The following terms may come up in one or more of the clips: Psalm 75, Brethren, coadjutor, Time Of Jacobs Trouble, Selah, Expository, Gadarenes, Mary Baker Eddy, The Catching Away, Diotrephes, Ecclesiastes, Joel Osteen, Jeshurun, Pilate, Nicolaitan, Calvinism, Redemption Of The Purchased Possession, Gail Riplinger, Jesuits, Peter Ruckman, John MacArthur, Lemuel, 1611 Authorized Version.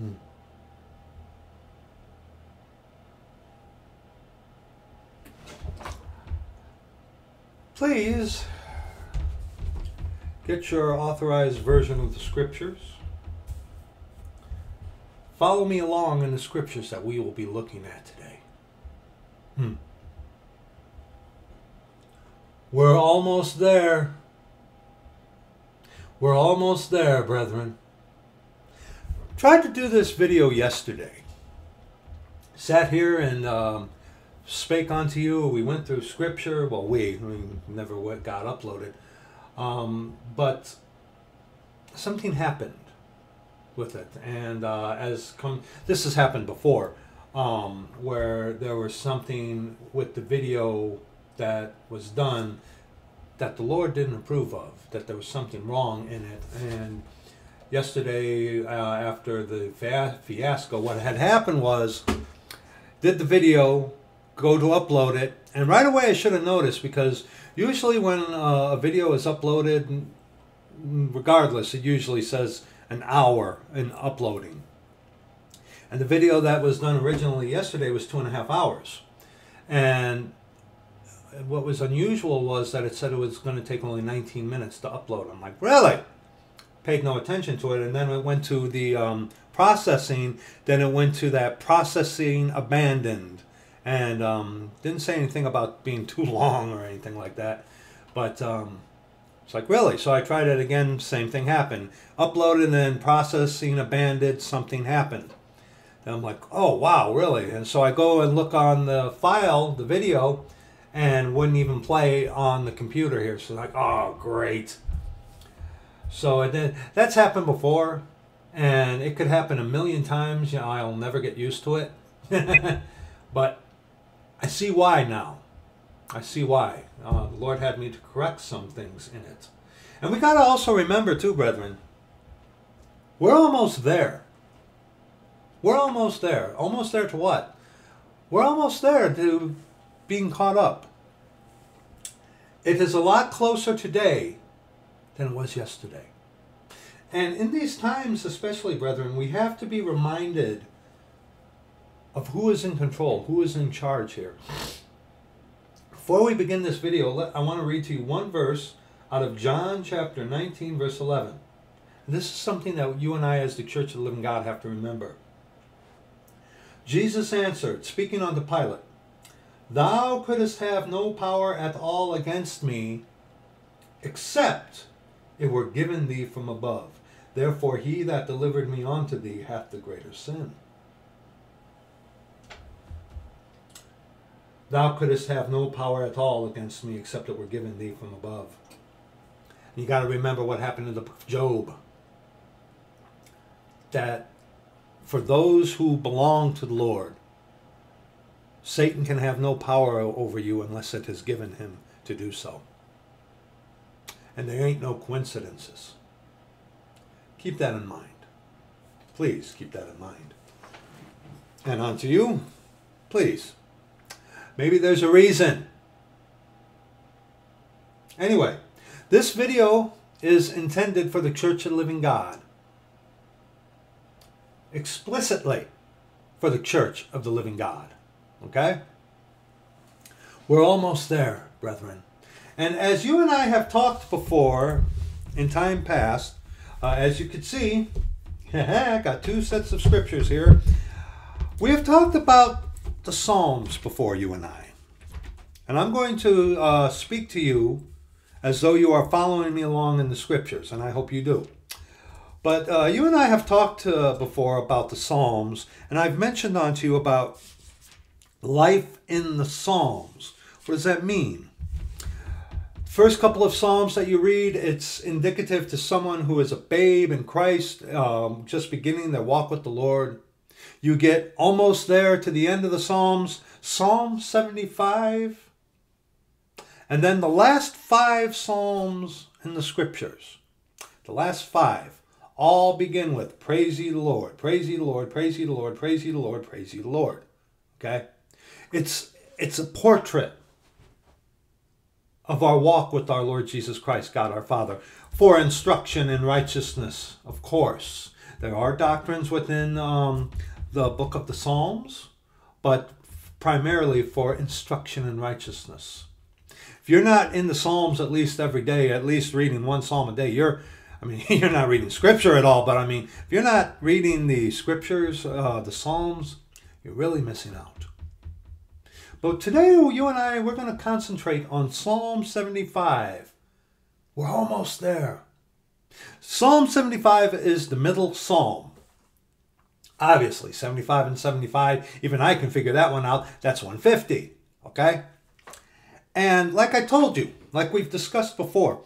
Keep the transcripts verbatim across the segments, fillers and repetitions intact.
Hmm. Please get your authorized version of the scriptures. Follow me along in the scriptures that we will be looking at today. Hmm. We're almost there. We're almost there, brethren. Tried to do this video yesterday. Sat here and um, spake unto you. We went through scripture. Well, we, we never went, got uploaded. Um, but something happened with it. And uh, as come, this has happened before, um, where there was something with the video that was done that the Lord didn't approve of, that there was something wrong in it. And yesterday, uh, after the fiasco, what had happened was, did the video, go to upload it, and right away I should have noticed, because usually when uh, a video is uploaded, regardless, it usually says an hour in uploading. And the video that was done originally yesterday was two and a half hours. And what was unusual was that it said it was going to take only nineteen minutes to upload. I'm like, really? Paid no attention to it. And then it went to the um, processing. Then it went to that processing abandoned. And um, didn't say anything about being too long or anything like that. But um, it's like, really? So I tried it again. Same thing happened. Uploaded and then processing abandoned. Something happened. And I'm like, oh, wow, really? And so I go and look on the file, the video, and wouldn't even play on the computer here. So like, oh, great. So it did, that's happened before, and it could happen a million times. You know, I'll never get used to it. But I see why now. I see why. Uh, the Lord had me to correct some things in it. And we got to also remember too, brethren, we're almost there. We're almost there. Almost there to what? We're almost there to being caught up. It is a lot closer today than it was yesterday. And in these times especially, brethren, we have to be reminded of who is in control, who is in charge here. Before we begin this video, I want to read to you one verse out of John chapter nineteen, verse eleven. This is something that you and I as the Church of the Living God have to remember. Jesus answered, speaking unto Pilate, "Thou couldst have no power at all against me, except it were given thee from above. Therefore he that delivered me unto thee hath the greater sin." Thou couldst have no power at all against me, except it were given thee from above. And you got to remember what happened in the book of Job. That for those who belong to the Lord, Satan can have no power over you unless it is given him to do so. And there ain't no coincidences. Keep that in mind. Please keep that in mind. And on to you, please. Maybe there's a reason. Anyway, this video is intended for the Church of the Living God. Explicitly for the Church of the Living God. Okay? We're almost there, brethren. And as you and I have talked before in time past, uh, as you can see, I got two sets of scriptures here. We have talked about the Psalms before, you and I. And I'm going to uh, speak to you as though you are following me along in the scriptures, and I hope you do. But uh, you and I have talked uh, before about the Psalms, and I've mentioned unto you about life in the Psalms. What does that mean? First couple of Psalms that you read, it's indicative to someone who is a babe in Christ, um, just beginning their walk with the Lord. You get almost there to the end of the Psalms, Psalm seventy-five, and then the last five Psalms in the scriptures. The last five all begin with, "Praise ye the Lord, praise ye the Lord, praise ye the Lord, praise ye the Lord, praise ye the Lord." Okay? It's, it's a portrait of our walk with our Lord Jesus Christ, God our Father, for instruction in righteousness, of course. There are doctrines within um, the book of the Psalms, but primarily for instruction in righteousness. If you're not in the Psalms at least every day, at least reading one Psalm a day, you're, I mean, you're not reading Scripture at all, but I mean, if you're not reading the Scriptures, uh, the Psalms, you're really missing out. But today, you and I, we're going to concentrate on Psalm seventy-five. We're almost there. Psalm seventy-five is the middle psalm. Obviously, seventy-five and seventy-five, even I can figure that one out. That's one fifty, okay? And like I told you, like we've discussed before,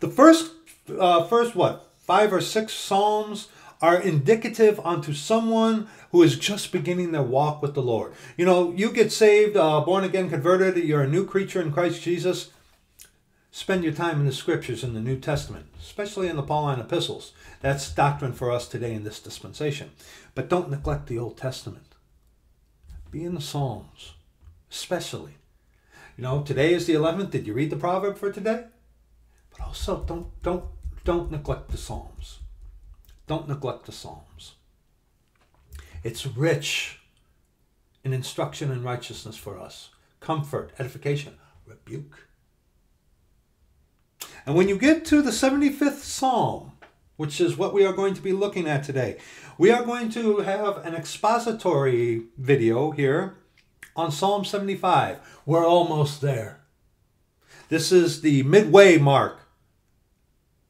the first, uh, first what, five or six psalms are indicative unto someone who is just beginning their walk with the Lord. You know, you get saved, uh, born again, converted, you're a new creature in Christ Jesus. Spend your time in the Scriptures in the New Testament, especially in the Pauline epistles. That's doctrine for us today in this dispensation. But don't neglect the Old Testament. Be in the Psalms, especially. You know, today is the eleventh. Did you read the proverb for today? But also, don't, don't, don't neglect the Psalms. Don't neglect the Psalms. It's rich in instruction and righteousness for us. Comfort, edification, rebuke. And when you get to the seventy-fifth Psalm, which is what we are going to be looking at today, we are going to have an expository video here on Psalm seventy-five. We're almost there. This is the midway mark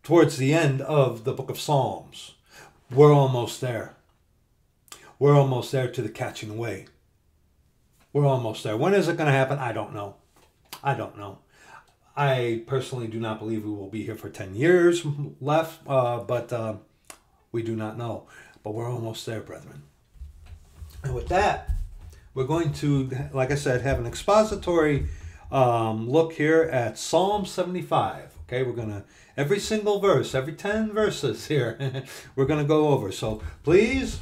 towards the end of the book of Psalms. We're almost there. We're almost there to the catching away. We're almost there. When is it going to happen? I don't know. I don't know. I personally do not believe we will be here for ten years left, uh, but uh, we do not know. But we're almost there, brethren. And with that, we're going to, like I said, have an expository um, look here at Psalm seventy-five. Okay, we're going to, every single verse, every ten verses here, we're going to go over. So please,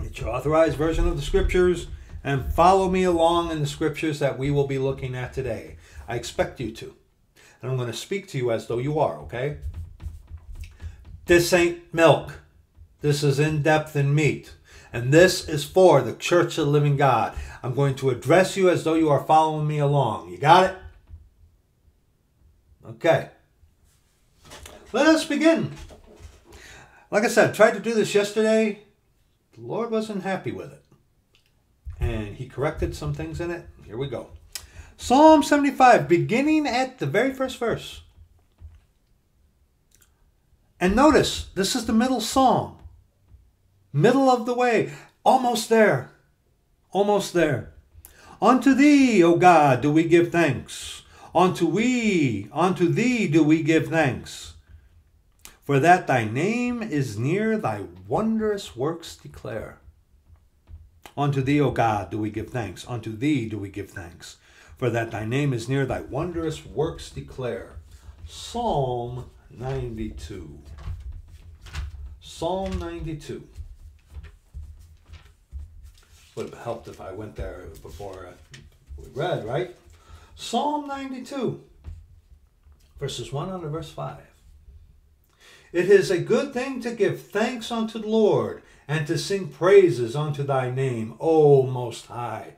get your authorized version of the Scriptures and follow me along in the Scriptures that we will be looking at today. I expect you to. And I'm going to speak to you as though you are, okay? This ain't milk. This is in depth and meat. And this is for the Church of the Living God. I'm going to address you as though you are following me along. You got it? Okay. Let us begin. Like I said, I tried to do this yesterday. The Lord wasn't happy with it. And He corrected some things in it. Here we go. Psalm seventy-five, beginning at the very first verse. And notice, this is the middle psalm. Middle of the way. Almost there. Almost there. Unto Thee, O God, do we give thanks. Unto we, unto Thee do we give thanks. For that Thy name is near, Thy wondrous works declare. Unto Thee, O God, do we give thanks. Unto Thee do we give thanks. For that Thy name is near, Thy wondrous works declare. Psalm ninety-two. Psalm ninety-two. Would have helped if I went there before we read, right? Psalm ninety-two, verses one unto verse five. It is a good thing to give thanks unto the Lord, and to sing praises unto Thy name, O Most High.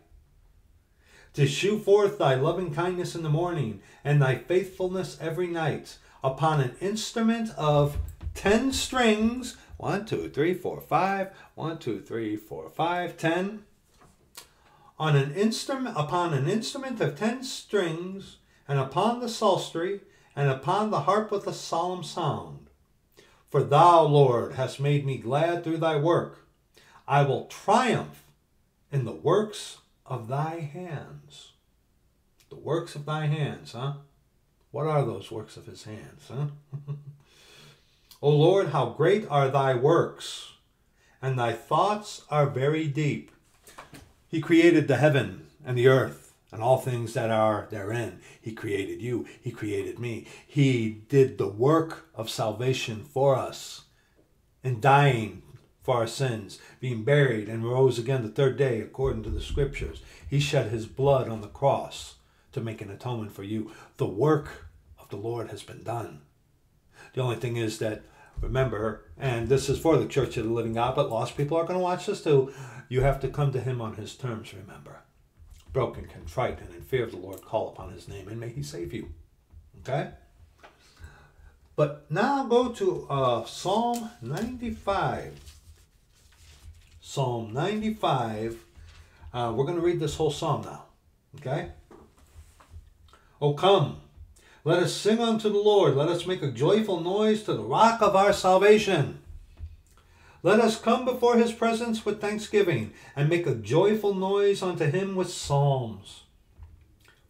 To shew forth Thy loving kindness in the morning, and Thy faithfulness every night, upon an instrument of ten strings. One, two, three, four, five. One, two, three, four, five, ten. On an instrument, upon an instrument of ten strings, and upon the psaltery, and upon the harp with a solemn sound. For Thou, Lord, hast made me glad through Thy work. I will triumph in the works of Thy hands. The works of Thy hands, huh? What are those works of His hands, huh? O Lord, how great are Thy works, and Thy thoughts are very deep. He created the heaven and the earth and all things that are therein. He created you. He created me. He did the work of salvation for us in dying for our sins, being buried and rose again the third day according to the Scriptures. He shed His blood on the cross to make an atonement for you. The work of the Lord has been done. The only thing is that Remember, and this is for the Church of the Living God, but lost people are going to watch this too. You have to come to him on his terms, remember. Broken, contrite, and in fear of the Lord, call upon his name, and may he save you. Okay? But now go to uh, Psalm ninety-five. Psalm ninety-five. Uh, we're going to read this whole psalm now. Okay? Oh, come. Let us sing unto the Lord. Let us make a joyful noise to the rock of our salvation. Let us come before his presence with thanksgiving and make a joyful noise unto him with psalms.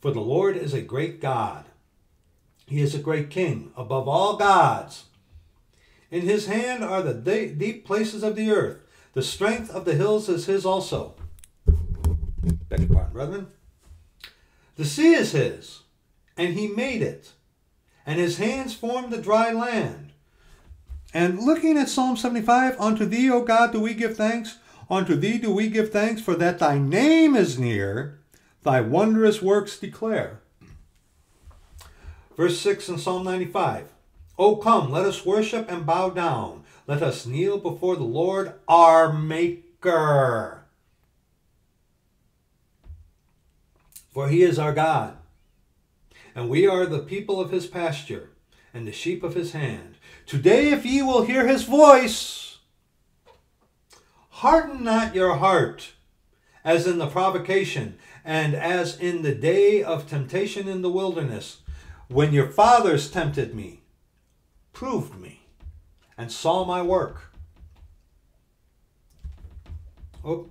For the Lord is a great God. He is a great king above all gods. In his hand are the deep places of the earth. The strength of the hills is his also. Beg your pardon, brethren. The sea is his. And he made it, and his hands formed the dry land. And looking at Psalm seventy-five, unto thee, O God, do we give thanks. Unto thee do we give thanks, for that thy name is near. Thy wondrous works declare. Verse six in Psalm ninety-five. O come, let us worship and bow down. Let us kneel before the Lord our Maker. For he is our God. And we are the people of his pasture, and the sheep of his hand. Today, if ye will hear his voice, harden not your heart, as in the provocation, and as in the day of temptation in the wilderness, when your fathers tempted me, proved me, and saw my work. Oh.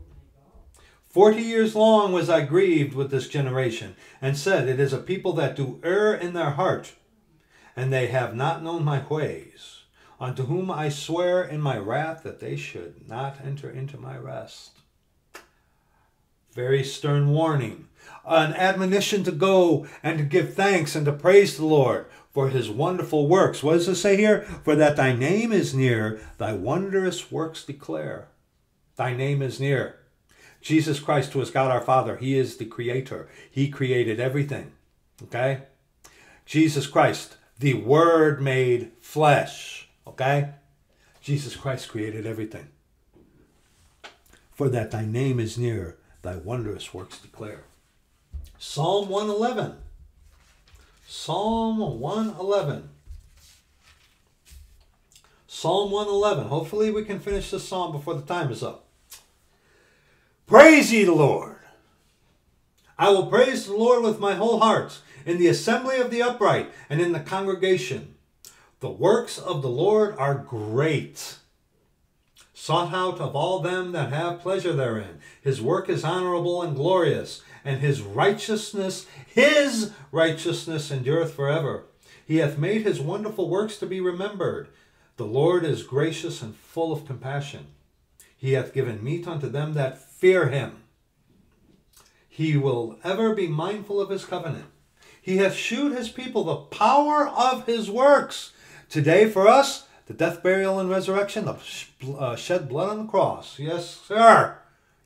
Forty years long was I grieved with this generation, and said, it is a people that do err in their heart, and they have not known my ways, unto whom I swear in my wrath that they should not enter into my rest. Very stern warning, an admonition to go and to give thanks and to praise the Lord for his wonderful works. What does it say here? For that thy name is near, thy wondrous works declare. Thy name is near. Jesus Christ, who is God our Father, he is the creator. He created everything, okay? Jesus Christ, the Word made flesh, okay? Jesus Christ created everything. For that thy name is near, thy wondrous works declare. Psalm one eleven. Psalm one eleven. Psalm one eleven. Hopefully we can finish this psalm before the time is up. Praise ye the Lord. I will praise the Lord with my whole heart, in the assembly of the upright and in the congregation. The works of the Lord are great, sought out of all them that have pleasure therein. His work is honorable and glorious, and his righteousness, his righteousness endureth forever. He hath made his wonderful works to be remembered. The Lord is gracious and full of compassion. He hath given meat unto them that fear him. He will ever be mindful of his covenant. He hath shewed his people the power of his works. Today for us, the death, burial, and resurrection, the shed blood on the cross. Yes, sir.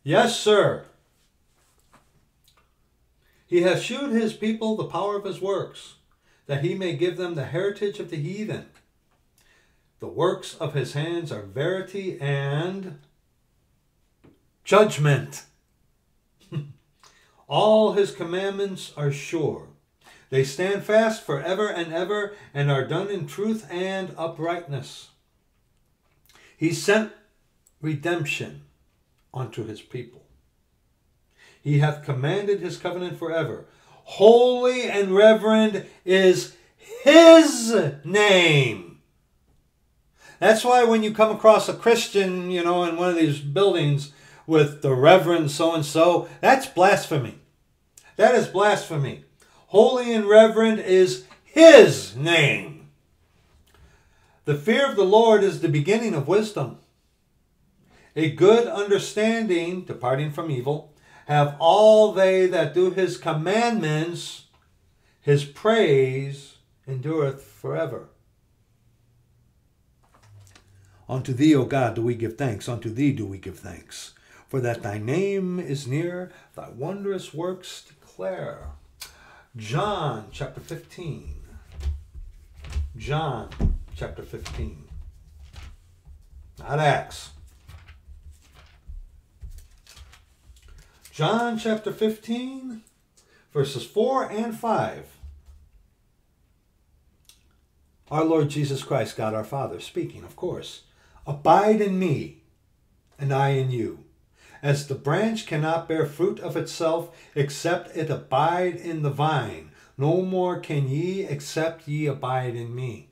Yes, sir. He hath shewed his people the power of his works, that he may give them the heritage of the heathen. The works of his hands are verity and judgment. All his commandments are sure. They stand fast forever and ever, and are done in truth and uprightness. He sent redemption unto his people. He hath commanded his covenant forever. Holy and reverend is his name. That's why when you come across a Christian, you know, in one of these buildings with the Reverend so-and-so, that's blasphemy. That is blasphemy. Holy and reverend is his name. The fear of the Lord is the beginning of wisdom. A good understanding, departing from evil, have all they that do his commandments. His praise endureth forever. Unto thee, O God, do we give thanks. Unto thee do we give thanks. For that thy name is near, thy wondrous works declare. John chapter fifteen. John chapter fifteen. not Acts. John chapter fifteen, verses four and five. Our Lord Jesus Christ, God our Father, speaking, of course, "Abide in me, and I in you. As the branch cannot bear fruit of itself, except it abide in the vine, no more can ye, except ye abide in me.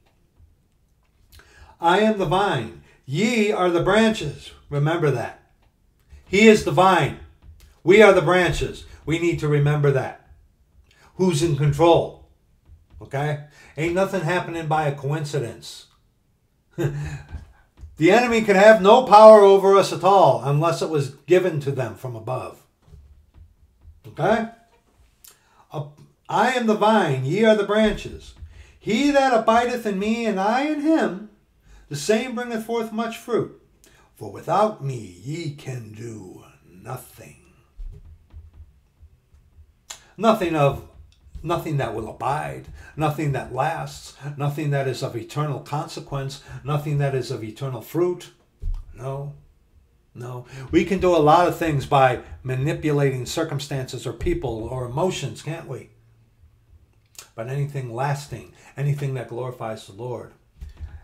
I am the vine, ye are the branches." Remember that. He is the vine. We are the branches. We need to remember that. Who's in control? Okay? Ain't nothing happening by a coincidence. The enemy could have no power over us at all unless it was given to them from above. Okay? "I am the vine, ye are the branches. He that abideth in me, and I in him, the same bringeth forth much fruit. For without me ye can do nothing." Nothing of nothing that will abide, nothing that lasts, nothing that is of eternal consequence, nothing that is of eternal fruit. No, no. We can do a lot of things by manipulating circumstances or people or emotions, can't we? But anything lasting, anything that glorifies the Lord.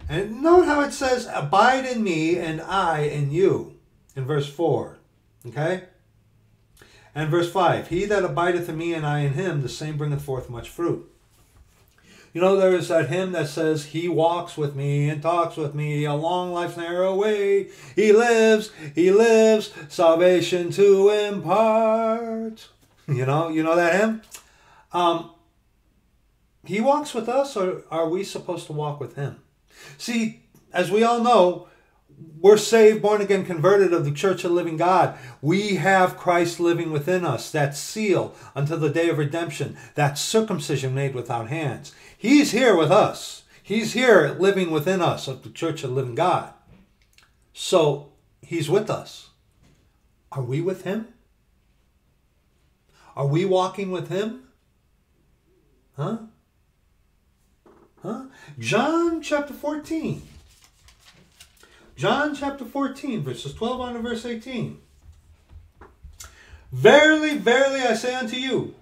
And note how it says, "Abide in me and I in you," in verse four, okay? And verse five, "He that abideth in me and I in him, the same bringeth forth much fruit." You know, there is that hymn that says, "He walks with me and talks with me along life's narrow way. He lives, he lives, salvation to impart." You know, you know that hymn? Um, he walks with us, or are we supposed to walk with him? See, as we all know, we're saved, born again, converted of the Church of the Living God. We have Christ living within us, that seal until the day of redemption, that circumcision made without hands. He's here with us. He's here living within us of the Church of the Living God. So he's with us. Are we with him? Are we walking with him? Huh? Huh? John chapter fourteen. John chapter fourteen, verses twelve on to verse eighteen. "Verily, verily, I say unto you,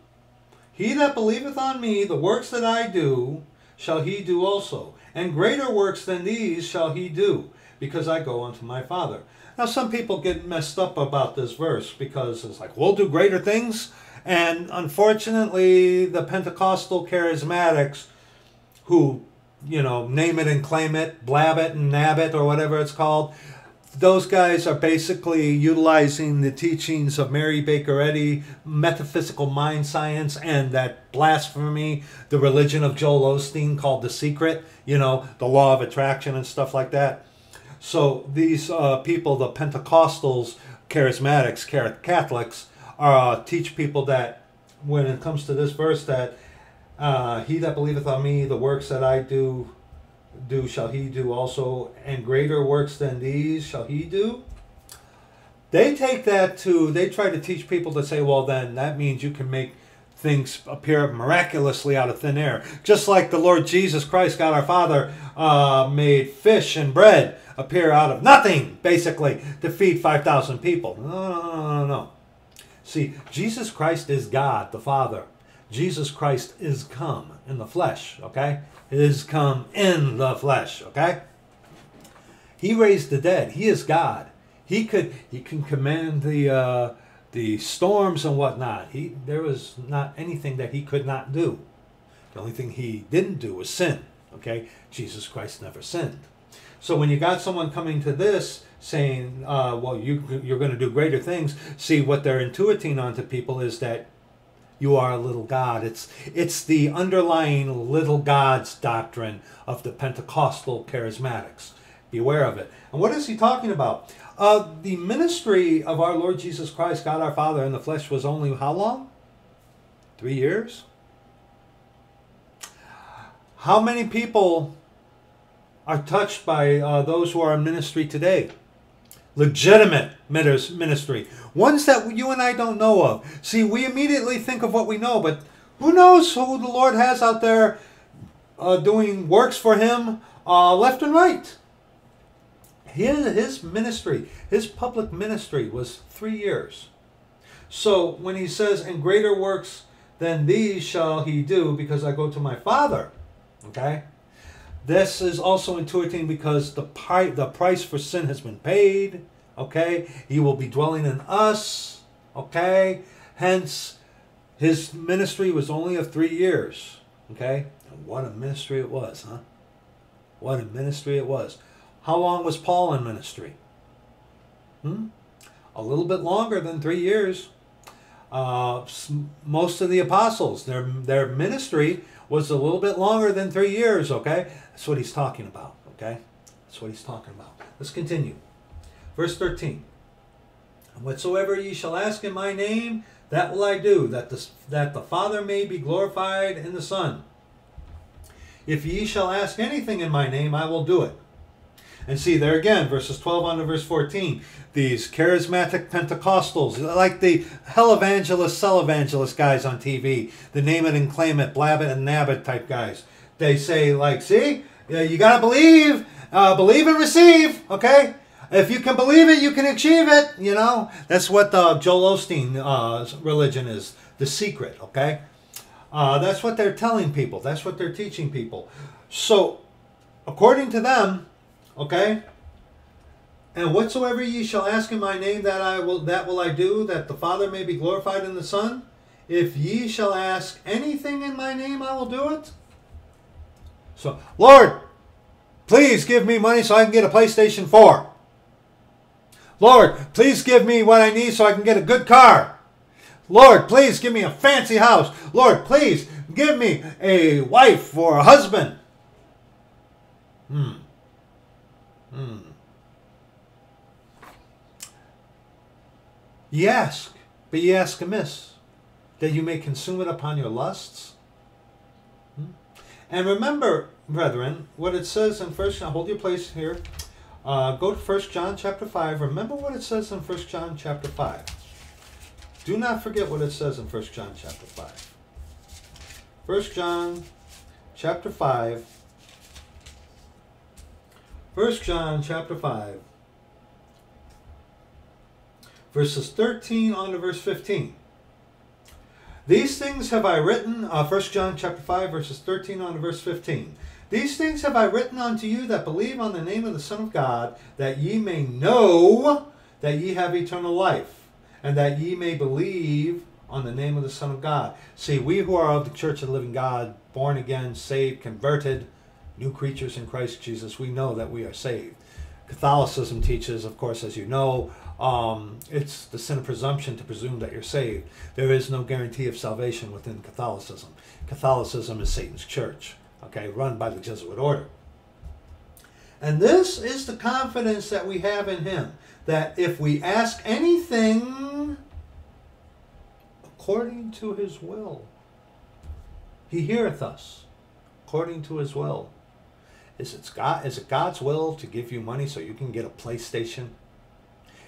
he that believeth on me, the works that I do, shall he do also. And greater works than these shall he do, because I go unto my Father." Now, some people get messed up about this verse because it's like, we'll do greater things. And unfortunately, the Pentecostal charismatics who, you know, name it and claim it, blab it and nab it, or whatever it's called. Those guys are basically utilizing the teachings of Mary Baker Eddy, metaphysical mind science, and that blasphemy, the religion of Joel Osteen called The Secret, you know, the law of attraction and stuff like that. So these uh, people, the Pentecostals, charismatics, Catholics, uh, teach people that when it comes to this verse that Uh, he that believeth on me, the works that I do, do shall he do also, and greater works than these shall he do. They take that to, they try to teach people to say, well then, that means you can make things appear miraculously out of thin air. Just like the Lord Jesus Christ, God our Father, uh, made fish and bread appear out of nothing, basically, to feed five thousand people. No, no, no, no, no. See, Jesus Christ is God, the Father. Jesus Christ is come in the flesh, okay? Is come in the flesh, okay? He raised the dead. He is God. He could, he can command the uh, the storms and whatnot. He, there was not anything that he could not do. The only thing he didn't do was sin, okay? Jesus Christ never sinned. So when you got someone coming to this saying, uh, well, you, you're going to do greater things, see, what they're intuiting onto people is that you are a little God. It's, it's the underlying little gods doctrine of the Pentecostal charismatics. Beware of it. And what is he talking about? Uh, the ministry of our Lord Jesus Christ, God our Father, in the flesh was only how long? Three years? How many people are touched by uh, those who are in ministry today? Legitimate ministry. Ones that you and I don't know of. See, we immediately think of what we know, but who knows who the Lord has out there uh, doing works for him uh, left and right. his, his ministry, his public ministry was three years. So when he says, and greater works than these shall he do, because I go to my Father, okay? This is also intuiting because the, pri the price for sin has been paid, okay? He will be dwelling in us, okay? Hence, his ministry was only of three years, okay? And what a ministry it was, huh? What a ministry it was. How long was Paul in ministry? Hmm? A little bit longer than three years. Uh, most of the apostles, their, their ministry was a little bit longer than three years, okay? That's what he's talking about, okay? That's what he's talking about. Let's continue. Verse thirteen. And whatsoever ye shall ask in my name, that will I do, that the, that the Father may be glorified in the Son. If ye shall ask anything in my name, I will do it. And see, there again, verses twelve on to verse fourteen, these charismatic Pentecostals, like the hell evangelist, cell evangelist guys on T V, the name it and claim it, blab it and nab it type guys. They say, like, see, you got to believe, uh, believe and receive, okay? If you can believe it, you can achieve it, you know? That's what the Joel Osteen uh, religion is, the secret, okay? Uh, that's what they're telling people. That's what they're teaching people. So, according to them, okay, and whatsoever ye shall ask in my name, that I will, that will I do, that the Father may be glorified in the Son. If ye shall ask anything in my name, I will do it. So, Lord, please give me money so I can get a PlayStation four. Lord, please give me what I need so I can get a good car. Lord, please give me a fancy house. Lord, please give me a wife or a husband. Hmm. Hmm. Ye ask, but ye ask amiss, that you may consume it upon your lusts. Hmm? And remember, brethren, what it says in First John. Hold your place here. Uh, go to First John chapter five. Remember what it says in First John chapter five. Do not forget what it says in First John chapter five. First John chapter five. First John chapter five, verses thirteen on to verse fifteen. These things have I written, uh, First John chapter five, verses thirteen on to verse fifteen. These things have I written unto you that believe on the name of the Son of God, that ye may know that ye have eternal life, and that ye may believe on the name of the Son of God. See, we who are of the church of the living God, born again, saved, converted, new creatures in Christ Jesus, we know that we are saved. Catholicism teaches, of course, as you know, um, it's the sin of presumption to presume that you're saved. There is no guarantee of salvation within Catholicism. Catholicism is Satan's church, okay, run by the Jesuit order. And this is the confidence that we have in him, that if we ask anything according to his will, he heareth us according to his will. Is it, God, is it God's will to give you money so you can get a PlayStation?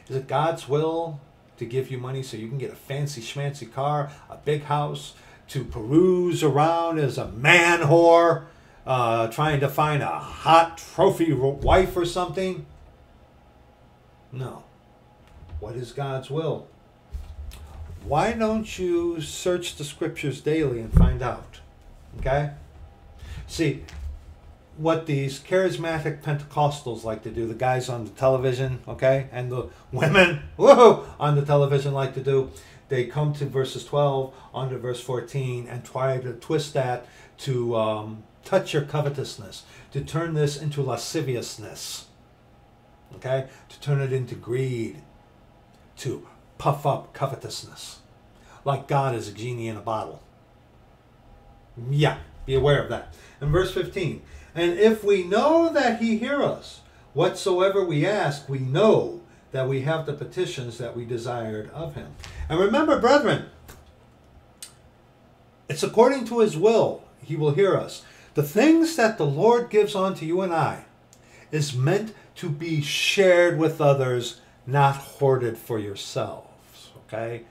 Is it God's will to give you money so you can get a fancy schmancy car, a big house, to peruse around as a man whore, uh, trying to find a hot trophy wife or something? No. What is God's will? Why don't you search the scriptures daily and find out? Okay? See, what these charismatic Pentecostals like to do, the guys on the television, okay, and the women woo, on the television like to do, they come to verses twelve on to verse fourteen and try to twist that to um, touch your covetousness, to turn this into lasciviousness, okay, to turn it into greed, to puff up covetousness, like God is a genie in a bottle. Yeah, be aware of that. In verse fifteen, and if we know that he hear us, whatsoever we ask, we know that we have the petitions that we desired of him. And remember, brethren, it's according to his will, he will hear us. The things that the Lord gives unto you and I is meant to be shared with others, not hoarded for yourselves, okay?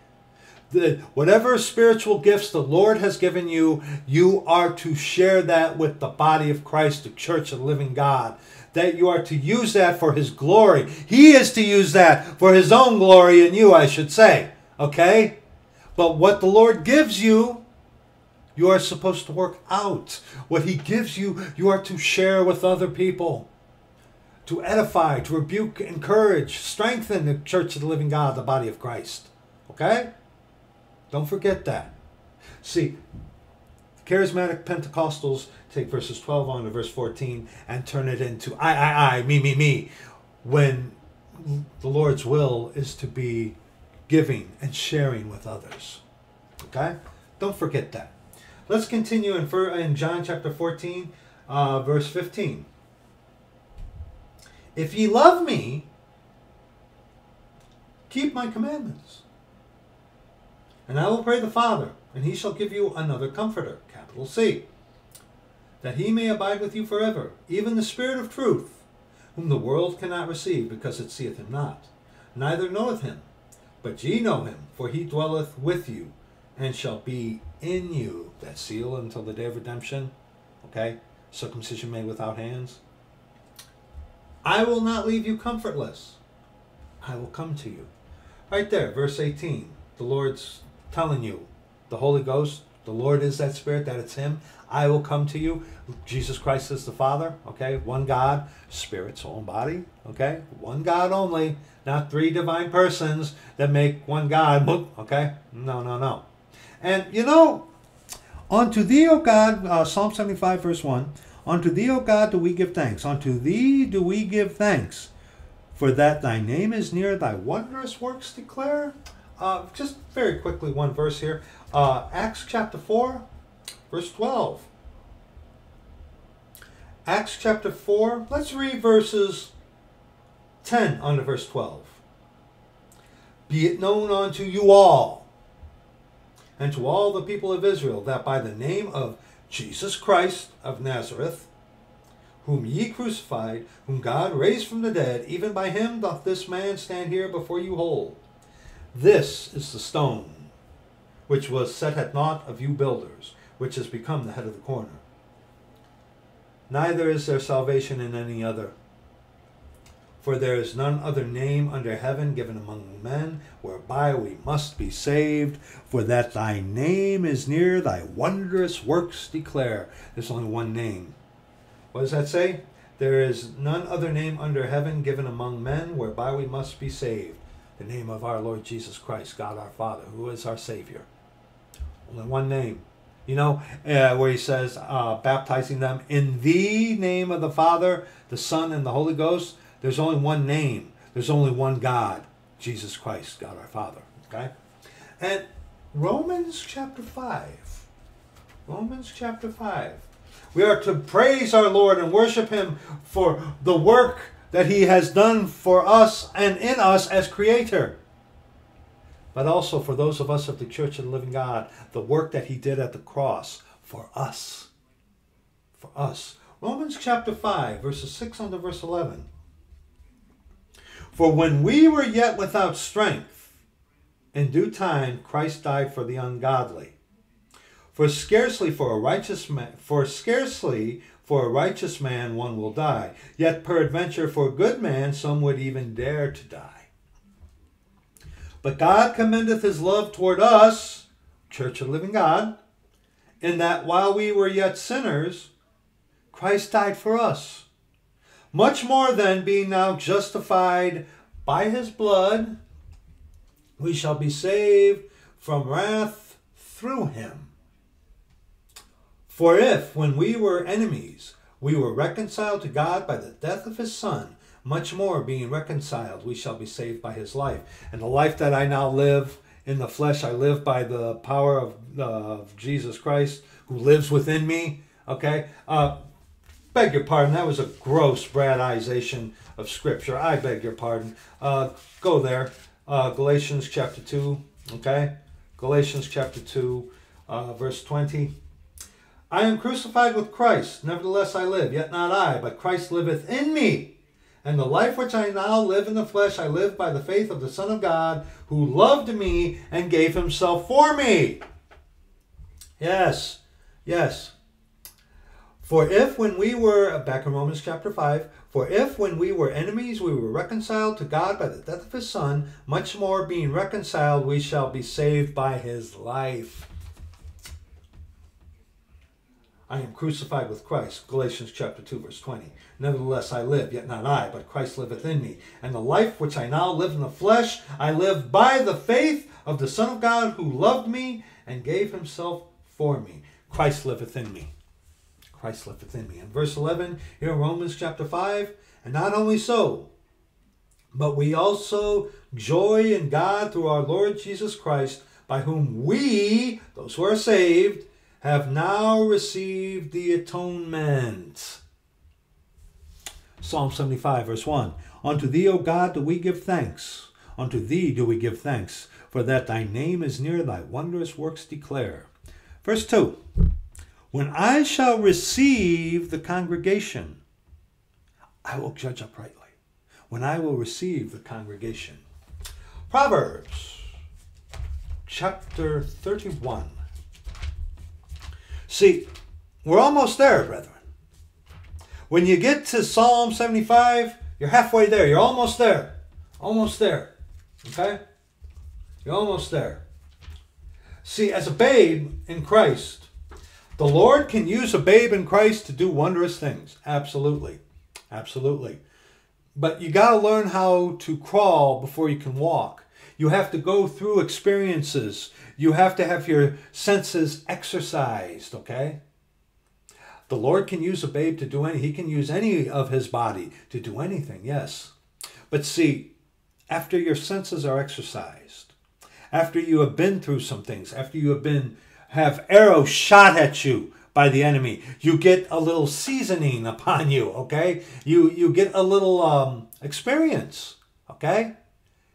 The, whatever spiritual gifts the Lord has given you, you are to share that with the body of Christ, the church of the living God. that you are to use that for his glory. He is to use that for his own glory in you, I should say. Okay? But what the Lord gives you, you are supposed to work out. What he gives you, you are to share with other people, to edify, to rebuke, encourage, strengthen the church of the living God, the body of Christ. Okay? Don't forget that. See, charismatic Pentecostals take verses twelve on to verse fourteen and turn it into I, I, I, me, me, me, when the Lord's will is to be giving and sharing with others. Okay? Don't forget that. Let's continue in, in John chapter fourteen, uh, verse fifteen. If ye love me, keep my commandments. And I will pray the Father, and he shall give you another comforter, capital C, that he may abide with you forever, even the Spirit of truth, whom the world cannot receive, because it seeth him not, neither knoweth him. But ye know him, for he dwelleth with you, and shall be in you. That seal until the day of redemption. Okay? Circumcision made without hands. I will not leave you comfortless. I will come to you. Right there, verse eighteen. The Lord's telling you, the Holy Ghost, the Lord is that Spirit, that it's him. I will come to you. Jesus Christ is the Father. Okay? One God, Spirit, soul, and body. Okay? One God only. Not three divine persons that make one God. Okay? No, no, no. And, you know, unto thee, O God, uh, Psalm seventy-five, verse one, unto thee, O God, do we give thanks. Unto thee do we give thanks, for that thy name is near, thy wondrous works declare. Uh, just very quickly, one verse here. Uh, Acts chapter four, verse twelve. Acts chapter four, let's read verses ten on to verse twelve. Be it known unto you all, and to all the people of Israel, that by the name of Jesus Christ of Nazareth, whom ye crucified, whom God raised from the dead, even by him doth this man stand here before you whole. This is the stone which was set at naught of you builders, which has become the head of the corner. Neither is there salvation in any other, for there is none other name under heaven given among men, whereby we must be saved. For that thy name is near, thy wondrous works declare. There's only one name. What does that say? There is none other name under heaven given among men, whereby we must be saved. The name of our Lord Jesus Christ, God our Father, who is our Savior. Only one name. You know, uh, where he says, uh, baptizing them in the name of the Father, the Son, and the Holy Ghost. There's only one name. There's only one God, Jesus Christ, God our Father. Okay? And Romans chapter five. Romans chapter five. We are to praise our Lord and worship him for the work that he has done for us and in us as Creator. But also for those of us of the Church of the Living God, the work that he did at the cross for us. For us. Romans chapter five, verses six unto verse eleven. For when we were yet without strength, in due time Christ died for the ungodly. For scarcely for a righteous man, for scarcely for a righteous man one will die. Yet peradventure for a good man some would even dare to die. But God commendeth his love toward us, Church of the Living God, in that while we were yet sinners, Christ died for us. Much more than, being now justified by his blood, we shall be saved from wrath through him. For if, when we were enemies, we were reconciled to God by the death of his Son, much more, being reconciled, we shall be saved by his life. And the life that I now live in the flesh, I live by the power of, uh, of Jesus Christ, who lives within me. Okay? Uh, beg your pardon, that was a gross Bradization of Scripture. I beg your pardon. Uh, go there. Uh, Galatians chapter two, okay? Galatians chapter two, uh, verse twenty. I am crucified with Christ, nevertheless I live, yet not I, but Christ liveth in me. And the life which I now live in the flesh, I live by the faith of the Son of God, who loved me and gave himself for me. Yes, yes. For if when we were, back in Romans chapter five, for if when we were enemies we were reconciled to God by the death of his Son, much more being reconciled we shall be saved by his life. I am crucified with Christ, Galatians chapter two, verse twenty. Nevertheless I live, yet not I, but Christ liveth in me. And the life which I now live in the flesh, I live by the faith of the Son of God, who loved me and gave himself for me. Christ liveth in me. Christ liveth in me. And verse eleven, here in Romans chapter five, and not only so, but we also joy in God through our Lord Jesus Christ, by whom we, those who are saved, have now received the atonement. Psalm seventy-five, verse one, unto thee, O God, do we give thanks. Unto thee do we give thanks, for that thy name is near, thy wondrous works declare. Verse two, when I shall receive the congregation, I will judge uprightly. When I will receive the congregation. Proverbs chapter thirty-one. See, we're almost there, brethren. When you get to Psalm seventy-five, you're halfway there. You're almost there. Almost there. Okay? You're almost there. See, as a babe in Christ, the Lord can use a babe in Christ to do wondrous things. Absolutely. Absolutely. But you got to learn how to crawl before you can walk. You have to go through experiences. You have to have your senses exercised, okay? The Lord can use a babe to do any. He can use any of his body to do anything, yes. But see, after your senses are exercised, after you have been through some things, after you have been have arrows shot at you by the enemy, you get a little seasoning upon you, okay? You, you get a little um, experience, okay?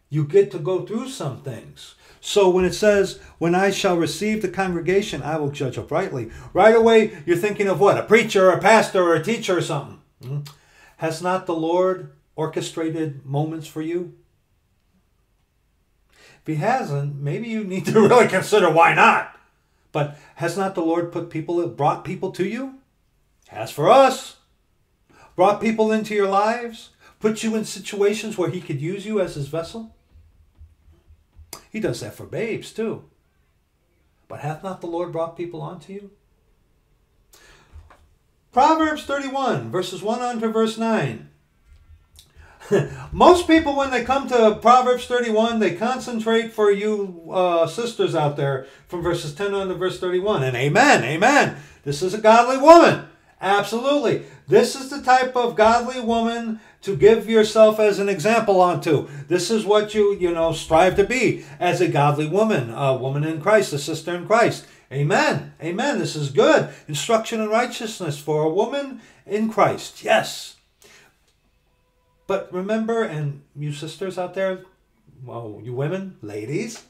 You get to go through some things. So when it says, when I shall receive the congregation, I will judge uprightly. Right away, you're thinking of what? A preacher or a pastor or a teacher or something. Mm-hmm. Has not the Lord orchestrated moments for you? If he hasn't, maybe you need to really consider why not. But has not the Lord put people, brought people to you? As for us, brought people into your lives, put you in situations where he could use you as his vessel? He does that for babes too. But hath not the Lord brought people onto you? Proverbs thirty-one, verses one on to verse nine. Most people, when they come to Proverbs thirty-one, they concentrate, for you uh, sisters out there, from verses ten on to verse thirty-one. And amen, amen. This is a godly woman. Absolutely. This is the type of godly woman to give yourself as an example onto. This is what you, you know, strive to be as a godly woman, a woman in Christ, a sister in Christ. Amen, amen. This is good. Instruction in righteousness for a woman in Christ. Yes. But remember, and you sisters out there, well, you women, ladies,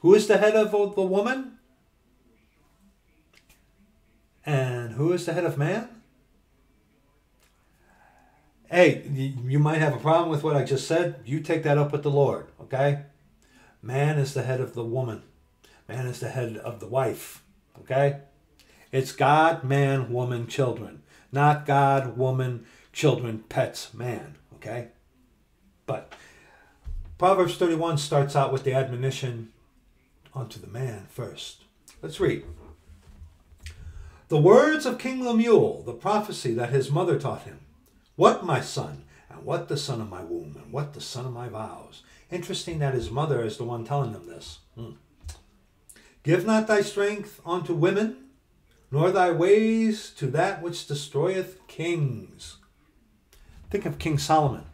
who is the head of the woman? And who is the head of man? Hey, you might have a problem with what I just said. You take that up with the Lord, okay? Man is the head of the woman. Man is the head of the wife, okay? It's God, man, woman, children. Not God, woman, children, pets, man, okay? But Proverbs thirty-one starts out with the admonition unto the man first. Let's read. The words of King Lemuel, the prophecy that his mother taught him. What, my son, and what the son of my womb, and what the son of my vows. Interesting that his mother is the one telling them this. Hmm. Give not thy strength unto women, nor thy ways to that which destroyeth kings. Think of King Solomon.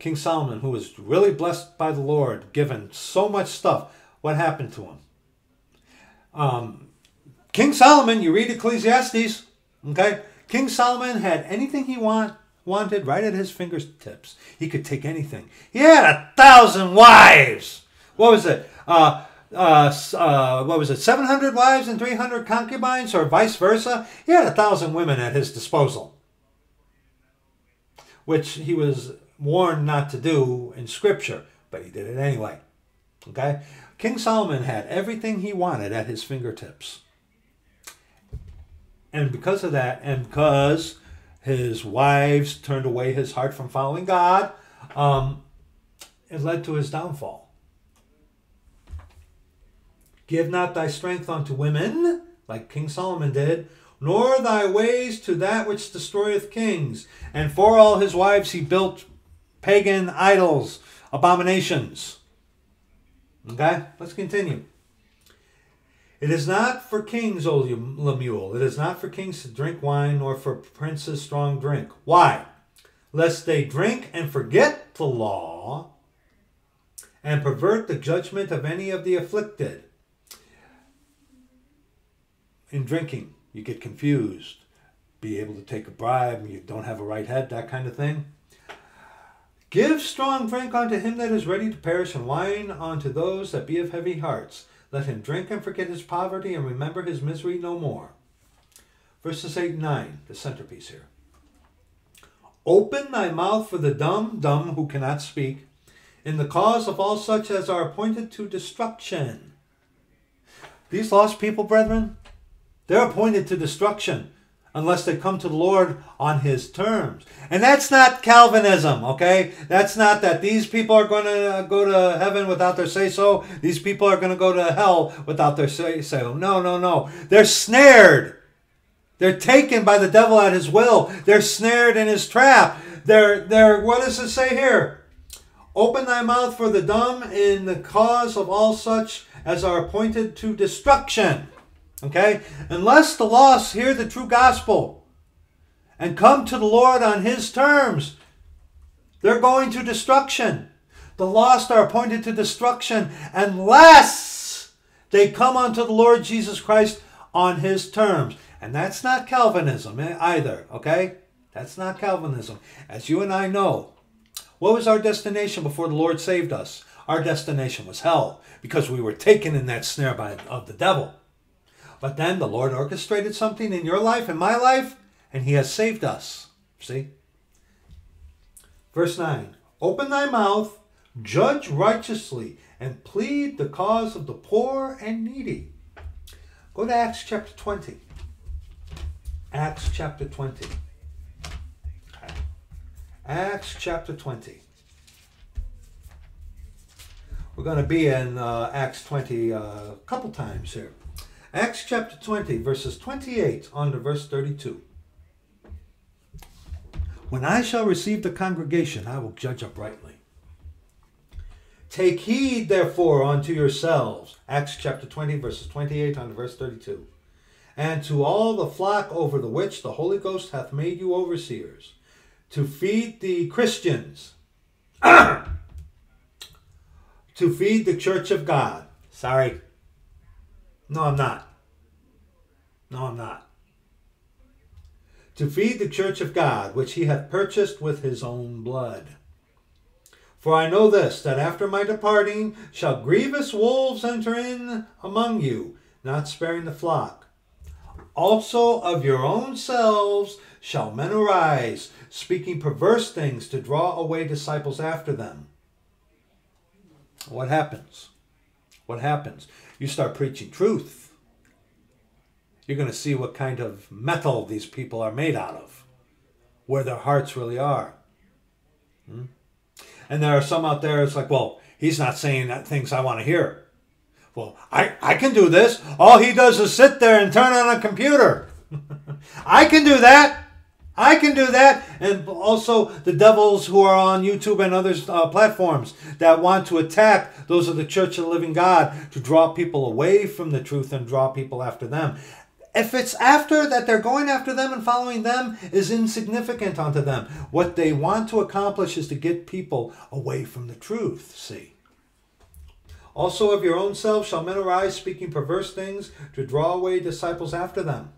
King Solomon, who was really blessed by the Lord, given so much stuff. What happened to him? Um, King Solomon, you read Ecclesiastes, okay? King Solomon had anything he want, wanted right at his fingertips. He could take anything. He had a thousand wives. What was it? Uh, uh, uh, what was it? seven hundred wives and three hundred concubines, or vice versa? He had a thousand women at his disposal, which he was warned not to do in Scripture, but he did it anyway, okay? King Solomon had everything he wanted at his fingertips. And because of that, and because his wives turned away his heart from following God, um, it led to his downfall. Give not thy strength unto women, like King Solomon did, nor thy ways to that which destroyeth kings. And for all his wives he built pagan idols, abominations. Okay, let's continue. It is not for kings, O Lemuel, it is not for kings to drink wine, nor for princes strong drink. Why? Lest they drink and forget the law, and pervert the judgment of any of the afflicted. In drinking, you get confused, be able to take a bribe, you don't have a right head, that kind of thing. Give strong drink unto him that is ready to perish, and wine unto those that be of heavy hearts. Let him drink and forget his poverty, and remember his misery no more. Verses eight and nine, the centerpiece here. Open thy mouth for the dumb, dumb who cannot speak, in the cause of all such as are appointed to destruction. These lost people, brethren, they're appointed to destruction unless they come to the Lord on his terms. And that's not Calvinism, okay? That's not that these people are going to go to heaven without their say-so. These people are going to go to hell without their say-so. No, no, no. They're snared. They're taken by the devil at his will. They're snared in his trap. They're, they're, what does it say here? Open thy mouth for the dumb in the cause of all such as are appointed to destruction. Okay? Unless the lost hear the true gospel and come to the Lord on his terms, they're going to destruction. The lost are appointed to destruction unless they come unto the Lord Jesus Christ on his terms. And that's not Calvinism either, okay? That's not Calvinism. As you and I know, what was our destination before the Lord saved us? Our destination was hell, because we were taken in that snare by, of the devil. But then the Lord orchestrated something in your life and my life, and he has saved us. See? Verse nine. Open thy mouth, judge righteously, and plead the cause of the poor and needy. Go to Acts chapter twenty. Acts chapter twenty. Okay. Acts chapter twenty. We're going to be in uh, Acts twenty uh, a couple times here. Acts chapter twenty, verses twenty-eight on to verse thirty-two. When I shall receive the congregation, I will judge uprightly. Take heed, therefore, unto yourselves. Acts chapter twenty, verses twenty-eight on to verse thirty-two. And to all the flock over the which the Holy Ghost hath made you overseers, to feed the Christians, to feed the church of God. Sorry. No, I'm not. No, I'm not. To feed the church of God, which he hath purchased with his own blood. For I know this, that after my departing shall grievous wolves enter in among you, not sparing the flock. Also of your own selves shall men arise, speaking perverse things to draw away disciples after them. What happens? What happens? You start preaching truth, you're going to see what kind of metal these people are made out of, where their hearts really are. Hmm? And there are some out there, it's like, well, he's not saying that things I want to hear. Well, I, I can do this. All he does is sit there and turn on a computer. I can do that. I can do that. And also the devils who are on YouTube and other uh, platforms that want to attack those of the Church of the Living God to draw people away from the truth and draw people after them. If it's after that they're going after them and following them is insignificant unto them. What they want to accomplish is to get people away from the truth, see. Also of your own selves shall men arise, speaking perverse things to draw away disciples after them.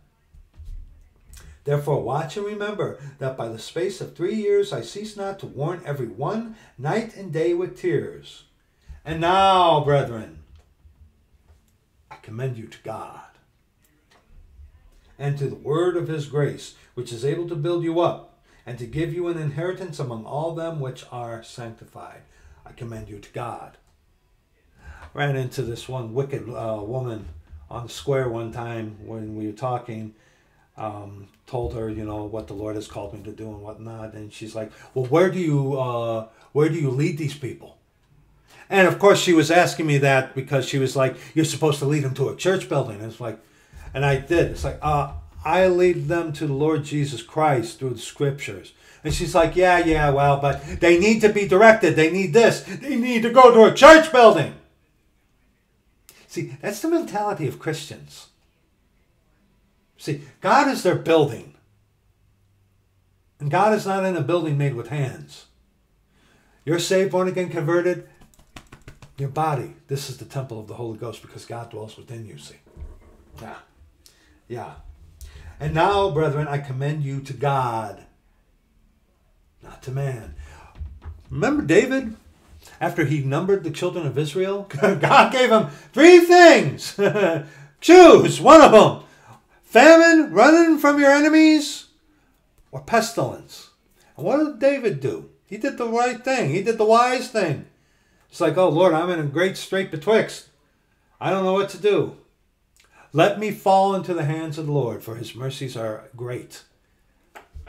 Therefore watch and remember that by the space of three years I cease not to warn every one night and day with tears. And now, brethren, I commend you to God and to the word of his grace, which is able to build you up and to give you an inheritance among all them which are sanctified. I commend you to God. Ran into this one wicked uh, woman on the square one time when we were talking. um, told her, you know, what the Lord has called me to do and whatnot. And she's like, well, where do you, uh, where do you lead these people? And of course she was asking me that because she was like, you're supposed to lead them to a church building. And it's like, and I did. It's like, uh, I lead them to the Lord Jesus Christ through the scriptures. And she's like, yeah, yeah, well, but they need to be directed. They need this. They need to go to a church building. See, that's the mentality of Christians. See, God is their building. And God is not in a building made with hands. You're saved, born again, converted. Your body, this is the temple of the Holy Ghost because God dwells within you, see. Yeah. Yeah. And now, brethren, I commend you to God, not to man. Remember David, after he numbered the children of Israel? God gave him three things. Choose one of them. Famine, running from your enemies, or pestilence. And what did David do? He did the right thing. He did the wise thing. It's like, oh, Lord, I'm in a great strait betwixt. I don't know what to do. Let me fall into the hands of the Lord, for his mercies are great.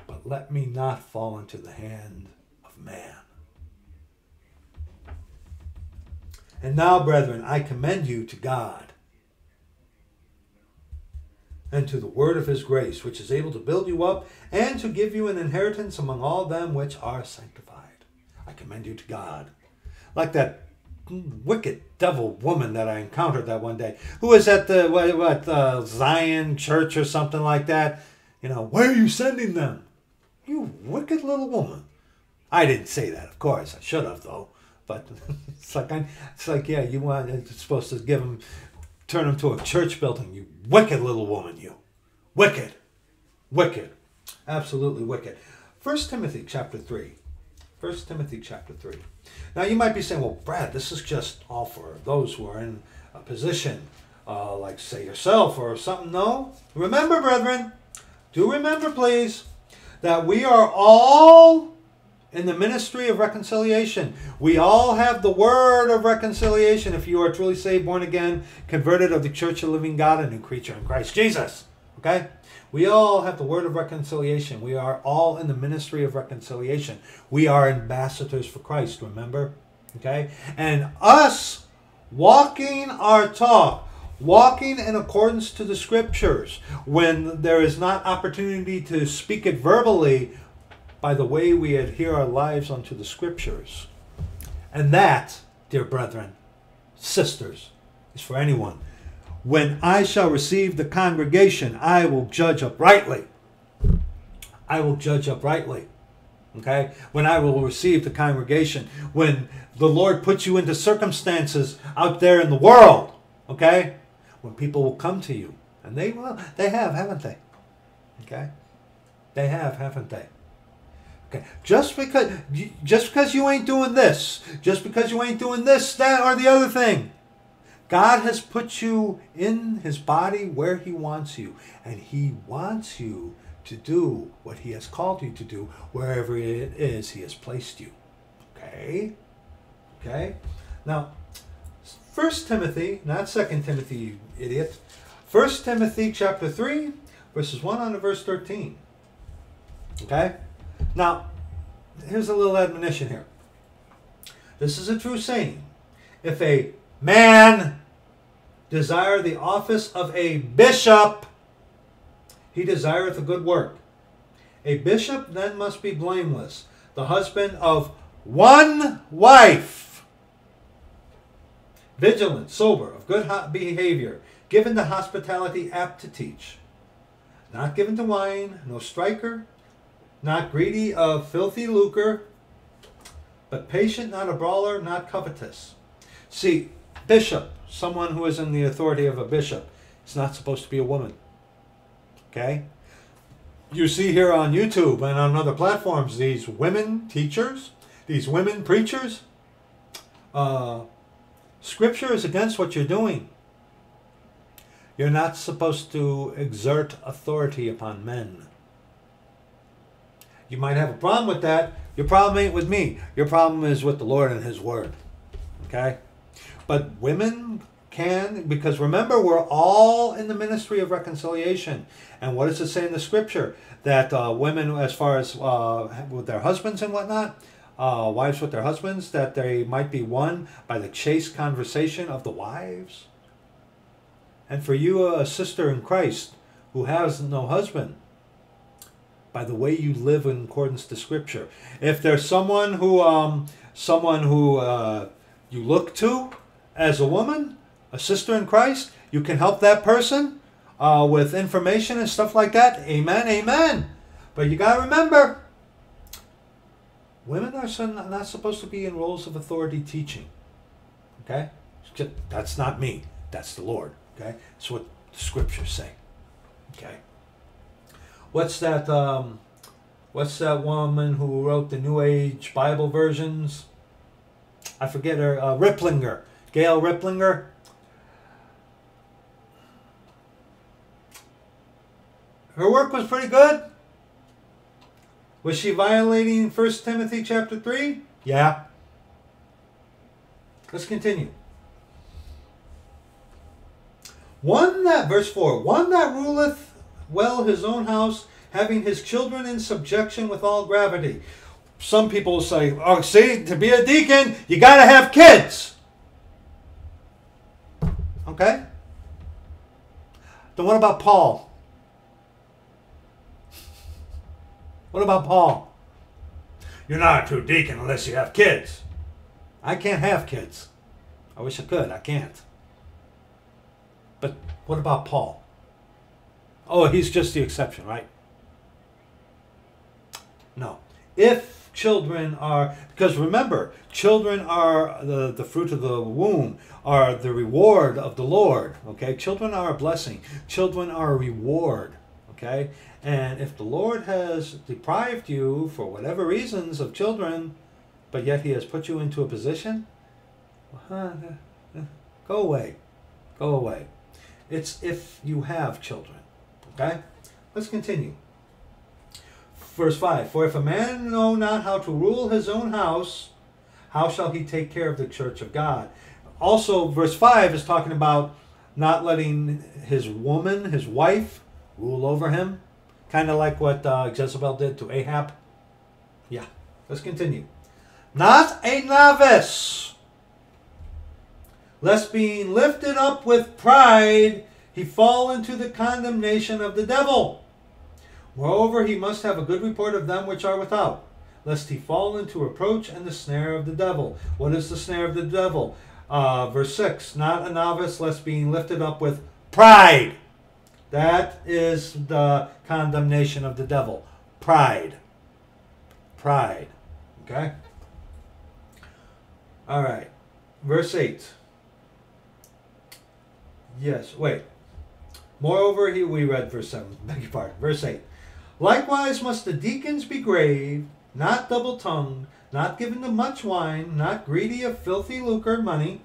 But let me not fall into the hand of man. And now, brethren, I commend you to God and to the word of his grace, which is able to build you up and to give you an inheritance among all them which are sanctified. I commend you to God. Like that wicked devil woman that I encountered that one day, who was at the what, what uh, Zion Church or something like that. You know, where are you sending them? You wicked little woman. I didn't say that, of course. I should have, though. But it's like, I, it's like, yeah, you want, you're supposed to give them, turn them to a church building. You wicked little woman, you. Wicked. Wicked. Absolutely wicked. First Timothy chapter three. First Timothy chapter three. Now, you might be saying, well, Brad, this is just all for those who are in a position, uh, like, say, yourself or something. No. Remember, brethren, do remember, please, that we are all in the ministry of reconciliation. We all have the word of reconciliation if you are truly saved, born again, converted of the church of the living God, a new creature in Christ Jesus. Okay? We all have the word of reconciliation. We are all in the ministry of reconciliation. We are ambassadors for Christ, remember? Okay? And us walking our talk, walking in accordance to the scriptures, when there is not opportunity to speak it verbally, by the way we adhere our lives unto the scriptures. And that, dear brethren, sisters, is for anyone. When I shall receive the congregation, I will judge uprightly. I will judge uprightly. Okay? When I will receive the congregation. When the Lord puts you into circumstances out there in the world. Okay? When people will come to you. And they will. They have, haven't they? Okay? They have, haven't they? Okay. Just because, just because you ain't doing this. Just because you ain't doing this, that, or the other thing. God has put you in his body where he wants you. And he wants you to do what he has called you to do wherever it is he has placed you. Okay? Okay? Now, First Timothy, not Second Timothy, you idiot. First Timothy chapter three, verses one on to verse thirteen. Okay? Now, here's a little admonition here. This is a true saying. If a man desire the office of a bishop, he desireth a good work. A bishop then must be blameless, the husband of one wife, vigilant, sober, of good behavior, given to hospitality, apt to teach, not given to wine, no striker, not greedy of filthy lucre, but patient, not a brawler, not covetous. See, bishop, someone who is in the authority of a bishop, is not supposed to be a woman. Okay? You see here on YouTube and on other platforms, these women teachers, these women preachers, uh, scripture is against what you're doing. You're not supposed to exert authority upon men. You might have a problem with that. Your problem ain't with me. Your problem is with the Lord and his word. Okay? But women Can, because remember, we're all in the ministry of reconciliation. And what does it say in the scripture? That uh, women, as far as uh, with their husbands and whatnot, uh, wives with their husbands, that they might be won by the chaste conversation of the wives. And for you, a sister in Christ, who has no husband, by the way you live in accordance to scripture. If there's someone who, um, someone who uh, you look to as a woman, a sister in Christ, you can help that person uh, with information and stuff like that. Amen, amen. But you got to remember, women are not supposed to be in roles of authority teaching. Okay? That's not me. That's the Lord. Okay? That's what the scriptures say. Okay? What's that, um, what's that woman who wrote the New Age Bible versions? I forget her. Uh, Riplinger. Gail Riplinger. Her work was pretty good. Was she violating First Timothy chapter three? Yeah. Let's continue. One that, verse four, one that ruleth well his own house, having his children in subjection with all gravity. Some people say, oh, see, to be a deacon, you got to have kids. Okay? Then what about Paul? What about Paul? You're not a true deacon unless you have kids. I can't have kids. I wish I could. I can't. But what about Paul? Oh, he's just the exception, right? No. If children are... Because remember, children are the, the fruit of the womb, are the reward of the Lord. Okay? Children are a blessing. Children are a reward. Okay? And if the Lord has deprived you, for whatever reasons, of children, but yet he has put you into a position, well, huh, go away. Go away. It's if you have children. Okay? Let's continue. Verse five. For if a man know not how to rule his own house, how shall he take care of the church of God? Also, verse five is talking about not letting his woman, his wife, rule over him. Kind of like what uh, Jezebel did to Ahab. Yeah, let's continue. Not a novice, lest being lifted up with pride, he fall into the condemnation of the devil. Moreover, he must have a good report of them which are without, lest he fall into reproach and the snare of the devil. What is the snare of the devil? Uh, verse six, not a novice, lest being lifted up with pride. That is the condemnation of the devil. Pride. Pride. Okay? All right. Verse eight. Yes, wait. Moreover, he, we read verse seven. Beg your pardon. Verse eight. Likewise must the deacons be grave, not double-tongued, not given to much wine, not greedy of filthy lucre, money,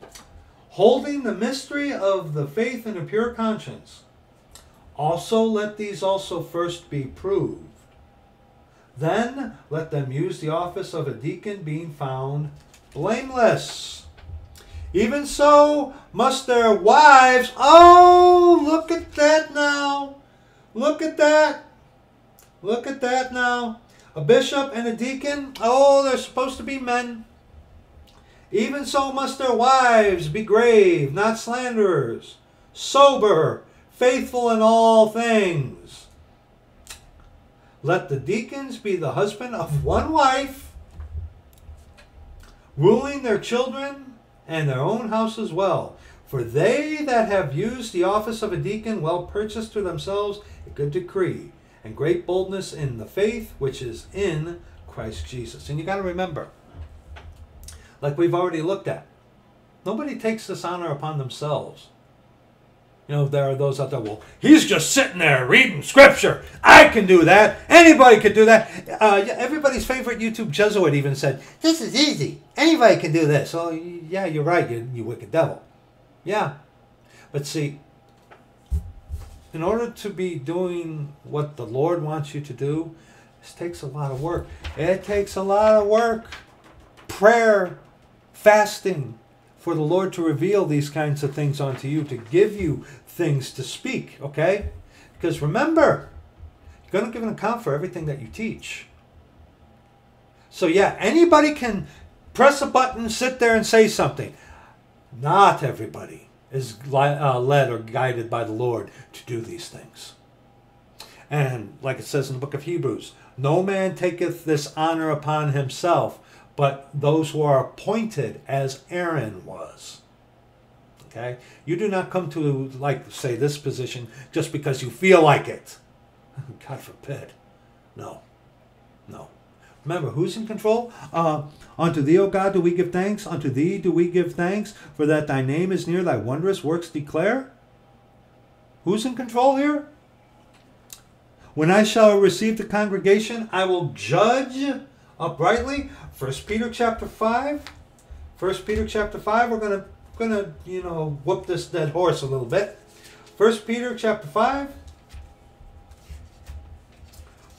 holding the mystery of the faith in a pure conscience. Also let these also first be proved. Then let them use the office of a deacon, being found blameless. Even so must their wives... Oh, look at that now. Look at that. Look at that now. A bishop and a deacon, oh, they're supposed to be men. Even so must their wives be grave, not slanderers, sober, faithful in all things. Let the deacons be the husband of one wife, ruling their children and their own house as well. For they that have used the office of a deacon well purchased to themselves a good decree and great boldness in the faith which is in Christ Jesus. And you got to remember, like we've already looked at, nobody takes this honor upon themselves. You know, there are those out there, well, he's just sitting there reading scripture. I can do that. Anybody could do that. Uh, everybody's favorite YouTube Jesuit even said, this is easy. Anybody can do this. Oh, yeah, you're right, you, you wicked devil. Yeah. But see, in order to be doing what the Lord wants you to do, this takes a lot of work. It takes a lot of work. Prayer, fasting, for the Lord to reveal these kinds of things unto you, to give you things to speak, okay? Because remember, you're going to give an account for everything that you teach. So yeah, anybody can press a button, sit there and say something. Not everybody is uh, led or guided by the Lord to do these things. And like it says in the book of Hebrews, no man taketh this honor upon himself, but those who are appointed as Aaron was. Okay? You do not come to, like, say, this position just because you feel like it. God forbid. No. No. Remember, who's in control? Uh, unto thee, O God, do we give thanks. Unto thee do we give thanks, for that thy name is near, thy wondrous works declare. Who's in control here? When I shall receive the congregation, I will judge uprightly. First Peter chapter five. First Peter chapter five, we're going to, going to, you know, whoop this dead horse a little bit. First Peter chapter five.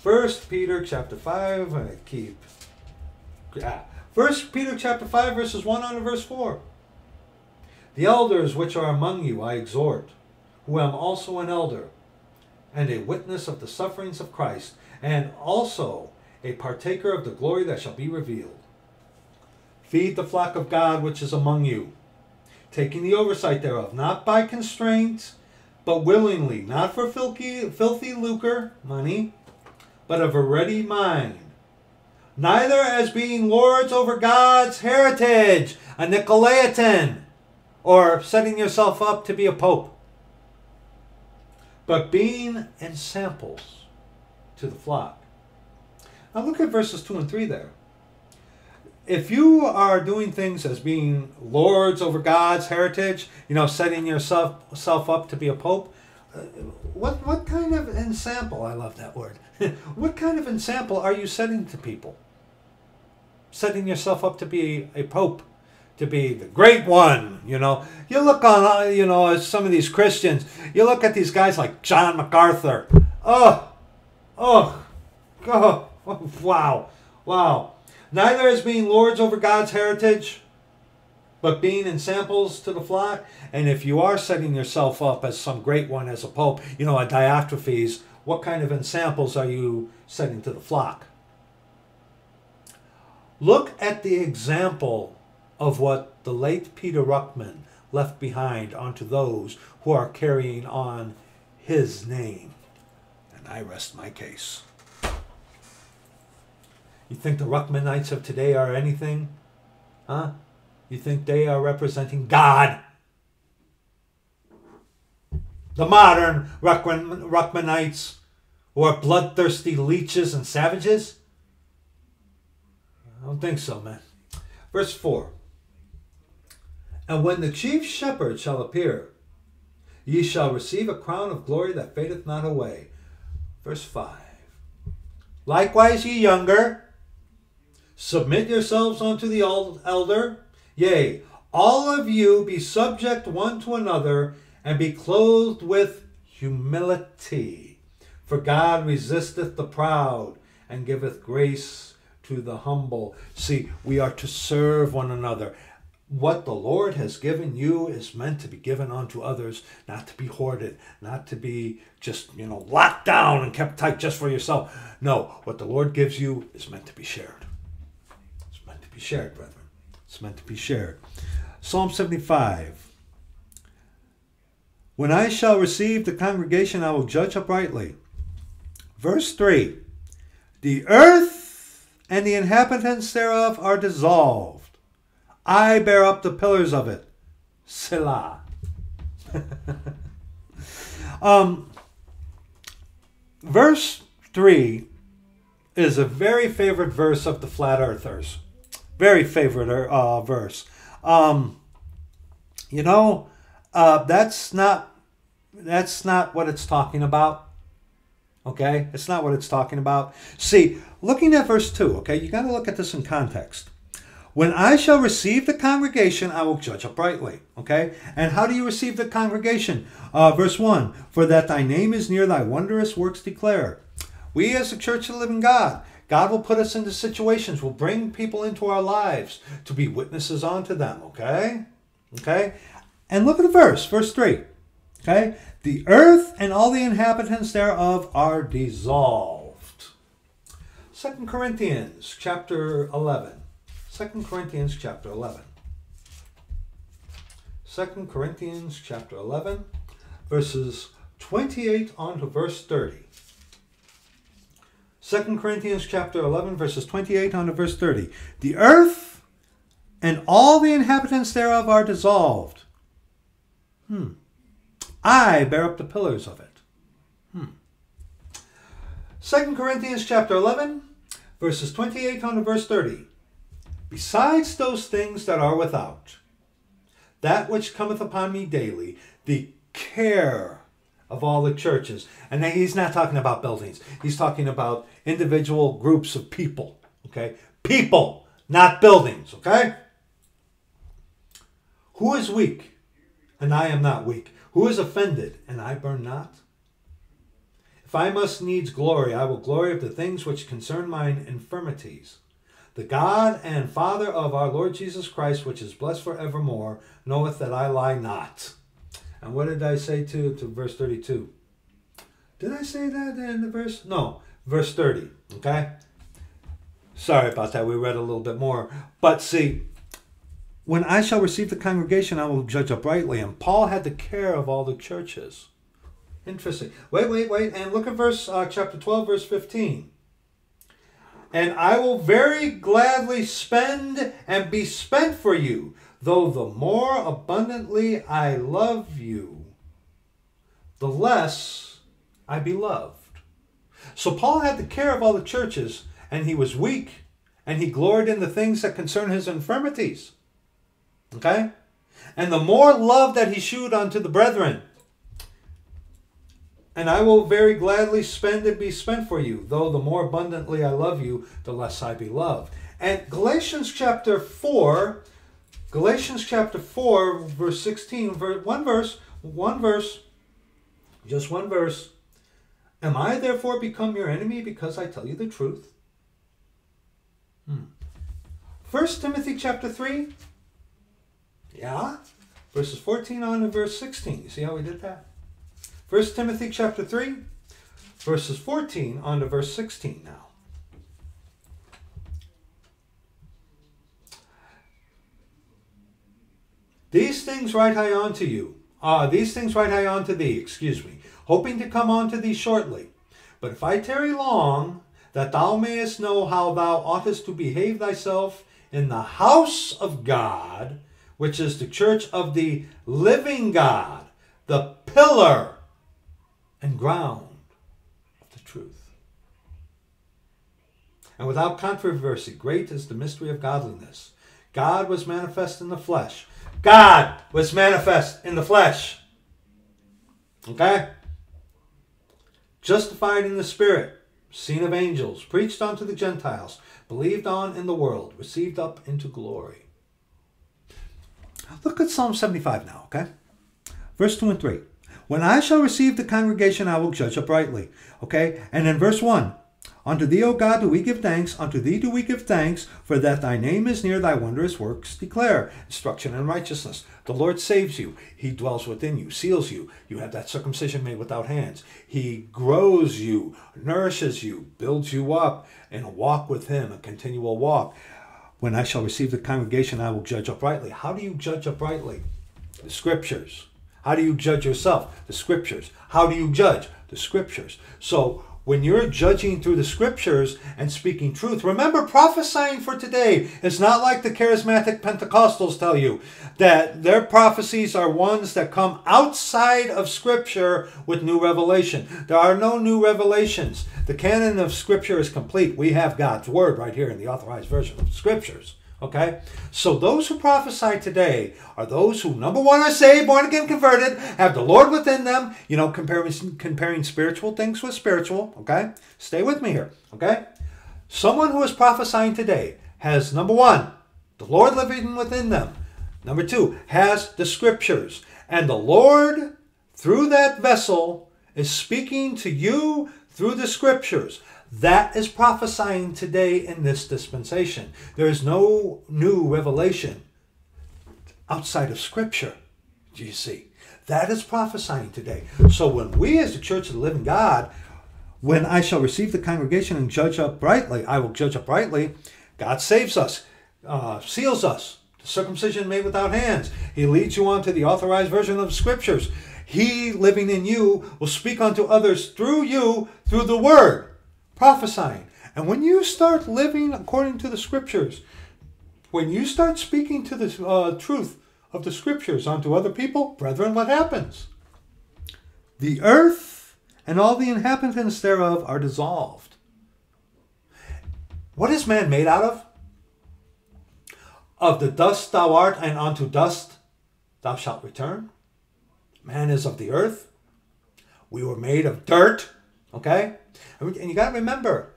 First Peter chapter five, I keep, ah, First Peter chapter five, verses one on to verse four. The elders which are among you I exhort, who am also an elder, and a witness of the sufferings of Christ, and also a partaker of the glory that shall be revealed. Feed the flock of God which is among you, taking the oversight thereof, not by constraint, but willingly, not for filthy, filthy lucre, money, but of a ready mind, neither as being lords over God's heritage, a Nicolaitan, or setting yourself up to be a pope, but being in samples to the flock. Now look at verses two and three there. If you are doing things as being lords over God's heritage, you know, setting yourself self up to be a pope, Uh, what what kind of ensample, I love that word, what kind of ensample are you setting to people? Setting yourself up to be a pope, to be the great one, you know. You look on, you know, some of these Christians, you look at these guys like John MacArthur. Oh, oh, oh, oh wow, wow. Neither as being lords over God's heritage, but being in samples to the flock. And if you are setting yourself up as some great one, as a pope, you know, a Diotrephes, what kind of ensamples are you setting to the flock? Look at the example of what the late Peter Ruckman left behind onto those who are carrying on his name. And I rest my case. You think the Ruckmanites of today are anything? Huh? You think they are representing God? The modern Ruckman, Ruckmanites, who are bloodthirsty leeches and savages? I don't think so, man. Verse four. And when the chief shepherd shall appear, ye shall receive a crown of glory that fadeth not away. Verse five. Likewise, ye younger, submit yourselves unto the elder. Yea, all of you be subject one to another, and be clothed with humility. For God resisteth the proud, and giveth grace to the humble. See, we are to serve one another. What the Lord has given you is meant to be given unto others, not to be hoarded, not to be just, you know, locked down and kept tight just for yourself. No, what the Lord gives you is meant to be shared. It's meant to be shared, brethren. It's meant to be shared. Psalm seventy-five. When I shall receive the congregation, I will judge uprightly. Verse three. The earth and the inhabitants thereof are dissolved. I bear up the pillars of it. Selah. um, verse three is a very favorite verse of the flat earthers. Very favorite uh, verse. Um, you know, uh, that's not that's not what it's talking about. Okay? It's not what it's talking about. See, looking at verse two, okay, you got to look at this in context. When I shall receive the congregation, I will judge uprightly. Okay? And how do you receive the congregation? Uh, verse one, for that thy name is near, thy wondrous works declare. We as the Church of the Living God, God will put us into situations, will bring people into our lives to be witnesses unto them, okay? Okay? And look at the verse, verse three. Okay? The earth and all the inhabitants thereof are dissolved. Second Corinthians chapter eleven. Second Corinthians chapter eleven. Second Corinthians chapter eleven, verses twenty-eight on to verse thirty. Second Corinthians chapter eleven, verses twenty-eight on to verse thirty. The earth and all the inhabitants thereof are dissolved. Hmm. I bear up the pillars of it. Hmm. Second Corinthians chapter eleven, verses twenty-eight on to verse thirty. Besides those things that are without, that which cometh upon me daily, the care of all the churches. And he's not talking about buildings. He's talking about individual groups of people. Okay? People, not buildings. Okay? Who is weak? And I am not weak. Who is offended? And I burn not. If I must needs glory, I will glory of the things which concern mine infirmities. The God and Father of our Lord Jesus Christ, which is blessed forevermore, knoweth that I lie not. And what did I say to, to verse thirty-two? Did I say that in the verse? No, verse thirty, okay? Sorry about that. We read a little bit more. But see, when I shall receive the congregation, I will judge uprightly. And Paul had the care of all the churches. Interesting. Wait, wait, wait. And look at verse uh, chapter twelve, verse fifteen. And I will very gladly spend and be spent for you, though the more abundantly I love you, the less I be loved. So Paul had the care of all the churches, and he was weak, and he gloried in the things that concern his infirmities. Okay? And the more love that he shewed unto the brethren, and I will very gladly spend and be spent for you, though the more abundantly I love you, the less I be loved. And Galatians chapter four, Galatians chapter four, verse sixteen, one verse, one verse, just one verse. Am I therefore become your enemy because I tell you the truth? Hmm. First Timothy chapter three, yeah, verses fourteen on to verse sixteen. You see how we did that? First Timothy chapter three, verses fourteen on to verse sixteen now. These things write I unto you. Ah, uh, these things write I unto thee, excuse me, hoping to come unto thee shortly. But if I tarry long, that thou mayest know how thou oughtest to behave thyself in the house of God, which is the church of the living God, the pillar and ground of the truth. And without controversy, great is the mystery of godliness. God was manifest in the flesh. God was manifest in the flesh. Okay? Justified in the Spirit, seen of angels, preached unto the Gentiles, believed on in the world, received up into glory. Look at Psalm seventy-five now, okay? Verse two and three. When I shall receive the congregation, I will judge uprightly. Okay? And in verse one, unto thee, O God, do we give thanks. Unto thee do we give thanks, for that thy name is near, thy wondrous works declare. Instruction in righteousness. The Lord saves you. He dwells within you, seals you. You have that circumcision made without hands. He grows you, nourishes you, builds you up, and a walk with him, a continual walk. When I shall receive the congregation, I will judge uprightly. How do you judge uprightly? The Scriptures. How do you judge yourself? The Scriptures. How do you judge? The Scriptures. So when you're judging through the Scriptures and speaking truth, remember, prophesying for today is not like the charismatic Pentecostals tell you, that their prophecies are ones that come outside of Scripture with new revelation. There are no new revelations. The canon of Scripture is complete. We have God's Word right here in the Authorized Version of the Scriptures. Okay? So those who prophesy today are those who, number one, are saved, born again, converted, have the Lord within them. You know, comparing, comparing spiritual things with spiritual. Okay? Stay with me here. Okay? Someone who is prophesying today has, number one, the Lord living within them. Number two, has the Scriptures. And the Lord, through that vessel, is speaking to you through the Scriptures. That is prophesying today in this dispensation. There is no new revelation outside of Scripture. Do you see? That is prophesying today. So when we as the Church of the Living God, when I shall receive the congregation and judge uprightly, I will judge uprightly. God saves us, uh, seals us, the circumcision made without hands. He leads you on to the authorized version of Scriptures. He, living in you, will speak unto others through you, through the Word, prophesying. And when you start living according to the Scriptures, when you start speaking to the uh, truth of the Scriptures unto other people, brethren, what happens? The earth and all the inhabitants thereof are dissolved. What is man made out of? Of the dust thou art, and unto dust thou shalt return. Man is of the earth. We were made of dirt. Okay? And you got to remember,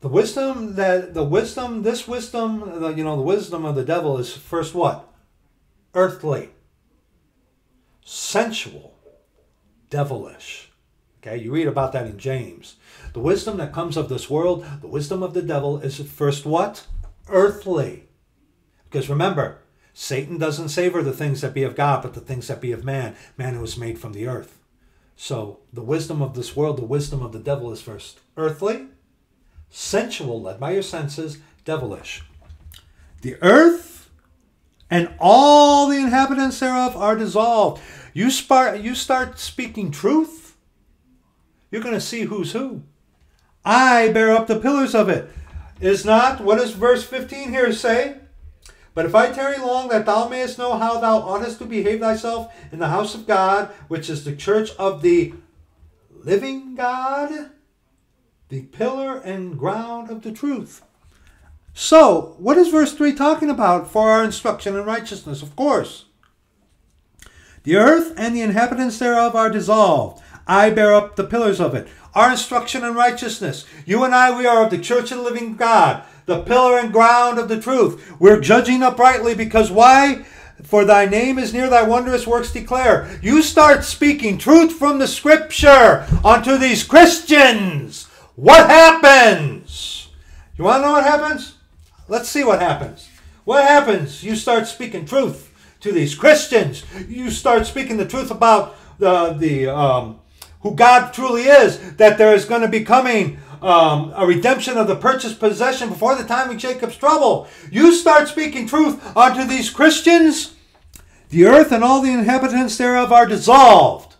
the wisdom that the wisdom, this wisdom, the, you know, the wisdom of the devil is first what? Earthly, sensual, devilish. Okay, you read about that in James. The wisdom that comes of this world, the wisdom of the devil, is first what? Earthly. Because remember, Satan doesn't savor the things that be of God, but the things that be of man, man who was made from the earth. So the wisdom of this world, the wisdom of the devil is first earthly, sensual, led by your senses, devilish. The earth and all the inhabitants thereof are dissolved. You, spar you start speaking truth, you're going to see who's who. I bear up the pillars of it. Is not, what does verse fifteen here say? But if I tarry long, that thou mayest know how thou oughtest to behave thyself in the house of God, which is the church of the living God, the pillar and ground of the truth. So, what is verse three talking about for our instruction in righteousness? Of course. The earth and the inhabitants thereof are dissolved. I bear up the pillars of it. Our instruction in righteousness. You and I, we are of the church of the living God, the pillar and ground of the truth. We're judging uprightly because why? For thy name is near, thy wondrous works declare. You start speaking truth from the Scripture unto these Christians. What happens? You want to know what happens? Let's see what happens. What happens? You start speaking truth to these Christians. You start speaking the truth about the, the um, who God truly is, that there is going to be coming um, a redemption of the purchased possession before the time of Jacob's trouble. You start speaking truth unto these Christians. The earth and all the inhabitants thereof are dissolved.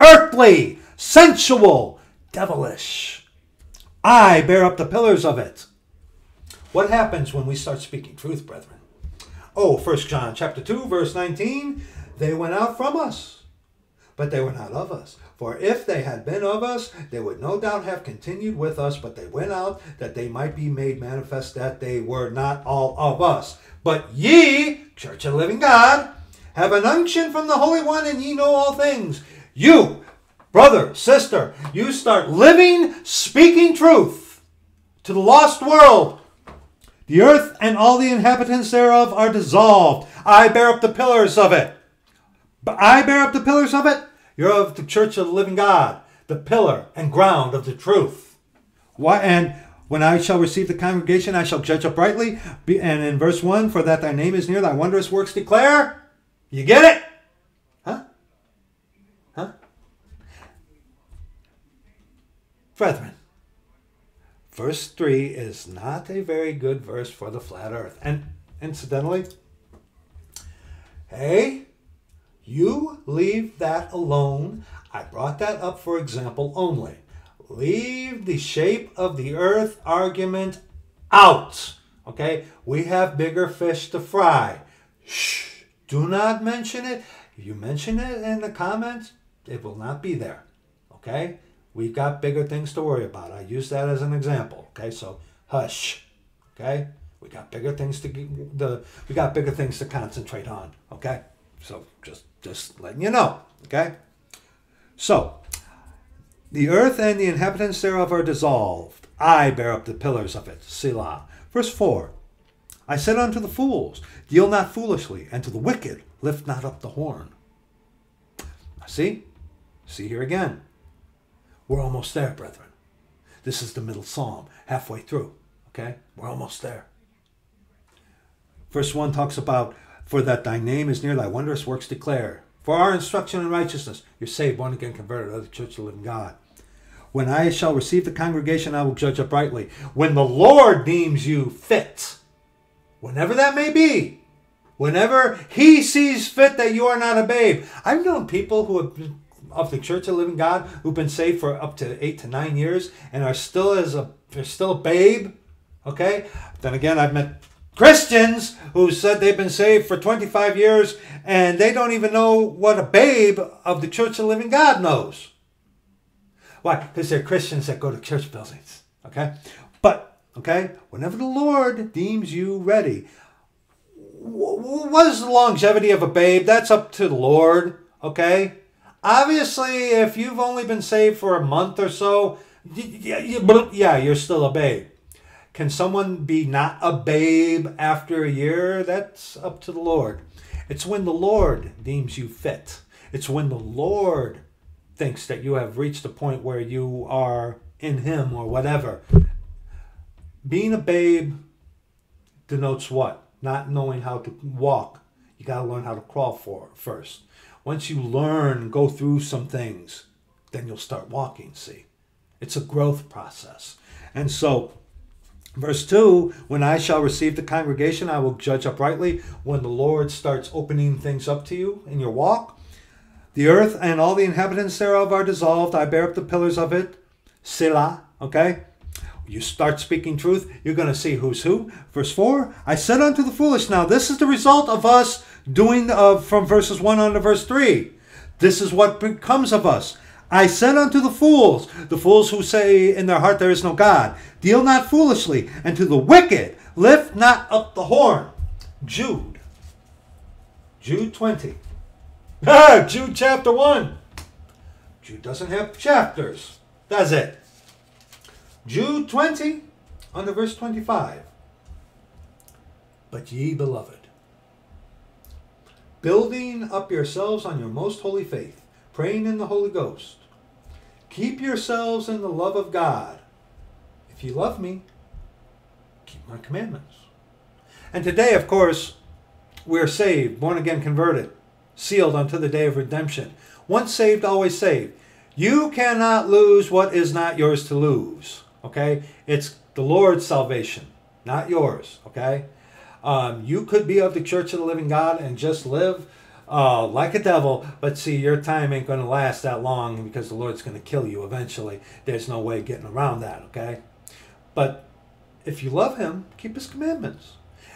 Earthly, sensual, devilish. I bear up the pillars of it. What happens when we start speaking truth, brethren? Oh, first John chapter two, verse nineteen. They went out from us, but they were not of us. For if they had been of us, they would no doubt have continued with us, but they went out that they might be made manifest that they were not all of us. But ye, Church of the Living God, have an unction from the Holy One, and ye know all things. You, brother, sister, you start living, speaking truth to the lost world. The earth and all the inhabitants thereof are dissolved. I bear up the pillars of it. But I bear up the pillars of it. You're of the church of the living God, the pillar and ground of the truth. Why? And when I shall receive the congregation, I shall judge uprightly. And in verse one, for that thy name is near, thy wondrous works declare. You get it? Brethren, verse three is not a very good verse for the flat earth. And incidentally, hey, you leave that alone. I brought that up for example only. Leave the shape of the earth argument out. Okay? We have bigger fish to fry. Shh. Do not mention it. If you mention it in the comments, it will not be there. Okay? We've got bigger things to worry about. I use that as an example. Okay, so hush. Okay, we got bigger things to the we got bigger things to concentrate on. Okay, so just just letting you know. Okay, so the earth and the inhabitants thereof are dissolved. I bear up the pillars of it. Selah. Verse four. I said unto the fools, deal not foolishly, and to the wicked lift not up the horn. See, see here again. We're almost there, brethren. This is the middle psalm, halfway through. Okay? We're almost there. Verse one talks about For that thy name is near, thy wondrous works declare. For our instruction in righteousness, you're saved, born again, converted, of the church of the living God. When I shall receive the congregation, I will judge uprightly. When the Lord deems you fit, whenever that may be, whenever he sees fit that you are not a babe. I've known people who have been of the church of the living God who've been saved for up to eight to nine years and are still as a they're still a babe. Okay? Then again, I've met Christians who said they've been saved for twenty-five years and they don't even know what a babe of the church of the living God knows. Why? Because they're Christians that go to church buildings. Okay? But, okay, whenever the Lord deems you ready. What is the longevity of a babe? That's up to the Lord, okay? Obviously, if you've only been saved for a month or so, yeah, you're still a babe. Can someone be not a babe after a year? That's up to the Lord. It's when the Lord deems you fit. It's when the Lord thinks that you have reached the point where you are in him or whatever. Being a babe denotes what? Not knowing how to walk. You got to learn how to crawl for first. Once you learn, go through some things, then you'll start walking, see? It's a growth process. And so, verse two, when I shall receive the congregation, I will judge uprightly. When the Lord starts opening things up to you in your walk, the earth and all the inhabitants thereof are dissolved. I bear up the pillars of it. Selah, okay? You start speaking truth, you're going to see who's who. Verse four, I said unto the foolish. Now, this is the result of us doing uh, from verses one on to verse three. This is what becomes of us. I said unto the fools, the fools who say in their heart there is no God, deal not foolishly, and to the wicked lift not up the horn. Jude. Jude twenty. Ah, Jude chapter one. Jude doesn't have chapters, does it? Jude twenty, under verse twenty-five. But ye beloved, building up yourselves on your most holy faith, praying in the Holy Ghost, keep yourselves in the love of God. If ye love me, keep my commandments. And today, of course, we are saved, born again, converted, sealed unto the day of redemption. Once saved, always saved. You cannot lose what is not yours to lose. Okay, it's the Lord's salvation, not yours. Okay, um, you could be of the Church of the Living God and just live uh, like a devil, but see, your time ain't going to last that long because the Lord's going to kill you eventually. There's no way of getting around that. Okay, but if you love Him, keep His commandments,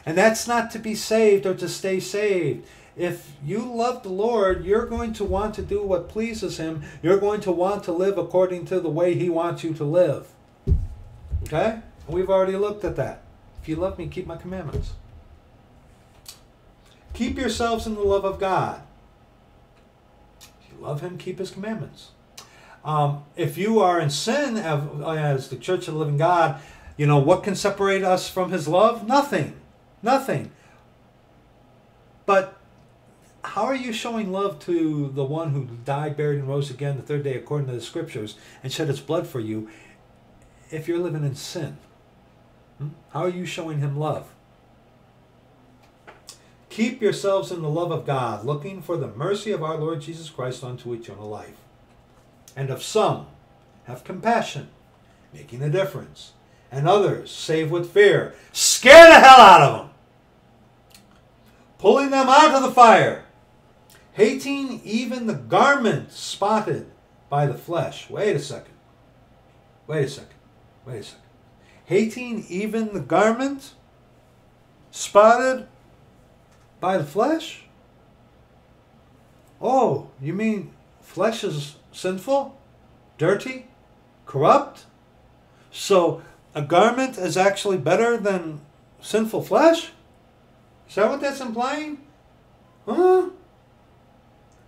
and that's not to be saved or to stay saved. If you love the Lord, you're going to want to do what pleases Him. You're going to want to live according to the way He wants you to live. Okay? We've already looked at that. If you love me, keep my commandments. Keep yourselves in the love of God. If you love Him, keep His commandments. Um, if you are in sin as, as the Church of the Living God, you know, what can separate us from His love? Nothing. Nothing. But how are you showing love to the one who died, buried, and rose again the third day according to the Scriptures and shed His blood for you if you're living in sin? Hmm? How are you showing Him love? Keep yourselves in the love of God, looking for the mercy of our Lord Jesus Christ unto eternal life. And of some, have compassion, making a difference. And others, save with fear, scare the hell out of them, pulling them out of the fire. Hating even the garment spotted by the flesh. Wait a second. Wait a second. Wait a second. Hating even the garment spotted by the flesh? Oh, you mean flesh is sinful, dirty, corrupt? So a garment is actually better than sinful flesh? Is that what that's implying? Huh?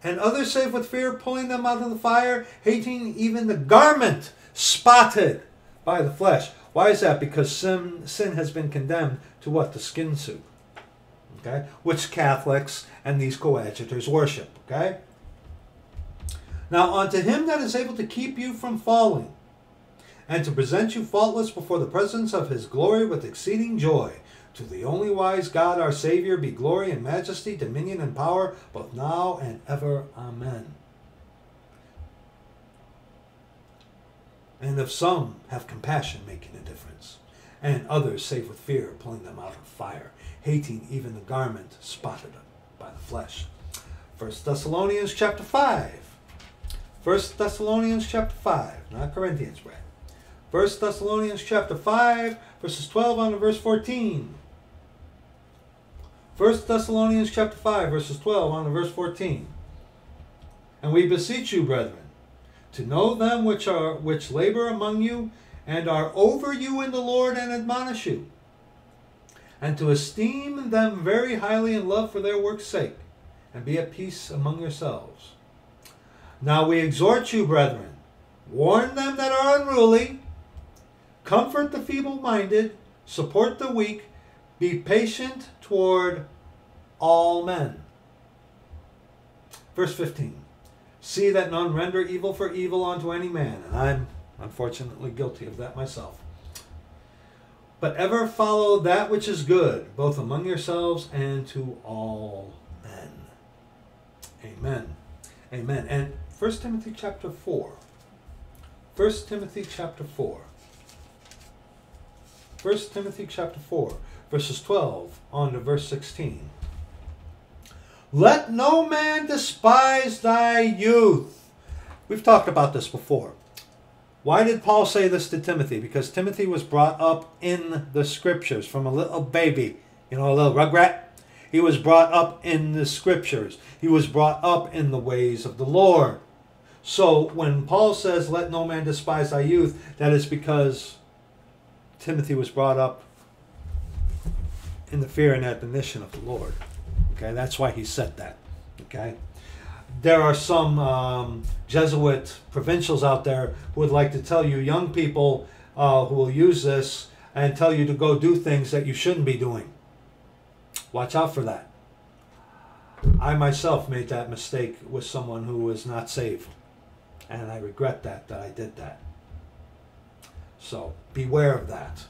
And others save with fear, pulling them out of the fire, hating even the garment spotted by the flesh. Why is that? Because sin, sin has been condemned to what? The skin suit. Okay? Which Catholics and these coadjutors worship. Okay? Now unto him that is able to keep you from falling, and to present you faultless before the presence of his glory with exceeding joy, To the only wise God, our Savior, be glory and majesty, dominion and power, both now and ever. Amen. And if some have compassion, making a difference, and others save with fear, pulling them out of fire, hating even the garment spotted by the flesh. First Thessalonians chapter five. First Thessalonians chapter five, not Corinthians, Brad. First Thessalonians chapter five, verses twelve on to verse fourteen. First Thessalonians chapter five, verses twelve on to verse fourteen. And we beseech you, brethren, to know them which are which labor among you, and are over you in the Lord, and admonish you, and to esteem them very highly in love for their work's sake, and be at peace among yourselves. Now we exhort you, brethren, warn them that are unruly, comfort the feeble-minded, support the weak, be patient toward all men. Verse fifteen. See that none render evil for evil unto any man, and I'm unfortunately guilty of that myself. But ever follow that which is good, both among yourselves and to all men. Amen. Amen. And First Timothy chapter four. First Timothy chapter four. First Timothy chapter four, verses twelve on to verse sixteen. Let no man despise thy youth. We've talked about this before. Why did Paul say this to Timothy? Because Timothy was brought up in the scriptures from a little baby, you know, a little rugrat. He was brought up in the scriptures. He was brought up in the ways of the Lord. So when Paul says, let no man despise thy youth, that is because Timothy was brought up in the fear and admonition of the Lord. Okay, that's why he said that. Okay. There are some um, Jesuit provincials out there who would like to tell you, young people uh, who will use this and tell you to go do things that you shouldn't be doing. Watch out for that. I myself made that mistake with someone who was not saved, and I regret that, that I did that. So beware of that.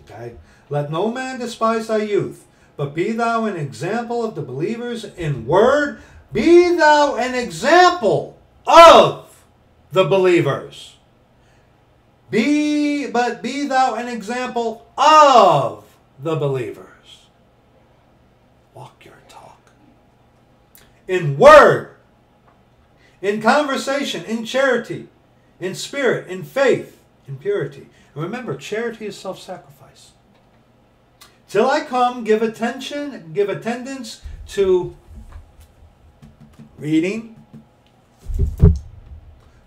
Okay? Let no man despise thy youth, but be thou an example of the believers in word. Be thou an example of the believers. Be, but be thou an example of the believers. Walk your talk. In word, in conversation, in charity, in spirit, in faith, in purity. And remember, charity is self-sacrifice. Till I come, give attention, give attendance to reading,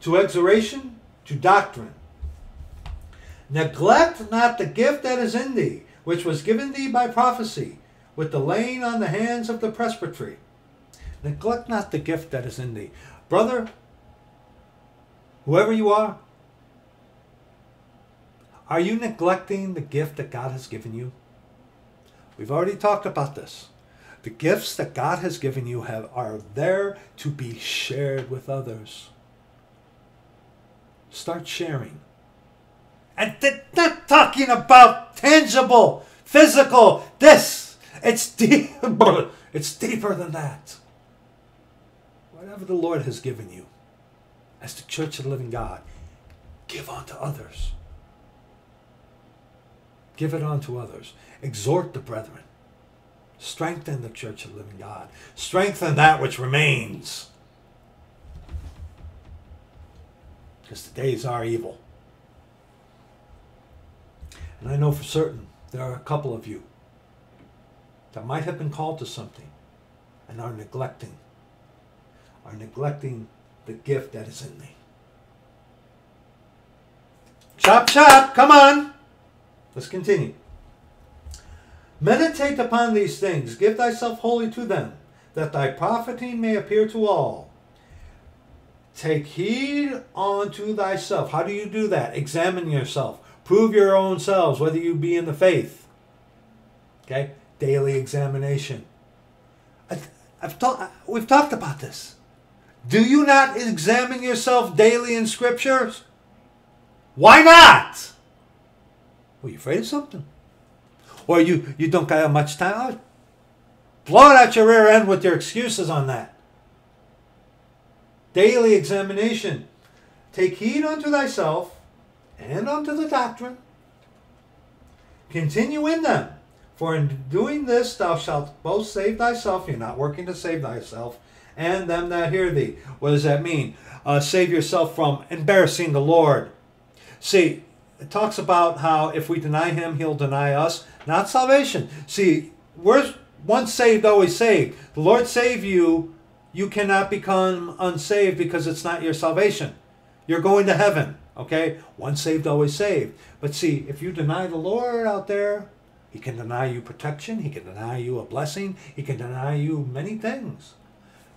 to exhortation, to doctrine. Neglect not the gift that is in thee, which was given thee by prophecy, with the laying on the hands of the presbytery. Neglect not the gift that is in thee. Brother, whoever you are, are you neglecting the gift that God has given you? We've already talked about this. The gifts that God has given you have, are there to be shared with others. Start sharing. And th not talking about tangible, physical, this. It's deep, it's deeper than that. Whatever the Lord has given you, as the Church of the Living God, give unto others. Give it unto others. Exhort the brethren. Strengthen the Church of the Living God. Strengthen that which remains. Because the days are evil. And I know for certain there are a couple of you that might have been called to something and are neglecting. Are neglecting the gift that is in thee. Chop, chop, come on. Let's continue. Meditate upon these things. Give thyself wholly to them, that thy profiting may appear to all. Take heed unto thyself. How do you do that? Examine yourself. Prove your own selves, whether you be in the faith. Okay? Daily examination. I've, I've ta- we've talked about this. Do you not examine yourself daily in scriptures? Why not? Were you afraid of something? or you, you don't got much time, I'll blow it out your rear end with your excuses on that. Daily examination. Take heed unto thyself and unto the doctrine. Continue in them. For in doing this thou shalt both save thyself. You're not working to save thyself. And them that hear thee. What does that mean? Uh, save yourself from embarrassing the Lord. See, it talks about how if we deny him, he'll deny us. Not salvation. See, we're once saved, always saved. The Lord save you. You cannot become unsaved because it's not your salvation. You're going to heaven. Okay? Once saved, always saved. But see, if you deny the Lord out there, he can deny you protection. He can deny you a blessing. He can deny you many things.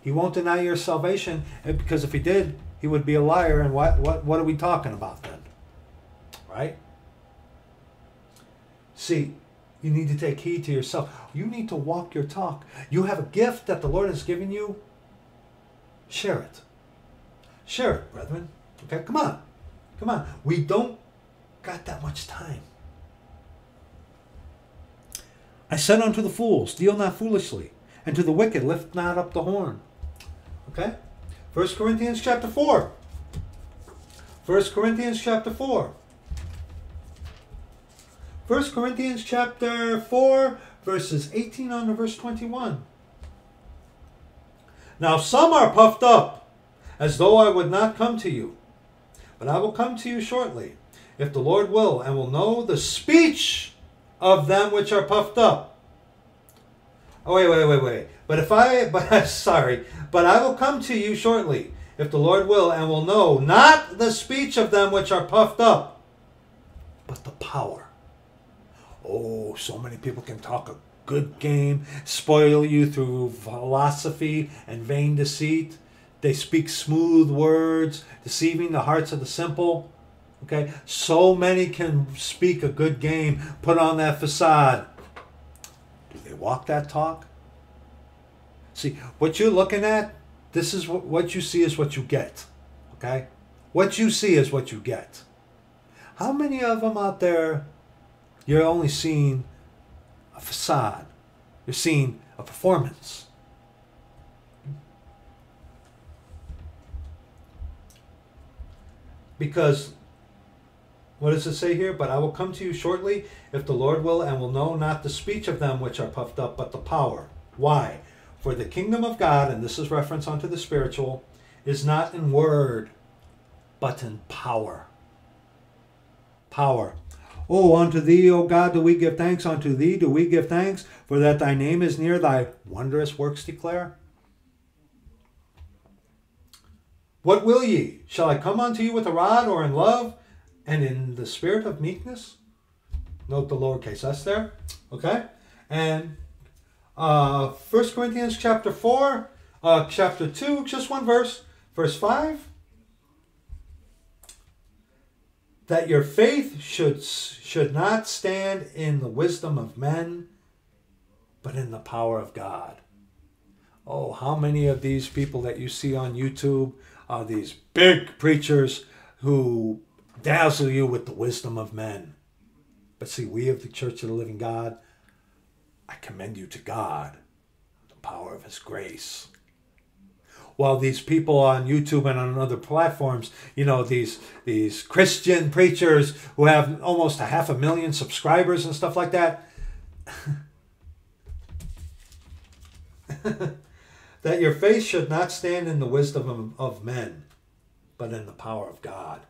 He won't deny your salvation, because if he did, he would be a liar. And what, what, what are we talking about then? Right? See, you need to take heed to yourself. You need to walk your talk. You have a gift that the Lord has given you. Share it. Share it, brethren. Okay, come on. Come on. We don't got that much time. I said unto the fools, deal not foolishly, and to the wicked lift not up the horn. Okay? First Corinthians chapter four. First Corinthians chapter four. First Corinthians chapter four, verses eighteen on to verse twenty-one. Now some are puffed up, as though I would not come to you. But I will come to you shortly, if the Lord will, and will know the speech of them which are puffed up. Oh, wait, wait, wait, wait. But if I, but I'm sorry, but I will come to you shortly, if the Lord will, and will know not the speech of them which are puffed up, but the power. Oh, so many people can talk a good game, spoil you through philosophy and vain deceit. They speak smooth words, deceiving the hearts of the simple. Okay, so many can speak a good game, put on that facade. Do they walk that talk? See, what you're looking at, this is what, what you see is what you get. Okay? What you see is what you get. How many of them out there, you're only seeing a facade? You're seeing a performance. Because what does it say here? But I will come to you shortly, if the Lord will, and will know not the speech of them which are puffed up, but the power. Why? For the kingdom of God, and this is reference unto the spiritual, is not in word, but in power. Power. Oh, unto thee, O God, do we give thanks. Unto thee do we give thanks, for that thy name is near, thy wondrous works declare. What will ye? Shall I come unto you with a rod, or in love, and in the spirit of meekness? Note the lowercase s there. Okay? And uh, First Corinthians chapter four, uh, chapter two, just one verse, verse five. That your faith should, should not stand in the wisdom of men, but in the power of God. Oh, how many of these people that you see on YouTube are these big preachers who dazzle you with the wisdom of men. But see, we of the Church of the Living God, I commend you to God, the power of his grace. While these people on YouTube and on other platforms, you know, these, these Christian preachers who have almost a half a million subscribers and stuff like that, that your faith should not stand in the wisdom of men, but in the power of God.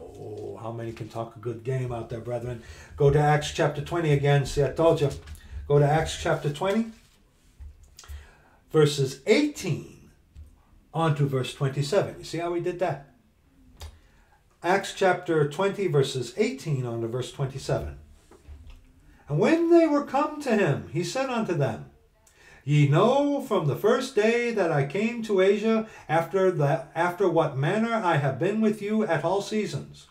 Oh, how many can talk a good game out there, brethren? Go to Acts chapter twenty again. See, I told you. Go to Acts chapter twenty, verses eighteen on to verse twenty-seven. You see how we did that? Acts chapter twenty, verses eighteen on to verse twenty-seven. And when they were come to him, he said unto them, Ye know from the first day that I came to Asia, after, the, after what manner I have been with you at all seasons,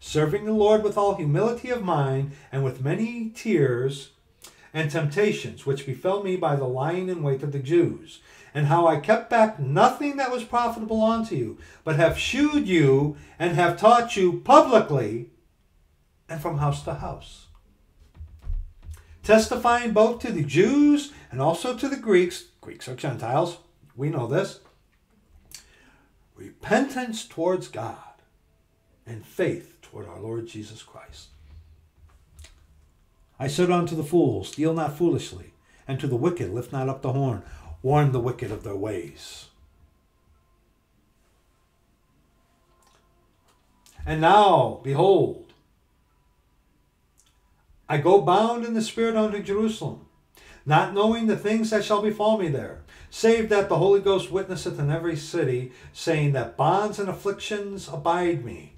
serving the Lord with all humility of mind, and with many tears and temptations, which befell me by the lying in wait of the Jews, and how I kept back nothing that was profitable unto you, but have shewed you, and have taught you publicly, and from house to house, testifying both to the Jews and also to the Greeks. Greeks are Gentiles. We know this. Repentance towards God and faith toward our Lord Jesus Christ. I said unto the fool, steal not foolishly, and to the wicked, lift not up the horn. Warn the wicked of their ways. And now, behold, I go bound in the Spirit unto Jerusalem, not knowing the things that shall befall me there, save that the Holy Ghost witnesseth in every city, saying that bonds and afflictions abide me.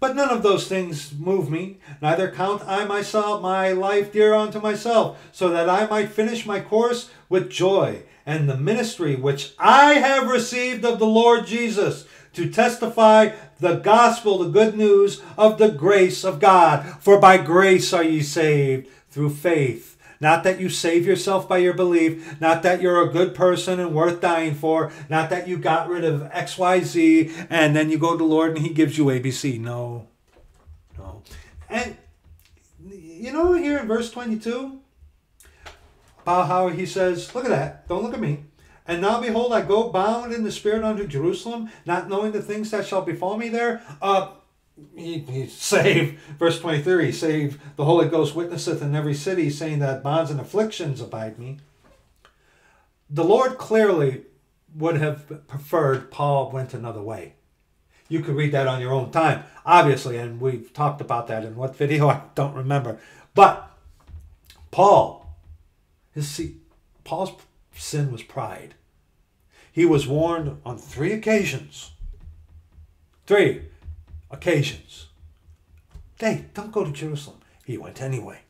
But none of those things move me, neither count I myself my life dear unto myself, so that I might finish my course with joy, and the ministry which I have received of the Lord Jesus, to testify the gospel, the good news of the grace of God. For by grace are ye saved, through faith. Not that you save yourself by your belief, not that you're a good person and worth dying for, not that you got rid of X, Y, Z, and then you go to the Lord and he gives you A B C. No. No. And you know here in verse twenty-two, about how he says, look at that, don't look at me. And now behold, I go bound in the Spirit unto Jerusalem, not knowing the things that shall befall me there. Uh, He, he save, verse twenty-three, save the Holy Ghost witnesseth in every city, saying that bonds and afflictions abide me. The Lord clearly would have preferred Paul went another way. You could read that on your own time, obviously, and we've talked about that in what video, I don't remember. But Paul, his, see, Paul's sin was pride. He was warned on three occasions. Three occasions. Hey, don't go to Jerusalem. He went anyway.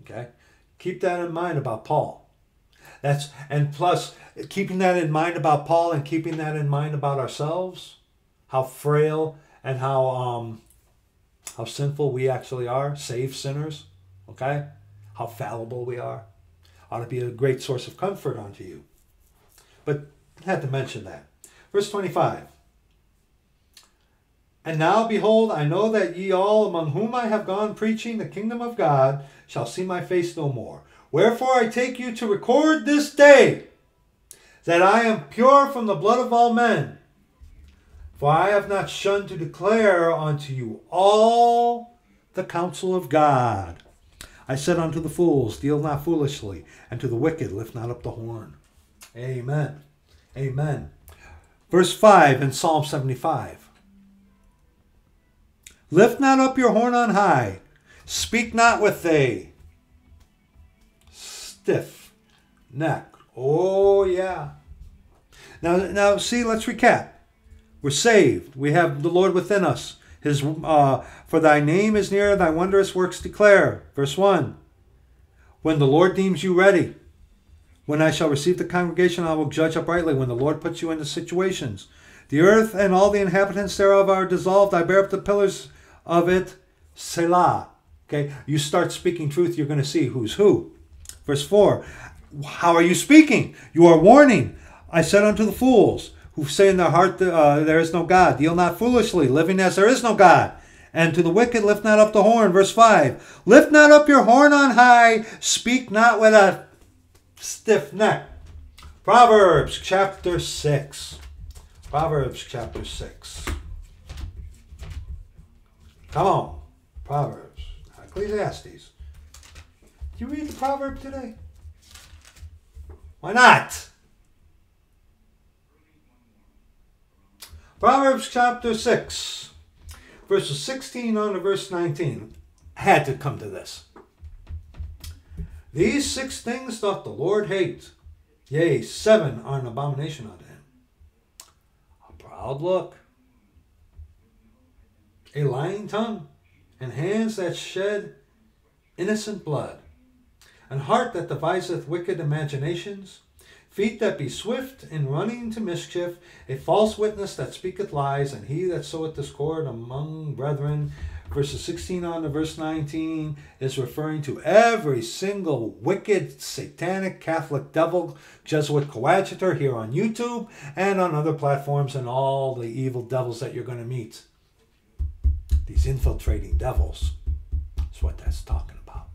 Okay? Keep that in mind about Paul. That's, and plus, keeping that in mind about Paul and keeping that in mind about ourselves, how frail and how, um, how sinful we actually are, saved sinners, okay? How fallible we are. Ought to be a great source of comfort unto you. But I had to mention that. Verse twenty-five. And now, behold, I know that ye all among whom I have gone preaching the kingdom of God shall see my face no more. Wherefore I take you to record this day that I am pure from the blood of all men. For I have not shunned to declare unto you all the counsel of God. I said unto the fools, deal not foolishly, and to the wicked, lift not up the horn. Amen. Amen. Verse five in Psalm seventy-five. Lift not up your horn on high. Speak not with a stiff neck. Oh, yeah. Now, now, see, let's recap. We're saved. We have the Lord within us. His, uh, for thy name is near, thy wondrous works declare. Verse one. When the Lord deems you ready, when I shall receive the congregation, I will judge uprightly. When the Lord puts you into situations, the earth and all the inhabitants thereof are dissolved. I bear up the pillars of it, Selah. Okay, you start speaking truth, you're going to see who's who. Verse four, how are you speaking? You are warning. I said unto the fools, who say in their heart, uh, there is no God. Deal not foolishly, living as there is no God. And to the wicked, lift not up the horn. Verse five, lift not up your horn on high. Speak not with a stiff neck. Proverbs chapter six. Proverbs chapter six. Come on. Proverbs. Ecclesiastes. Did you read the proverb today? Why not? Proverbs chapter six. Verses sixteen on to verse nineteen. I had to come to this. These six things doth the Lord hate. Yea, seven are an abomination unto him. Proud look, a lying tongue, and hands that shed innocent blood, an heart that deviseth wicked imaginations, feet that be swift in running to mischief, a false witness that speaketh lies, and he that soweth discord among brethren. Verses sixteen on to verse nineteen is referring to every single wicked, satanic, Catholic devil, Jesuit coadjutor here on YouTube and on other platforms, and all the evil devils that you're going to meet. These infiltrating devils. That's what that's talking about.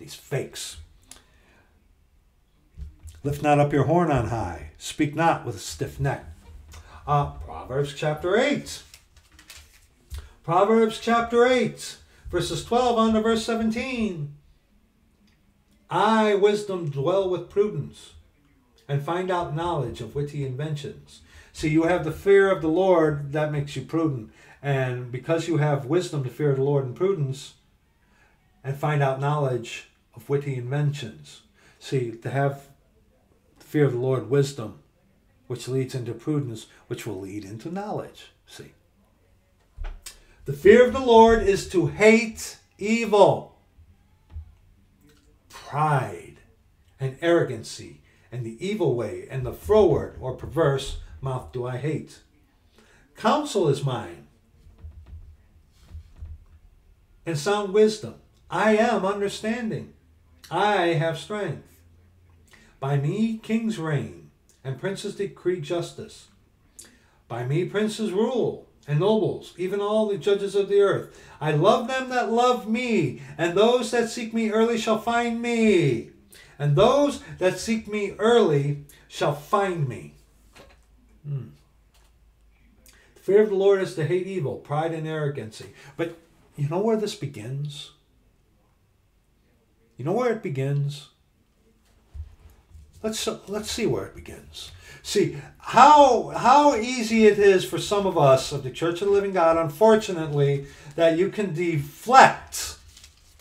these fakes. Lift not up your horn on high. Speak not with a stiff neck. Uh, Proverbs chapter eight. Proverbs chapter eight, verses twelve on to verse seventeen. I, wisdom, dwell with prudence, and find out knowledge of witty inventions. See, you have the fear of the Lord, that makes you prudent. And because you have wisdom to fear the Lord and prudence, and find out knowledge of witty inventions. See, to have the fear of the Lord, wisdom, which leads into prudence, which will lead into knowledge. See, the fear of the Lord is to hate evil, pride, and arrogancy, and the evil way, and the froward or perverse mouth do I hate. Counsel is mine, and sound wisdom. I am understanding. I have strength. By me kings reign, and princes decree justice. By me princes rule, and nobles, even all the judges of the earth. I love them that love me, and those that seek me early shall find me. And those that seek me early shall find me. Hmm. The fear of the Lord is to hate evil, pride, and arrogancy. But you know where this begins? You know where it begins? Let's, let's see where it begins. See, how, how easy it is for some of us of the Church of the Living God, unfortunately, that you can deflect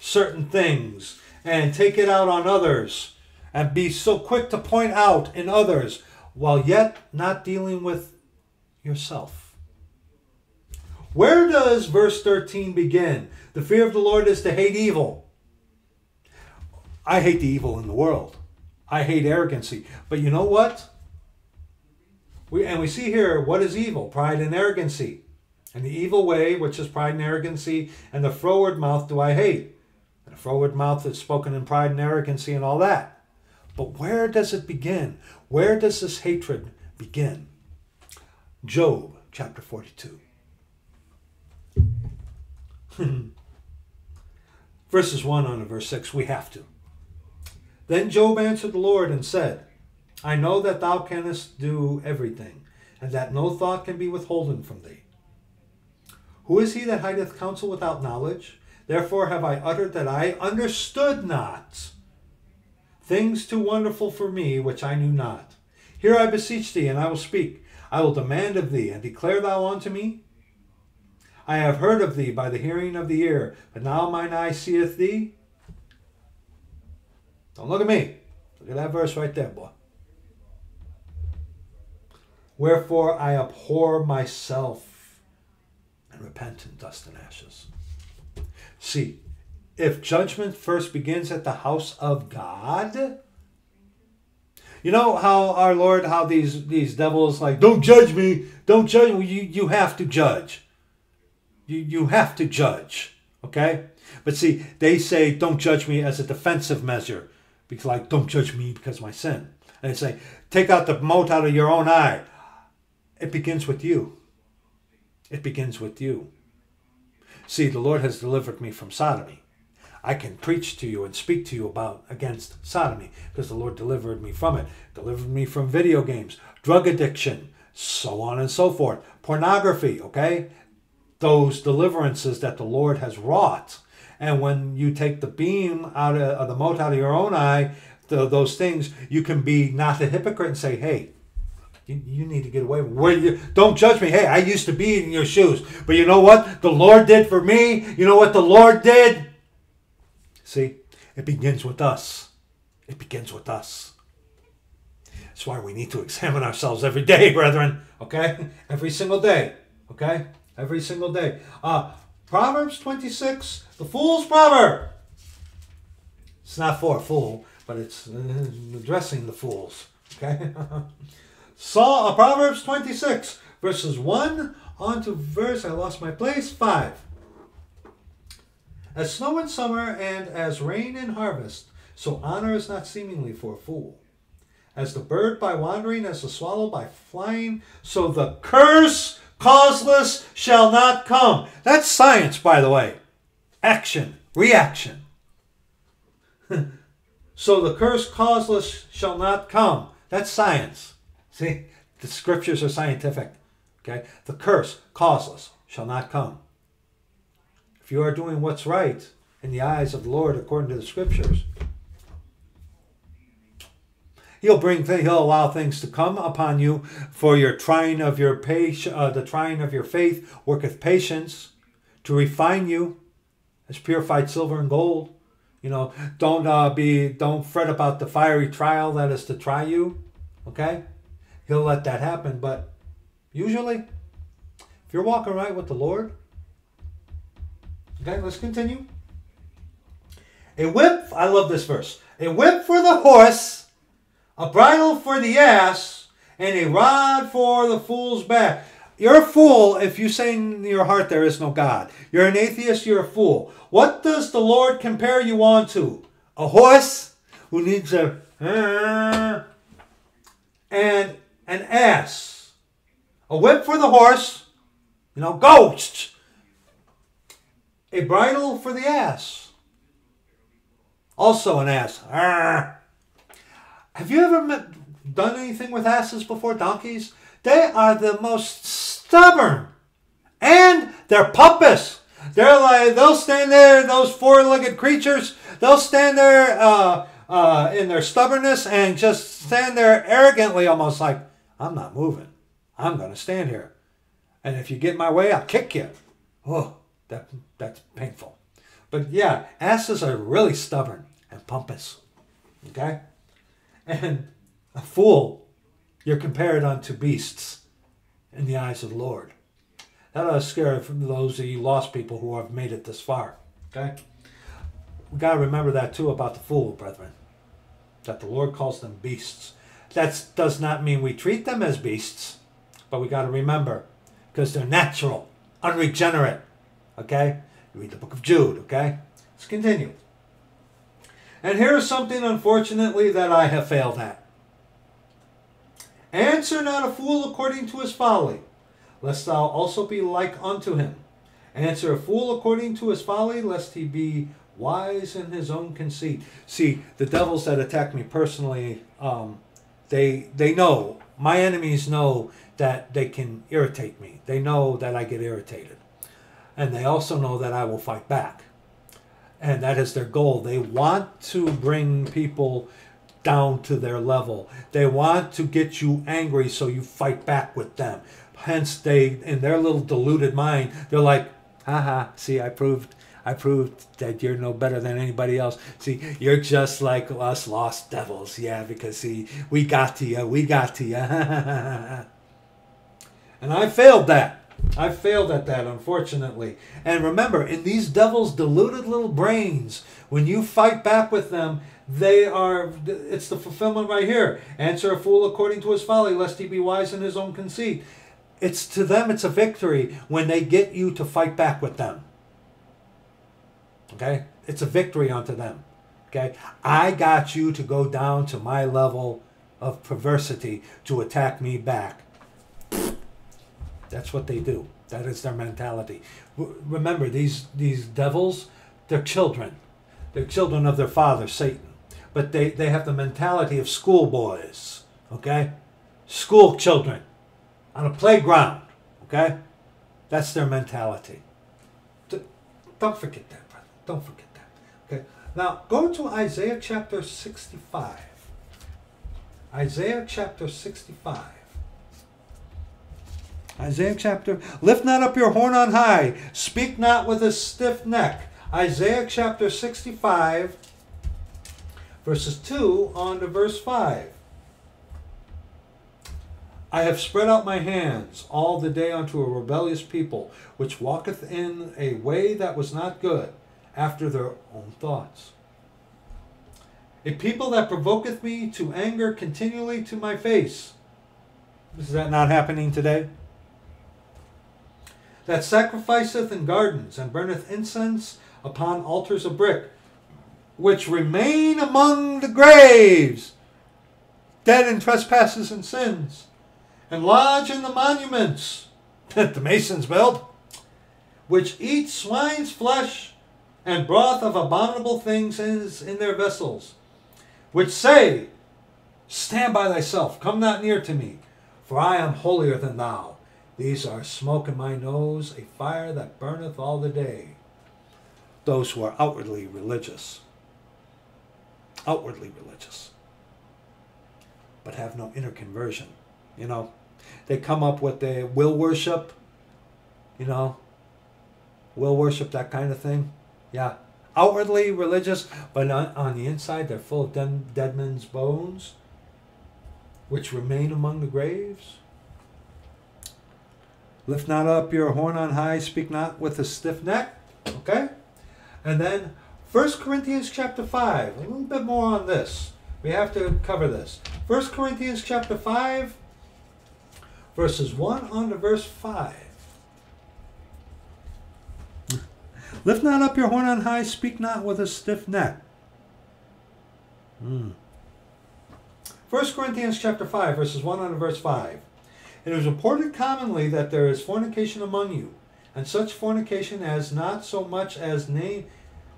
certain things and take it out on others and be so quick to point out in others while yet not dealing with yourself. Where does verse thirteen begin? The fear of the Lord is to hate evil. I hate the evil in the world. I hate arrogancy. But you know what? We, and we see here, what is evil? Pride and arrogancy. And the evil way, which is pride and arrogancy, and the froward mouth do I hate. And the froward mouth is spoken in pride and arrogancy and all that. But where does it begin? Where does this hatred begin? Job chapter forty-two. Verses one on to verse six, we have to. Then Job answered the Lord and said, I know that thou canst do everything, and that no thought can be withholden from thee. Who is he that hideth counsel without knowledge? Therefore have I uttered that I understood not things too wonderful for me, which I knew not. Here I beseech thee, and I will speak. I will demand of thee, and declare thou unto me. I have heard of thee by the hearing of the ear, but now mine eye seeth thee. Don't look at me. Look at that verse right there, boy. Wherefore I abhor myself and repent in dust and ashes. See, if judgment first begins at the house of God, you know how our Lord, how these, these devils like, don't judge me, don't judge me. You, you have to judge. You, you have to judge, okay? But see, they say, don't judge me as a defensive measure. Because like, don't judge me because of my sin. And they say, take out the mote out of your own eye. It begins with you. It begins with you. See, the Lord has delivered me from sodomy. I can preach to you and speak to you about against sodomy because the Lord delivered me from it. Delivered me from video games, drug addiction, so on and so forth. Pornography, okay? Those deliverances that the Lord has wrought. And when you take the beam out of, of the mote out of your own eye, the, those things, you can be not a hypocrite and say, hey, you, you need to get away. Where you, don't judge me. Hey, I used to be in your shoes. But you know what the Lord did for me? You know what the Lord did? See, it begins with us. It begins with us. That's why we need to examine ourselves every day, brethren. Okay? Every single day. Okay? Every single day. Uh, Proverbs twenty-six, the fool's proverb. It's not for a fool, but it's addressing the fools. Okay? So, uh, Proverbs twenty-six, verses one on to verse, I lost my place, five. As snow in summer and as rain in harvest, so honor is not seemingly for a fool. As the bird by wandering, as the swallow by flying, so the curse causeless shall not come. That's science, by the way. Action. Reaction. So the curse causeless shall not come. That's science. See, the scriptures are scientific. Okay, the curse causeless shall not come. If you are doing what's right in the eyes of the Lord according to the scriptures, He'll bring things, He'll allow things to come upon you, for your trying of your patience, uh, the trying of your faith worketh patience, to refine you as purified silver and gold. You know, don't uh, be, don't fret about the fiery trial that is to try you. Okay, He'll let that happen, but usually, if you're walking right with the Lord, okay, let's continue. A whip, I love this verse. A whip for the horse, a bridle for the ass, and a rod for the fool's back. You're a fool if you say in your heart there is no God. You're an atheist, you're a fool. What does the Lord compare you on to? A horse who needs a... and an ass. A whip for the horse. You know, ghosts. A bridle for the ass. Also an ass. Have you ever met, done anything with asses before, donkeys? They are the most stubborn. And they're pompous. They're like, they'll stand there, those four-legged creatures, they'll stand there uh, uh, in their stubbornness and just stand there arrogantly, almost like, I'm not moving. I'm going to stand here. And if you get in my way, I'll kick you. Oh, that, that's painful. But yeah, asses are really stubborn and pompous. Okay? And a fool, you're compared unto beasts in the eyes of the Lord. That ought to scare those of you lost people who have made it this far. Okay? We've got to remember that too about the fool, brethren. That the Lord calls them beasts. That does not mean we treat them as beasts. But we've got to remember. Because they're natural. Unregenerate. Okay? You read the book of Jude. Okay? Let's continue. And here's something, unfortunately, that I have failed at. Answer not a fool according to his folly, lest thou also be like unto him. Answer a fool according to his folly, lest he be wise in his own conceit. See, the devils that attack me personally, um, they, they know, my enemies know that they can irritate me. They know that I get irritated. And they also know that I will fight back. And that is their goal. They want to bring people down to their level. They want to get you angry so you fight back with them. Hence, they, in their little deluded mind, they're like, haha, see, I proved, I proved that you're no better than anybody else. See, you're just like us lost devils. Yeah, because, see, we got to you. We got to you. And I failed that. I failed at that, unfortunately. And remember, in these devils' deluded little brains, when you fight back with them, they are, it's the fulfillment right here. Answer a fool according to his folly, lest he be wise in his own conceit. It's to them, it's a victory when they get you to fight back with them. Okay? It's a victory unto them. Okay? I got you to go down to my level of perversity to attack me back. That's what they do. That is their mentality. Remember, these, these devils, they're children. They're children of their father, Satan. But they, they have the mentality of schoolboys, okay? School children on a playground, okay? That's their mentality. Don't forget that, brother. Don't forget that, okay? Now, go to Isaiah chapter sixty-five. Isaiah chapter sixty-five. Isaiah chapter, lift not up your horn on high, speak not with a stiff neck. Isaiah chapter sixty-five, verses two on to verse five. I have spread out my hands all the day unto a rebellious people, which walketh in a way that was not good, after their own thoughts. A people that provoketh me to anger continually to my face. Is that not happening today? That sacrificeth in gardens, and burneth incense upon altars of brick, which remain among the graves, dead in trespasses and sins, and lodge in the monuments that the masons built, which eat swine's flesh, and broth of abominable things is in their vessels, which say, Stand by thyself, come not near to me, for I am holier than thou. These are smoke in my nose, a fire that burneth all the day. Those who are outwardly religious, outwardly religious, but have no inner conversion. You know, they come up with their will worship, you know, will worship, that kind of thing. Yeah, outwardly religious, but on, on the inside they're full of dead, dead men's bones, which remain among the graves. Lift not up your horn on high, speak not with a stiff neck. Okay? And then First Corinthians chapter five, a little bit more on this. We have to cover this. First Corinthians chapter five, verses one on to verse five. Lift not up your horn on high, speak not with a stiff neck. Hmm. First Corinthians chapter five, verses one on to verse five. It is reported commonly that there is fornication among you, and such fornication as not so much as name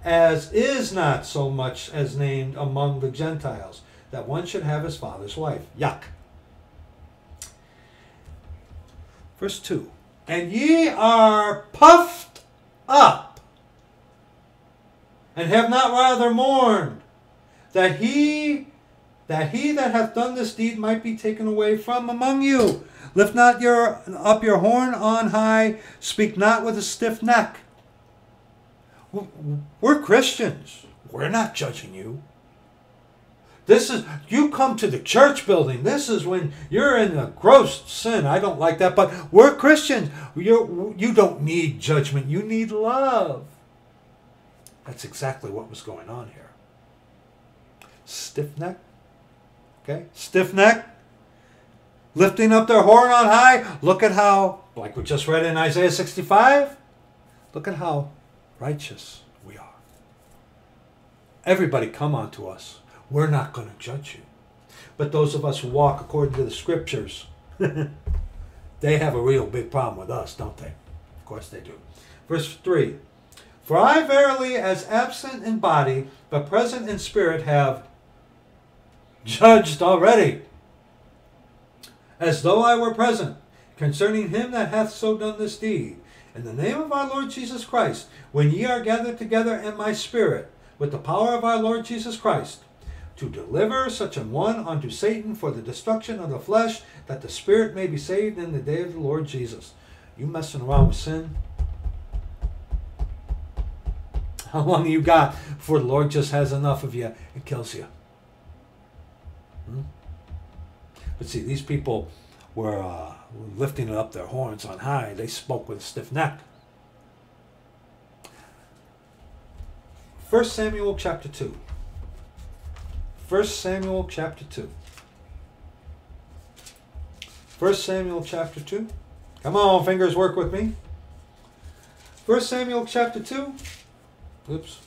as is not so much as named among the Gentiles, that one should have his father's wife. Yuck. Verse two. And ye are puffed up, and have not rather mourned, that he that he that hath done this deed might be taken away from among you. Lift not your, up your horn on high, speak not with a stiff neck. We're Christians. We're not judging you. This is, you come to the church building. This is when you're in a gross sin. I don't like that, but we're Christians. You you don't need judgment. You need love. That's exactly what was going on here. Stiff neck. Okay, stiff neck. Lifting up their horn on high. Look at how, like we just read in Isaiah sixty-five, look at how righteous we are. Everybody come unto us. We're not going to judge you. But those of us who walk according to the scriptures, they have a real big problem with us, don't they? Of course they do. Verse three. For I verily, as absent in body, but present in spirit, have judged already, as though I were present, concerning him that hath so done this deed. In the name of our Lord Jesus Christ, when ye are gathered together in my spirit, with the power of our Lord Jesus Christ, to deliver such an one unto Satan for the destruction of the flesh, that the spirit may be saved in the day of the Lord Jesus. You messing around with sin? How long you got before the Lord just has enough of you and kills you? Hmm? But see, these people were uh, lifting up their horns on high. They spoke with a stiff neck. First Samuel chapter two. First Samuel chapter two. First Samuel chapter two. Come on, fingers, work with me. First Samuel chapter two. Oops.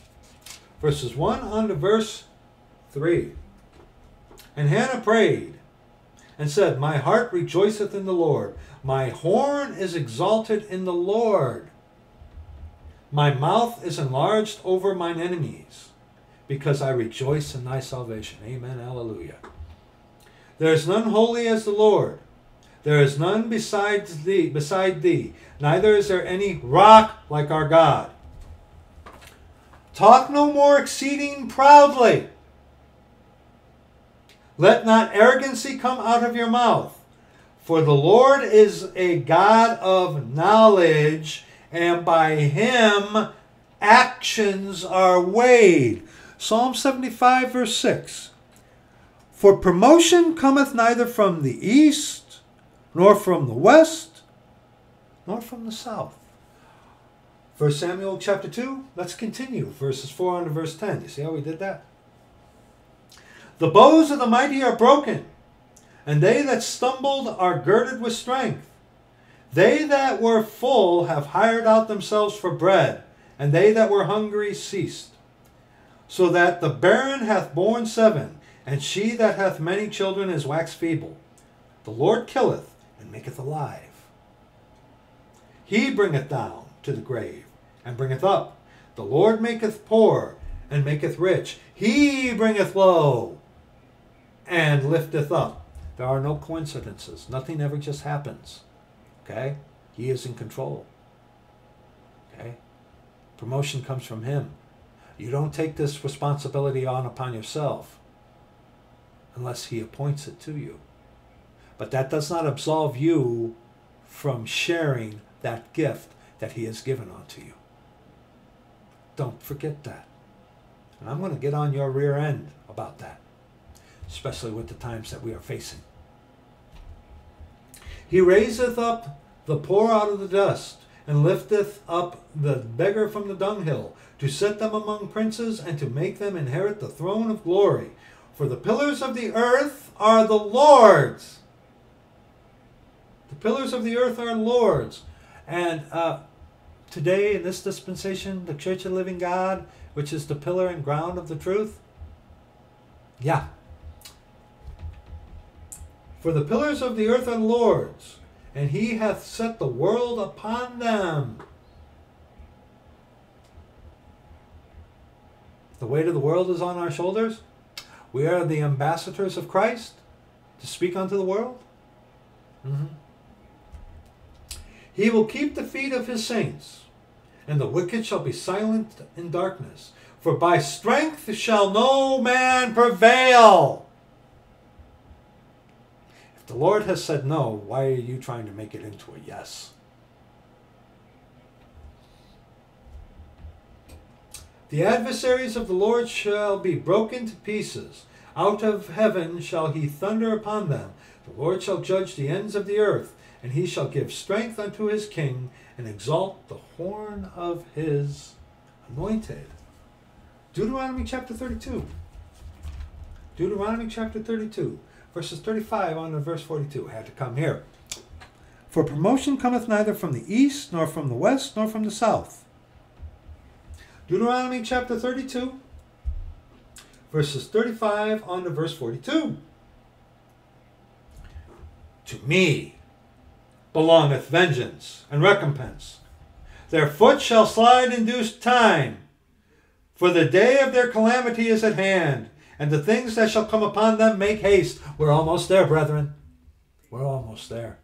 Verses one on to verse three. And Hannah prayed, and said, My heart rejoiceth in the Lord. My horn is exalted in the Lord. My mouth is enlarged over mine enemies, because I rejoice in thy salvation. Amen. Hallelujah. There is none holy as the Lord. There is none besides thee, beside thee. Neither is there any rock like our God. Talk no more exceeding proudly. Let not arrogancy come out of your mouth. For the Lord is a God of knowledge, and by him actions are weighed. Psalm seventy-five, verse six. For promotion cometh neither from the east, nor from the west, nor from the south. First Samuel chapter two, let's continue. Verses four on to verse ten. You see how we did that? The bows of the mighty are broken, and they that stumbled are girded with strength. They that were full have hired out themselves for bread, and they that were hungry ceased. So that the barren hath borne seven, and she that hath many children is waxed feeble. The Lord killeth, and maketh alive. He bringeth down to the grave, and bringeth up. The Lord maketh poor, and maketh rich. He bringeth low, and lifteth up. There are no coincidences. Nothing ever just happens. Okay? He is in control. Okay? Promotion comes from him. You don't take this responsibility on upon yourself unless he appoints it to you. But that does not absolve you from sharing that gift that he has given unto you. Don't forget that. And I'm going to get on your rear end about that, especially with the times that we are facing. He raiseth up the poor out of the dust, and lifteth up the beggar from the dunghill, to set them among princes, and to make them inherit the throne of glory. For the pillars of the earth are the Lord's. The pillars of the earth are Lord's. And uh, today, in this dispensation, the Church of the Living God, which is the pillar and ground of the truth, yeah. For the pillars of the earth are Lord's, and he hath set the world upon them. The weight of the world is on our shoulders. We are the ambassadors of Christ to speak unto the world. Mm-hmm. He will keep the feet of his saints, and the wicked shall be silent in darkness. For by strength shall no man prevail. If the Lord has said no, why are you trying to make it into a yes? The adversaries of the Lord shall be broken to pieces. Out of heaven shall he thunder upon them. The Lord shall judge the ends of the earth, and he shall give strength unto his king, and exalt the horn of his anointed. Deuteronomy chapter thirty-two. Deuteronomy chapter thirty-two, verses thirty-five on to verse forty-two. I had to come here. For promotion cometh neither from the east, nor from the west, nor from the south. Deuteronomy chapter thirty-two, verses thirty-five on to verse forty-two. To me belongeth vengeance and recompense. Their foot shall slide in due time, for the day of their calamity is at hand, and the things that shall come upon them make haste. We're almost there, brethren. We're almost there.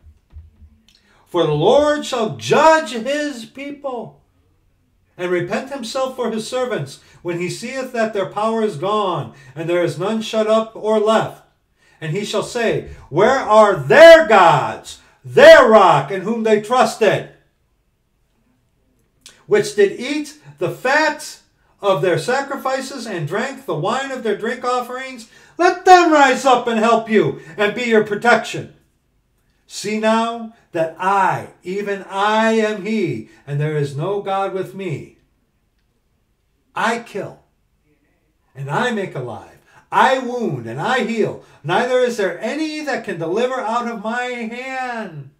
For the Lord shall judge his people, and repent himself for his servants, when he seeth that their power is gone, and there is none shut up or left. And he shall say, where are their gods, their rock, in whom they trusted, which did eat the fat of their sacrifices, and drank the wine of their drink offerings? Let them rise up and help you, and be your protection. See now that I, even I, am he, and there is no God with me. I kill, and I make alive. I wound, and I heal. Neither is there any that can deliver out of my hand.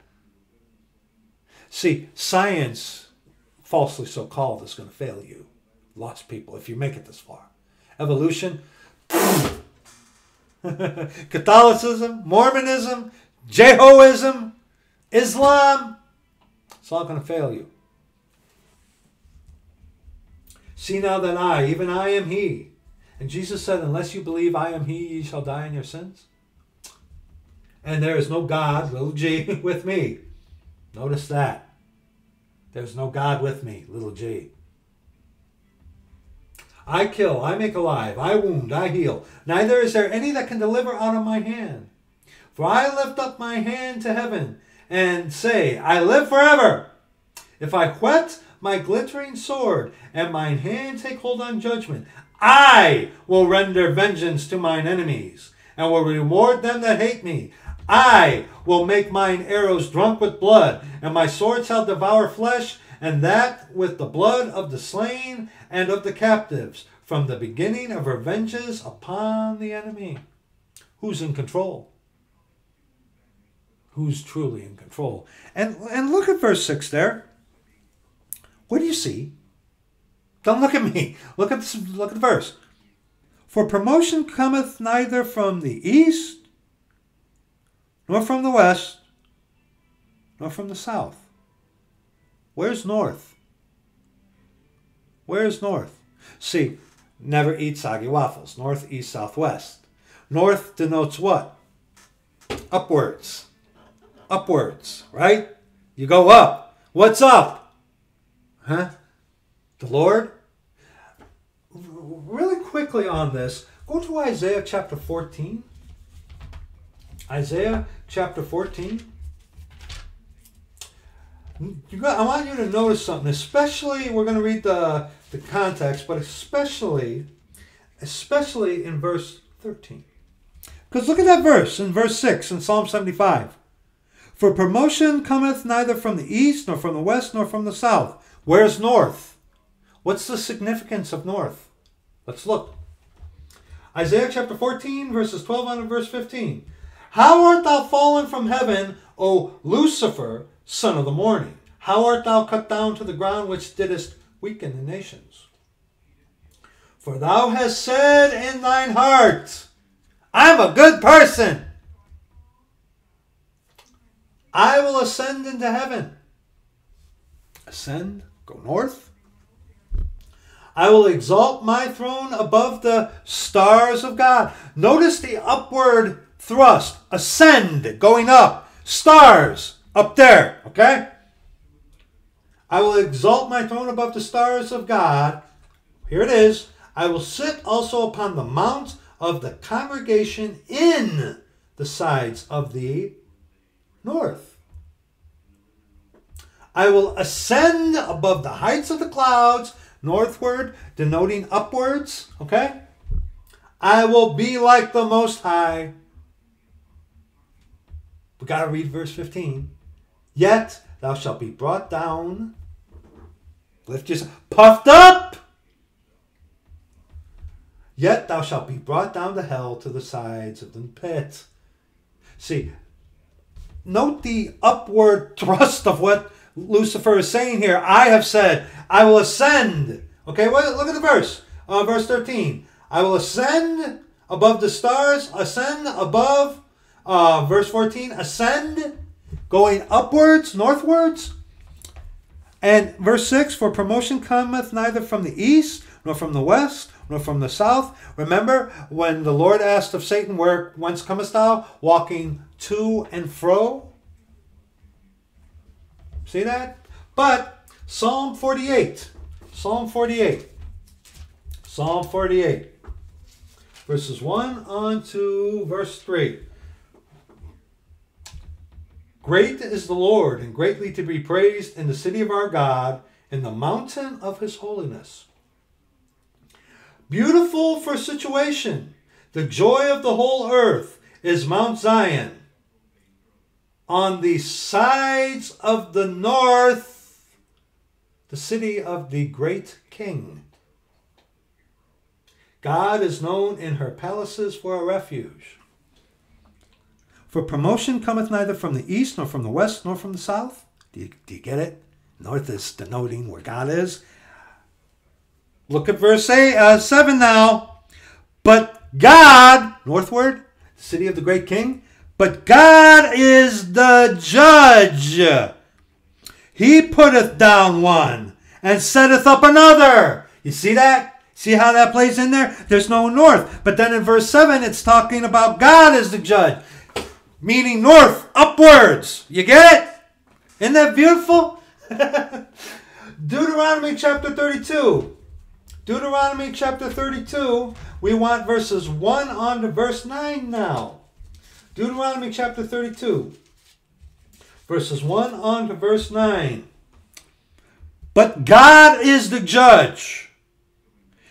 See, science, falsely so called, is going to fail you, lost people, if you make it this far. Evolution, Catholicism, Mormonism, Jehoism, Islam, it's all going to fail you. See now that I, even I, am he. And Jesus said, unless you believe I am he, ye shall die in your sins. And there is no God, little g, with me. Notice that. There's no God with me, little g. I kill, I make alive, I wound, I heal. Neither is there any that can deliver out of my hand. For I lift up my hand to heaven, and say, I live forever. If I whet my glittering sword, and mine hand take hold on judgment, I will render vengeance to mine enemies, and will reward them that hate me. I will make mine arrows drunk with blood, and my sword shall devour flesh, and that with the blood of the slain and of the captives, from the beginning of her vengeance upon the enemy. Who's in control? Who's truly in control? And, and look at verse six there. What do you see? Don't look at me. Look at, this, look at the verse. For promotion cometh neither from the east, nor from the west, nor from the south. Where's north? Where's north? See, never eat soggy waffles. North, east, southwest. North denotes what? Upwards. Upwards, right? You go up. What's up? Huh? The Lord? Really quickly on this, go to Isaiah chapter fourteen. Isaiah chapter fourteen. I want you to notice something, especially, we're going to read the, the context, but especially, especially in verse thirteen. Because look at that verse, in verse six, in Psalm seventy-five. For promotion cometh neither from the east, nor from the west, nor from the south. Where's north? What's the significance of north? Let's look. Isaiah chapter fourteen, verses twelve on to verse fifteen. How art thou fallen from heaven, O Lucifer, son of the morning? How art thou cut down to the ground, which didst weaken the nations? For thou hast said in thine heart, I'm a good person. I will ascend into heaven. Ascend, go north. I will exalt my throne above the stars of God. Notice the upward thrust. Ascend, going up. Stars, up there, okay? I will exalt my throne above the stars of God. Here it is. I will sit also upon the mount of the congregation in the sides of the north. I will ascend above the heights of the clouds, northward, denoting upwards, okay? I will be like the Most High. We got to read verse fifteen. Yet thou shalt be brought down, lift yourself, puffed up. Yet thou shalt be brought down to hell, to the sides of the pit. See, note the upward thrust of what Lucifer is saying here. I have said, I will ascend. Okay, well, look at the verse. Uh, verse thirteen. I will ascend above the stars, ascend above, uh, verse fourteen, ascend, going upwards, northwards. And verse six, for promotion cometh neither from the east, nor from the west, nor from the south. Remember when the Lord asked of Satan, where, whence comest thou? Walking to and fro. See that? But Psalm forty-eight. Psalm forty-eight. Psalm forty-eight. Verses one on to verse three. Great is the Lord, and greatly to be praised in the city of our God, in the mountain of his holiness. Beautiful for situation, the joy of the whole earth is Mount Zion, on the sides of the north, the city of the great king. God is known in her palaces for a refuge. For promotion cometh neither from the east, nor from the west, nor from the south. Do you, do you get it? North is denoting where God is. Look at verse eight, uh, seven now. But God, northward, the city of the great king, but God is the judge. He putteth down one and setteth up another. You see that? See how that plays in there? There's no north. But then in verse seven, it's talking about God as the judge, meaning north, upwards. You get it? Isn't that beautiful? Deuteronomy chapter thirty-two. Deuteronomy chapter thirty-two. We want verses one on to verse nine now. Deuteronomy chapter thirty-two. Verses one on to verse nine. But God is the judge.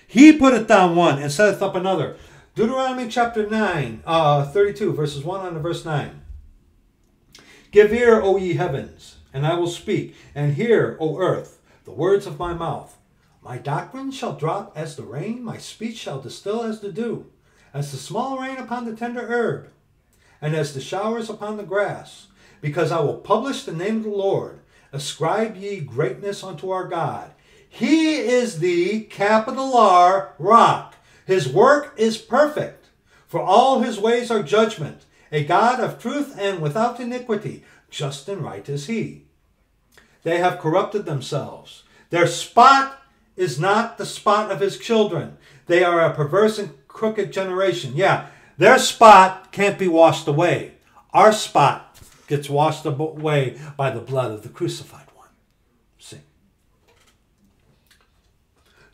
He putteth down one and setteth up another. Deuteronomy chapter nine, uh, thirty-two, verses one on to verse nine. Give ear, O ye heavens, and I will speak, and hear, O earth, the words of my mouth. My doctrine shall drop as the rain, my speech shall distill as the dew, as the small rain upon the tender herb, and as the showers upon the grass. Because I will publish the name of the Lord. Ascribe ye greatness unto our God. He is the, capital R, rock. His work is perfect, for all his ways are judgment. A God of truth and without iniquity, just and right is he. They have corrupted themselves. Their spot is not the spot of his children. They are a perverse and crooked generation. Yeah, their spot can't be washed away. Our spot gets washed away by the blood of the crucified one. See.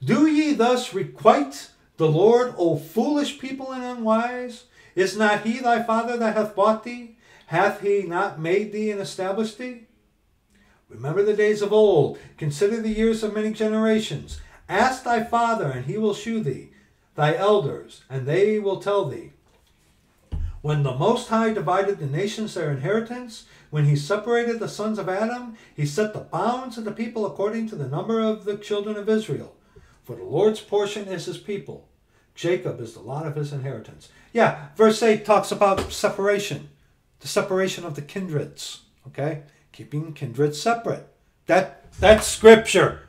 Do ye thus requite the Lord, O foolish people and unwise? Is not he thy father that hath bought thee? Hath he not made thee and established thee? Remember the days of old. Consider the years of many generations. Ask thy father, and he will shew thee, thy elders, and they will tell thee. When the Most High divided the nations their inheritance, when he separated the sons of Adam, he set the bounds of the people according to the number of the children of Israel. For the Lord's portion is his people. Jacob is the lot of his inheritance. Yeah, verse eight talks about separation. The separation of the kindreds. Okay? Keeping kindreds separate. That, that's scripture.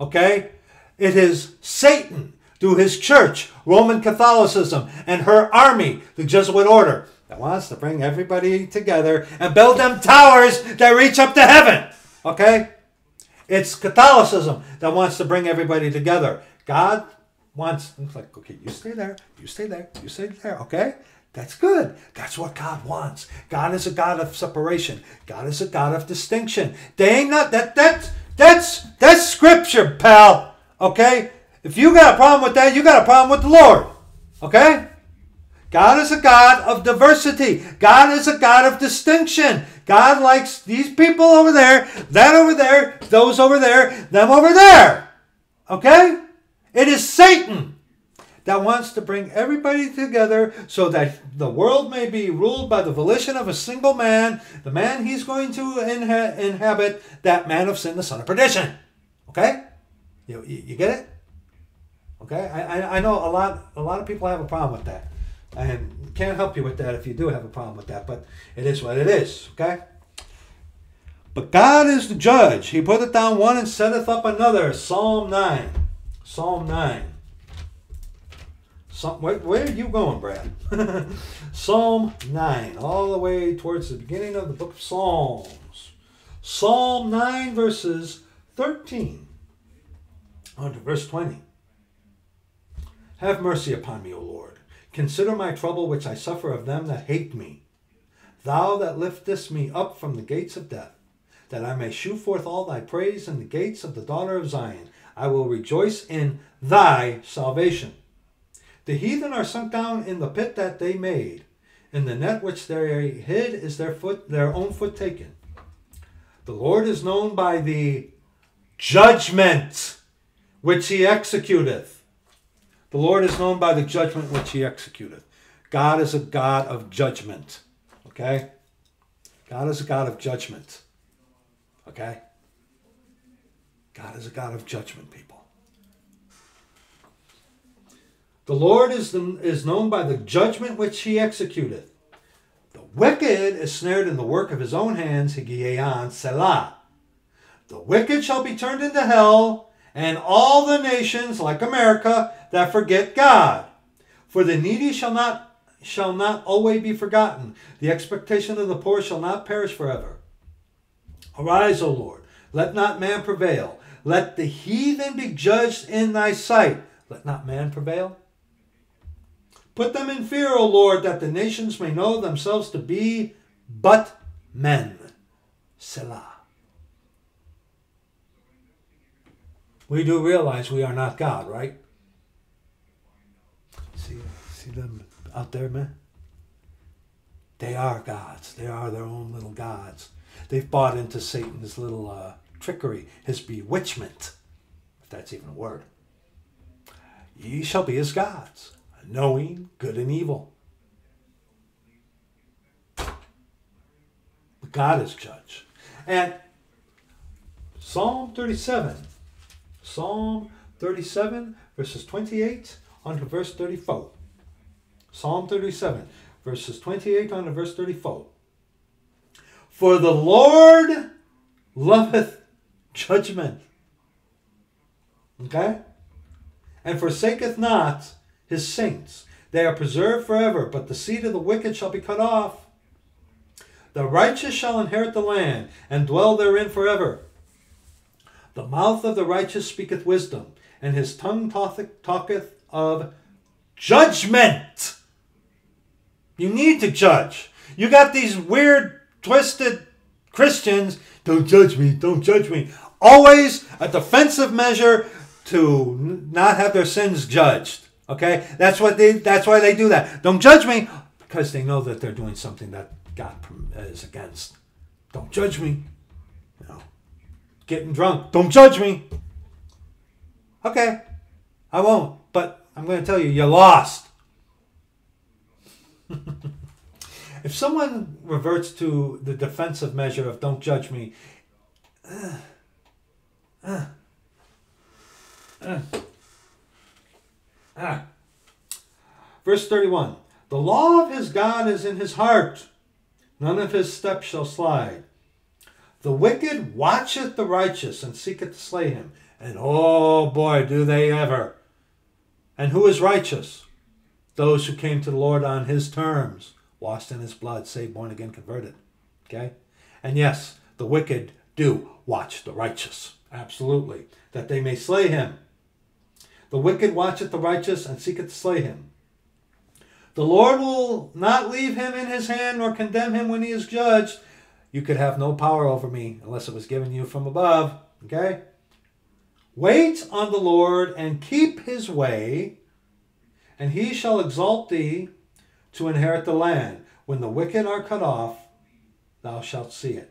Okay? It is Satan, through his church, Roman Catholicism, and her army, the Jesuit order, that wants to bring everybody together and build them towers that reach up to heaven. Okay? It's Catholicism that wants to bring everybody together. God wants, it's like, okay, you stay there, you stay there, you stay there, okay? That's good. That's what God wants. God is a God of separation. God is a God of distinction. They ain't not, that, that's, that's, that's scripture, pal, okay? If you got a problem with that, you got a problem with the Lord, okay? God is a God of diversity. God is a God of distinction. God likes these people over there, that over there, those over there, them over there, okay? It is Satan that wants to bring everybody together so that the world may be ruled by the volition of a single man, the man he's going to inha inhabit, that man of sin, the son of perdition. Okay? You, you, you get it? Okay? I, I, I know a lot, a lot of people have a problem with that. And can't help you with that if you do have a problem with that, but it is what it is. Okay? But God is the judge. He putteth down one and setteth up another. Psalm nine. Psalm nine. Some, where, where are you going, Brad? Psalm nine, all the way towards the beginning of the book of Psalms. Psalm nine, verses thirteen on to verse twenty. Have mercy upon me, O Lord. Consider my trouble which I suffer of them that hate me. Thou that liftest me up from the gates of death, that I may shew forth all thy praise in the gates of the daughter of Zion. I will rejoice in thy salvation. The heathen are sunk down in the pit that they made. In the net which they hid is their foot, their own foot taken. The Lord is known by the judgment which he executeth. The Lord is known by the judgment which he executeth. God is a God of judgment. Okay? God is a God of judgment. Okay? God is a God of judgment, people. The Lord is, the, is known by the judgment which he executeth. The wicked is snared in the work of his own hands, Higiayon Selah. The wicked shall be turned into hell, and all the nations, like America, that forget God. For the needy shall not, shall not always be forgotten. The expectation of the poor shall not perish forever. Arise, O Lord. Let not man prevail. Let the heathen be judged in thy sight. Let not man prevail. Put them in fear, O Lord, that the nations may know themselves to be but men. Selah. We do realize we are not God, right? See, see them out there, man? They are gods. They are their own little gods. They've bought into Satan's little uh, trickery, his bewitchment, if that's even a word. Ye shall be as gods, knowing good and evil. But God is judge. And Psalm thirty-seven, Psalm thirty-seven, verses twenty-eight on to verse thirty-four. Psalm thirty-seven, verses twenty-eight on to verse thirty-four. For the Lord loveth judgment. Okay? And forsaketh not his saints. They are preserved forever, but the seed of the wicked shall be cut off. The righteous shall inherit the land, and dwell therein forever. The mouth of the righteous speaketh wisdom, and his tongue talketh of judgment. You need to judge. You got these weird, twisted Christians. Don't judge me, don't judge me. Always a defensive measure to not have their sins judged. Okay? That's what they, that's why they do that. Don't judge me, because they know that they're doing something that God is against. Don't judge me. You know, getting drunk. Don't judge me. Okay, I won't. But I'm going to tell you, you're lost. If someone reverts to the defensive measure of don't judge me, uh, uh, uh, uh. Verse thirty-one, the law of his God is in his heart. None of his steps shall slide. The wicked watcheth the righteous and seeketh to slay him. And oh boy, do they ever. And who is righteous? Those who came to the Lord on his terms, washed in his blood, saved, born again, converted. Okay? And yes, the wicked do watch the righteous. Absolutely. That they may slay him. The wicked watcheth the righteous and seeketh to slay him. The Lord will not leave him in his hand, nor condemn him when he is judged. You could have no power over me unless it was given you from above. Okay? Wait on the Lord and keep his way, and he shall exalt thee to inherit the land. When the wicked are cut off, thou shalt see it.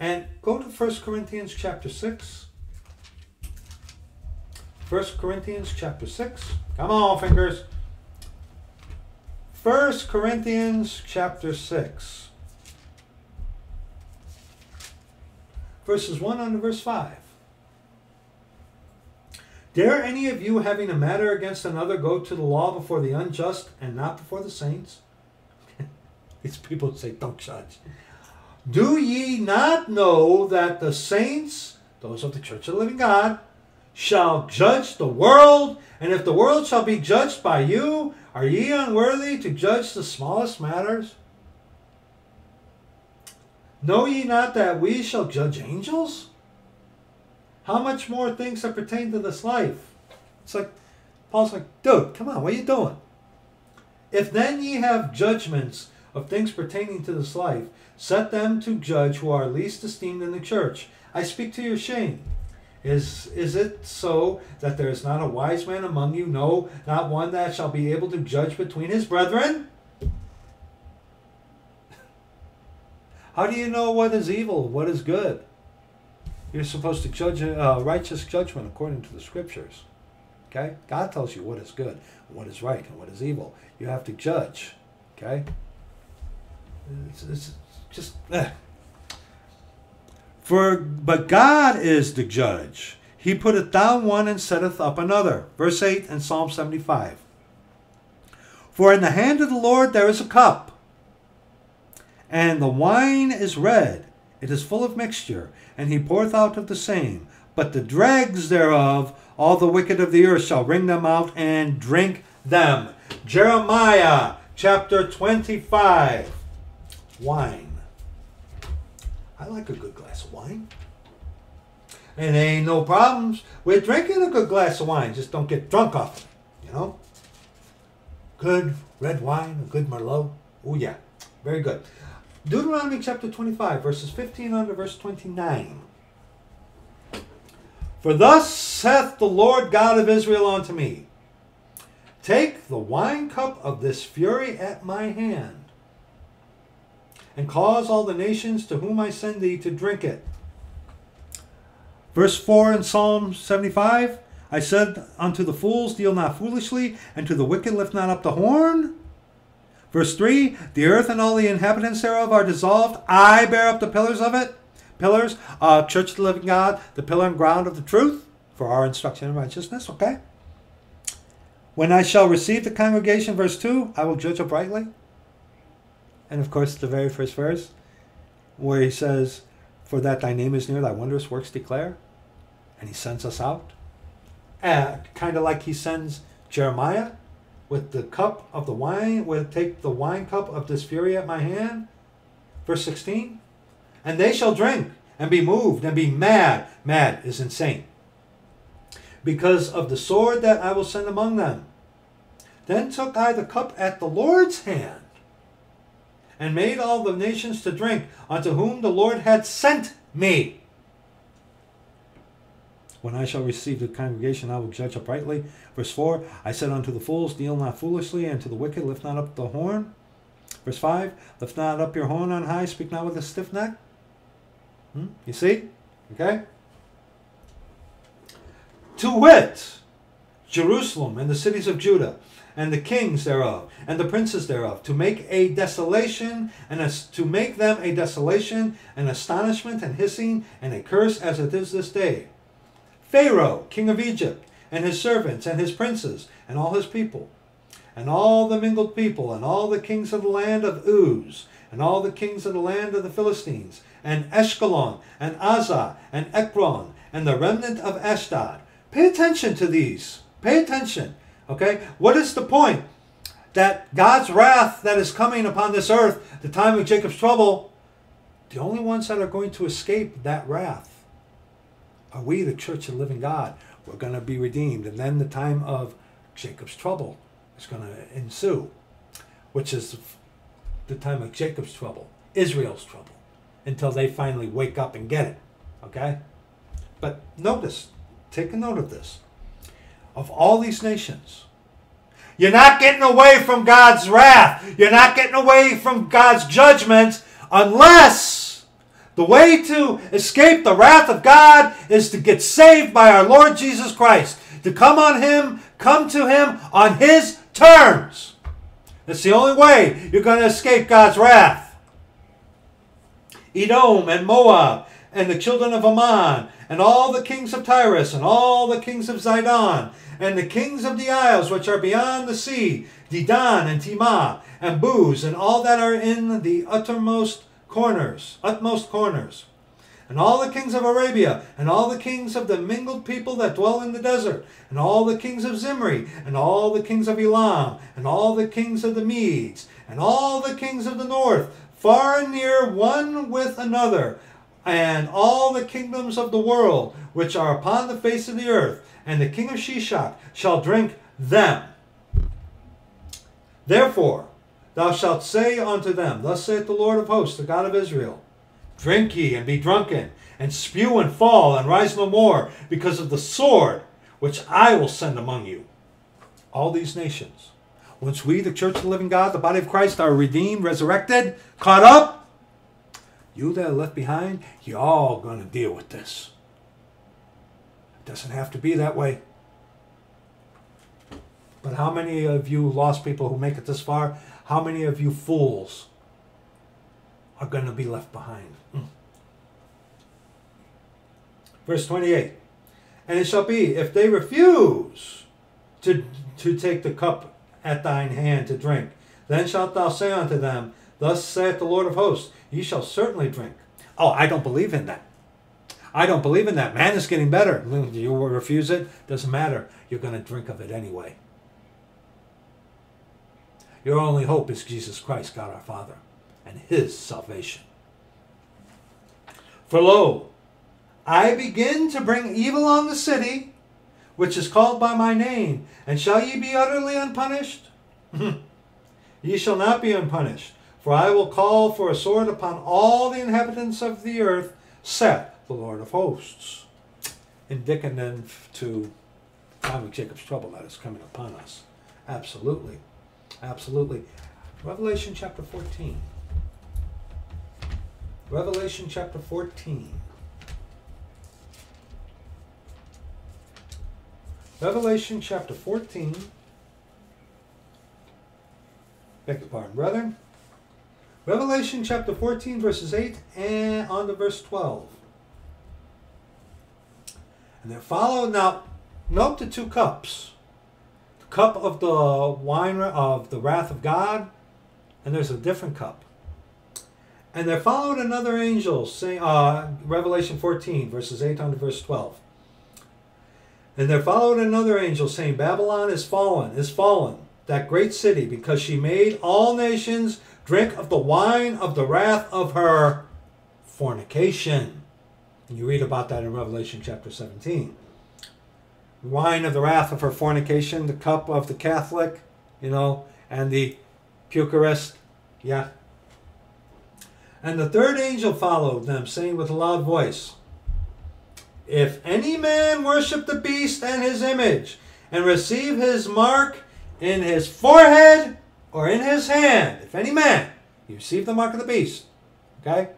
And go to First Corinthians chapter six. First Corinthians chapter six. Come on, fingers. First Corinthians chapter six. Verses one on to verse five. Dare any of you, having a matter against another, go to the law before the unjust and not before the saints? These people say, don't judge. Do ye not know that the saints, those of the church of the living God, shall judge the world? And if the world shall be judged by you, are ye unworthy to judge the smallest matters? Know ye not that we shall judge angels? How much more things that pertain to this life? It's like, Paul's like, dude, come on, what are you doing? If then ye have judgments of things pertaining to this life, set them to judge who are least esteemed in the church. I speak to your shame. Is, is it so that there is not a wise man among you, no, not one that shall be able to judge between his brethren? How do you know what is evil, what is good? You're supposed to judge uh, righteous judgment according to the scriptures. Okay? God tells you what is good, what is right, and what is evil. You have to judge. Okay? It's, it's just... Ugh. For, but God is the judge. He putteth down one and setteth up another. Verse eight in Psalm seventy-five. For in the hand of the Lord there is a cup, and the wine is red. It is full of mixture, and he poureth out of the same. But the dregs thereof, all the wicked of the earth shall wring them out and drink them. Jeremiah chapter twenty-five. Wine. I like a good glass of wine. And there ain't no problems with drinking a good glass of wine. Just don't get drunk off it, you know? Good red wine, a good Merlot. Oh, yeah. Very good. Deuteronomy chapter twenty-five, verses fifteen on to verse twenty-nine. For thus saith the Lord God of Israel unto me, take the wine cup of this fury at my hand, and cause all the nations to whom I send thee to drink it. Verse four in Psalm seventy-five, I said unto the fools, deal not foolishly, and to the wicked lift not up the horn. Verse three, the earth and all the inhabitants thereof are dissolved. I bear up the pillars of it. Pillars, uh, church of the living God, the pillar and ground of the truth, for our instruction in righteousness, okay? When I shall receive the congregation, verse two, I will judge uprightly. And of course, the very first verse, where he says, for that thy name is near, thy wondrous works declare. And he sends us out. Uh, kind of like he sends Jeremiah with the cup of the wine, with take the wine cup of this fury at my hand. Verse sixteen. And they shall drink and be moved and be mad. Mad is insane. because of the sword that I will send among them. Then took I the cup at the Lord's hand, and made all the nations to drink, unto whom the Lord had sent me. When I shall receive the congregation, I will judge uprightly. Verse four, I said unto the fools, deal not foolishly, and to the wicked, lift not up the horn. Verse five, lift not up your horn on high, speak not with a stiff neck. Hmm? You see? Okay? To wit, Jerusalem and the cities of Judah, and the kings thereof, and the princes thereof, to make a desolation, and as, to make them a desolation, and astonishment, and hissing, and a curse, as it is this day. Pharaoh, king of Egypt, and his servants, and his princes, and all his people, and all the mingled people, and all the kings of the land of Uz, and all the kings of the land of the Philistines, and Ashkelon, and Azah, and Ekron, and the remnant of Ashdod. Pay attention to these. Pay attention. Okay? What is the point? That God's wrath that is coming upon this earth, the time of Jacob's trouble, the only ones that are going to escape that wrath are we, the church of the living God. We're going to be redeemed. And then the time of Jacob's trouble is going to ensue, which is the time of Jacob's trouble, Israel's trouble, until they finally wake up and get it. Okay? But notice, take a note of this. Of all these nations, you're not getting away from God's wrath. You're not getting away from God's judgment unless... the way to escape the wrath of God is to get saved by our Lord Jesus Christ. To come on Him, come to Him on His terms. That's the only way you're going to escape God's wrath. Edom and Moab and the children of Ammon and all the kings of Tyrus and all the kings of Zidon and the kings of the isles which are beyond the sea, Dedan and Timah and Booz and all that are in the uttermost corners, utmost corners, and all the kings of Arabia, and all the kings of the mingled people that dwell in the desert, and all the kings of Zimri, and all the kings of Elam, and all the kings of the Medes, and all the kings of the north, far and near, one with another, and all the kingdoms of the world, which are upon the face of the earth, and the king of Shishak shall drink them. Therefore, thou shalt say unto them, thus saith the Lord of hosts, the God of Israel, drink ye, and be drunken, and spew, and fall, and rise no more, because of the sword which I will send among you. All these nations, once we, the church of the living God, the body of Christ, are redeemed, resurrected, caught up, you that are left behind, you're all going to deal with this. It doesn't have to be that way. But how many of you lost people who make it this far, how many of you fools are going to be left behind? Mm. Verse twenty-eight. And it shall be, if they refuse to, to take the cup at thine hand to drink, then shalt thou say unto them, thus saith the Lord of hosts, ye shall certainly drink. Oh, I don't believe in that. I don't believe in that. Man, it's getting better. You will refuse it. Doesn't matter. You're going to drink of it anyway. Your only hope is Jesus Christ, God our Father, and His salvation. For lo, I begin to bring evil on the city, which is called by my name, and shall ye be utterly unpunished? Ye shall not be unpunished, for I will call for a sword upon all the inhabitants of the earth, saith the Lord of hosts. Indicative to the time of Jacob's trouble that is coming upon us. Absolutely. Absolutely. Revelation chapter fourteen. Revelation chapter fourteen. Revelation chapter fourteen. Beg your pardon, brethren. Revelation chapter fourteen, verses eight and on to verse twelve. And there followed, now, note the two cups. Cup of the wine of the wrath of God, and there's a different cup. And there followed another angel, saying, uh, Revelation fourteen, verses eight on to verse twelve. And there followed another angel, saying, Babylon is fallen, is fallen, that great city, because she made all nations drink of the wine of the wrath of her fornication. And you read about that in Revelation chapter seventeen. wine of the wrath of her fornication, the cup of the Catholic, you know, and the Eucharist. Yeah. And the third angel followed them, saying with a loud voice, If any man worship the beast and his image, and receive his mark in his forehead or in his hand, if any man, you receive the mark of the beast. Okay?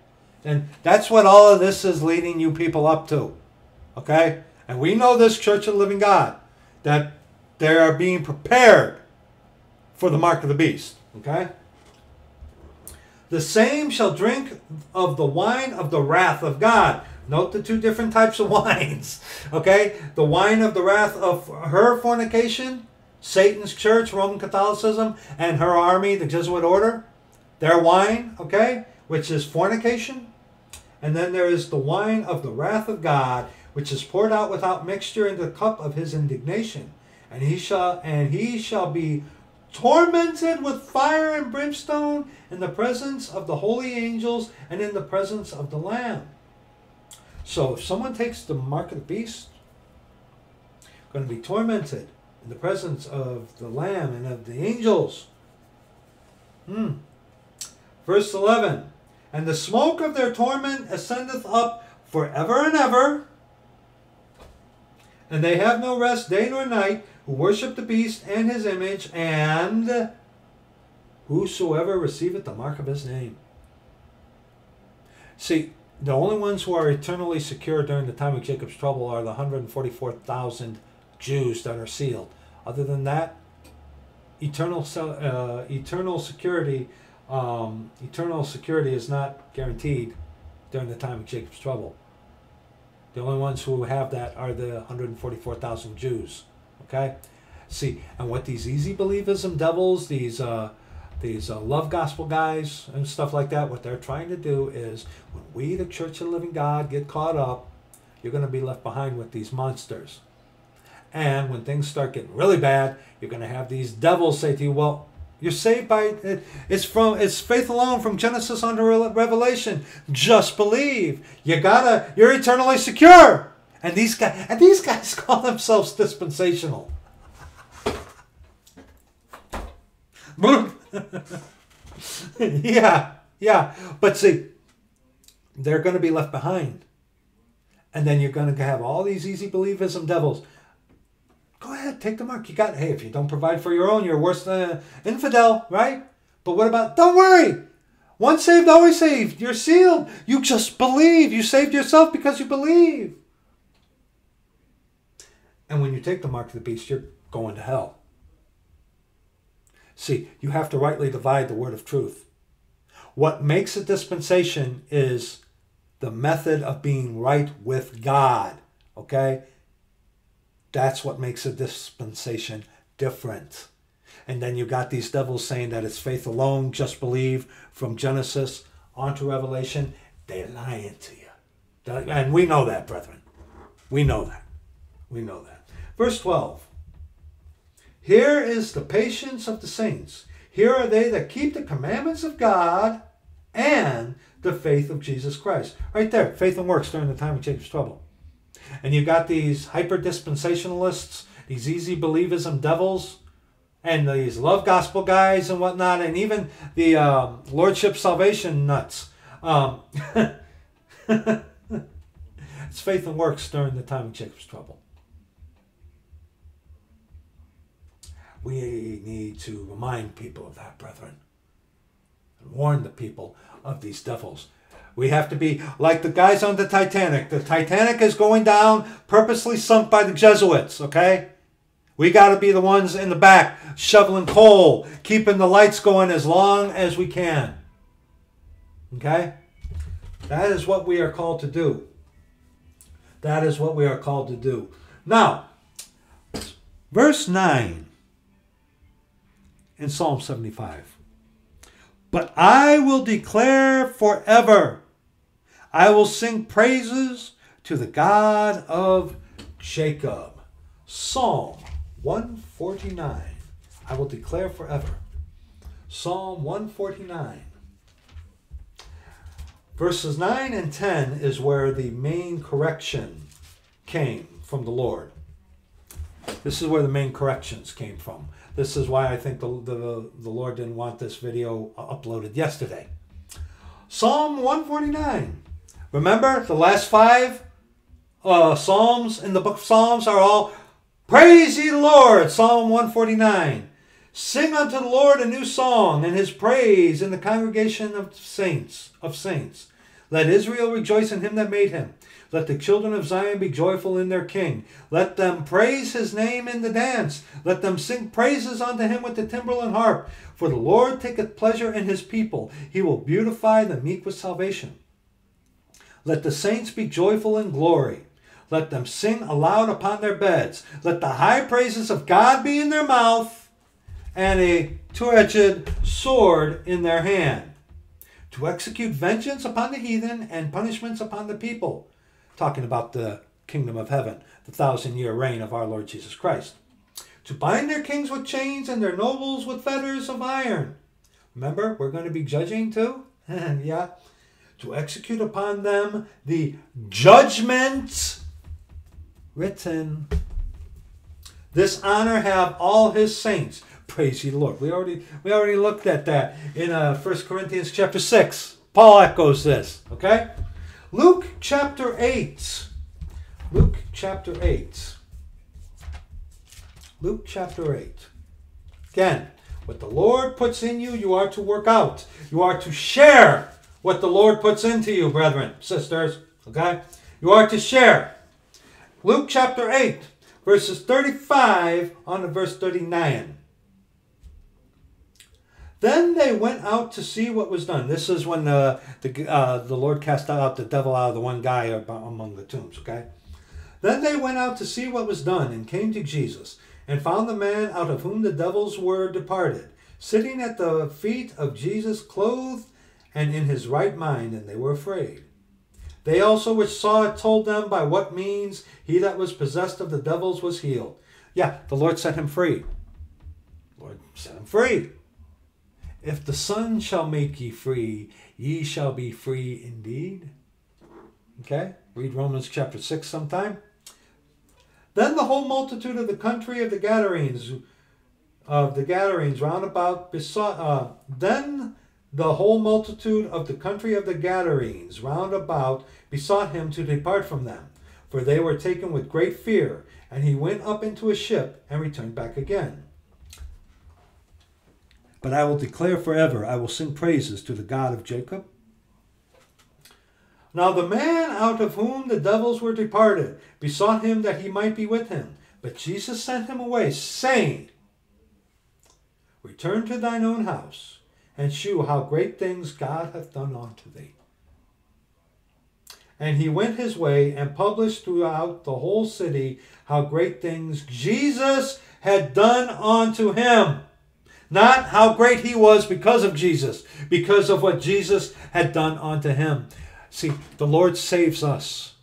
And that's what all of this is leading you people up to. Okay? And we know this Church of the Living God, that they are being prepared for the mark of the beast. Okay? The same shall drink of the wine of the wrath of God. Note the two different types of wines. Okay? The wine of the wrath of her fornication, Satan's church, Roman Catholicism, and her army, the Jesuit order. Their wine, okay, which is fornication. And then there is the wine of the wrath of God, which is poured out without mixture into the cup of his indignation. And he shall, and he shall be tormented with fire and brimstone in the presence of the holy angels and in the presence of the Lamb. So if someone takes the mark of the beast, going to be tormented in the presence of the Lamb and of the angels. Hmm. Verse eleven. And the smoke of their torment ascendeth up forever and ever. And they have no rest day nor night, who worship the beast and his image, and whosoever receiveth the mark of his name. See, the only ones who are eternally secure during the time of Jacob's trouble are the one hundred forty-four thousand Jews that are sealed. Other than that, eternal uh, eternal security um, eternal security is not guaranteed during the time of Jacob's trouble. The only ones who have that are the one hundred forty-four thousand Jews. Okay, see, and what these easy believism devils, these uh, these uh, love gospel guys and stuff like that, what they're trying to do is, when we, the Church of the Living God, get caught up, you're going to be left behind with these monsters. And when things start getting really bad, you're going to have these devils say to you, well, you're saved by, it. it's from it's faith alone from Genesis unto Revelation. Just believe. You gotta, you're eternally secure. And these guys, and these guys call themselves dispensational. yeah, yeah. But see, they're going to be left behind. And then you're going to have all these easy believism devils. Go ahead, take the mark. You got, hey, if you don't provide for your own, you're worse than an infidel, right? But what about, don't worry. Once saved, always saved. You're sealed. You just believe. You saved yourself because you believe. And when you take the mark of the beast, you're going to hell. See, you have to rightly divide the word of truth. What makes a dispensation is the method of being right with God, okay? That's what makes a dispensation different. And then you got these devils saying that it's faith alone, just believe, from Genesis onto Revelation. They're lying to you. And we know that, brethren. We know that. We know that. Verse twelve. Here is the patience of the saints. Here are they that keep the commandments of God and the faith of Jesus Christ. Right there, faith and works during the time of Jacob's trouble. And you've got these hyper-dispensationalists, these easy believism devils, and these love gospel guys and whatnot, and even the uh, Lordship salvation nuts. Um, it's faith and works during the time of Jacob's trouble. We need to remind people of that, brethren, and warn the people of these devils. We have to be like the guys on the Titanic. The Titanic is going down, purposely sunk by the Jesuits, okay? We got to be the ones in the back, shoveling coal, keeping the lights going as long as we can. Okay? That is what we are called to do. That is what we are called to do. Now, verse nine in Psalm seventy-five. But I will declare forever. I will sing praises to the God of Jacob. Psalm one forty-nine. I will declare forever. Psalm one forty-nine. Verses nine and ten is where the main correction came from the Lord. This is where the main corrections came from. This is why I think the, the, the Lord didn't want this video uploaded yesterday. Psalm one forty-nine. Remember, the last five uh, Psalms in the book of Psalms are all, Praise ye Lord, Psalm one forty-nine. Sing unto the Lord a new song, and his praise in the congregation of saints. Of saints. Let Israel rejoice in him that made him. Let the children of Zion be joyful in their king. Let them praise his name in the dance. Let them sing praises unto him with the timbrel and harp. For the Lord taketh pleasure in his people. He will beautify the meek with salvation. Let the saints be joyful in glory. Let them sing aloud upon their beds. Let the high praises of God be in their mouth, and a two-edged sword in their hand, to execute vengeance upon the heathen and punishments upon the people. Talking about the kingdom of heaven, the thousand-year reign of our Lord Jesus Christ. To bind their kings with chains and their nobles with fetters of iron. Remember, we're going to be judging too? Yeah. To execute upon them the judgments written. This honor have all his saints. Praise ye Lord. We already we already looked at that in uh, First Corinthians chapter six. Paul echoes this, okay? Luke chapter eight. Luke chapter eight. Luke chapter eight. Again, what the Lord puts in you, you are to work out. You are to share what the Lord puts into you, brethren, sisters, okay? You are to share. Luke chapter eight, verses thirty-five on to verse thirty-nine. Then they went out to see what was done. This is when the, the, uh, the Lord cast out the devil out of the one guy among the tombs, okay? Then they went out to see what was done and came to Jesus and found the man out of whom the devils were departed, sitting at the feet of Jesus, clothed and in his right mind, and they were afraid. They also which saw it told them by what means he that was possessed of the devils was healed. Yeah, the Lord set him free. The Lord set him free. If the Son shall make ye free, ye shall be free indeed. Okay? Read Romans chapter six sometime. Then the whole multitude of the country of the Gadarenes, of the Gadarenes round about besought, uh, then the whole multitude of the country of the Gadarenes round about besought him to depart from them, for they were taken with great fear, and he went up into a ship and returned back again. But I will declare forever, I will sing praises to the God of Jacob. Now the man out of whom the devils were departed besought him that he might be with him. But Jesus sent him away, saying, Return to thine own house, and shew how great things God hath done unto thee. And he went his way, and published throughout the whole city how great things Jesus had done unto him. Not how great he was because of Jesus, because of what Jesus had done unto him. See, the Lord saves us.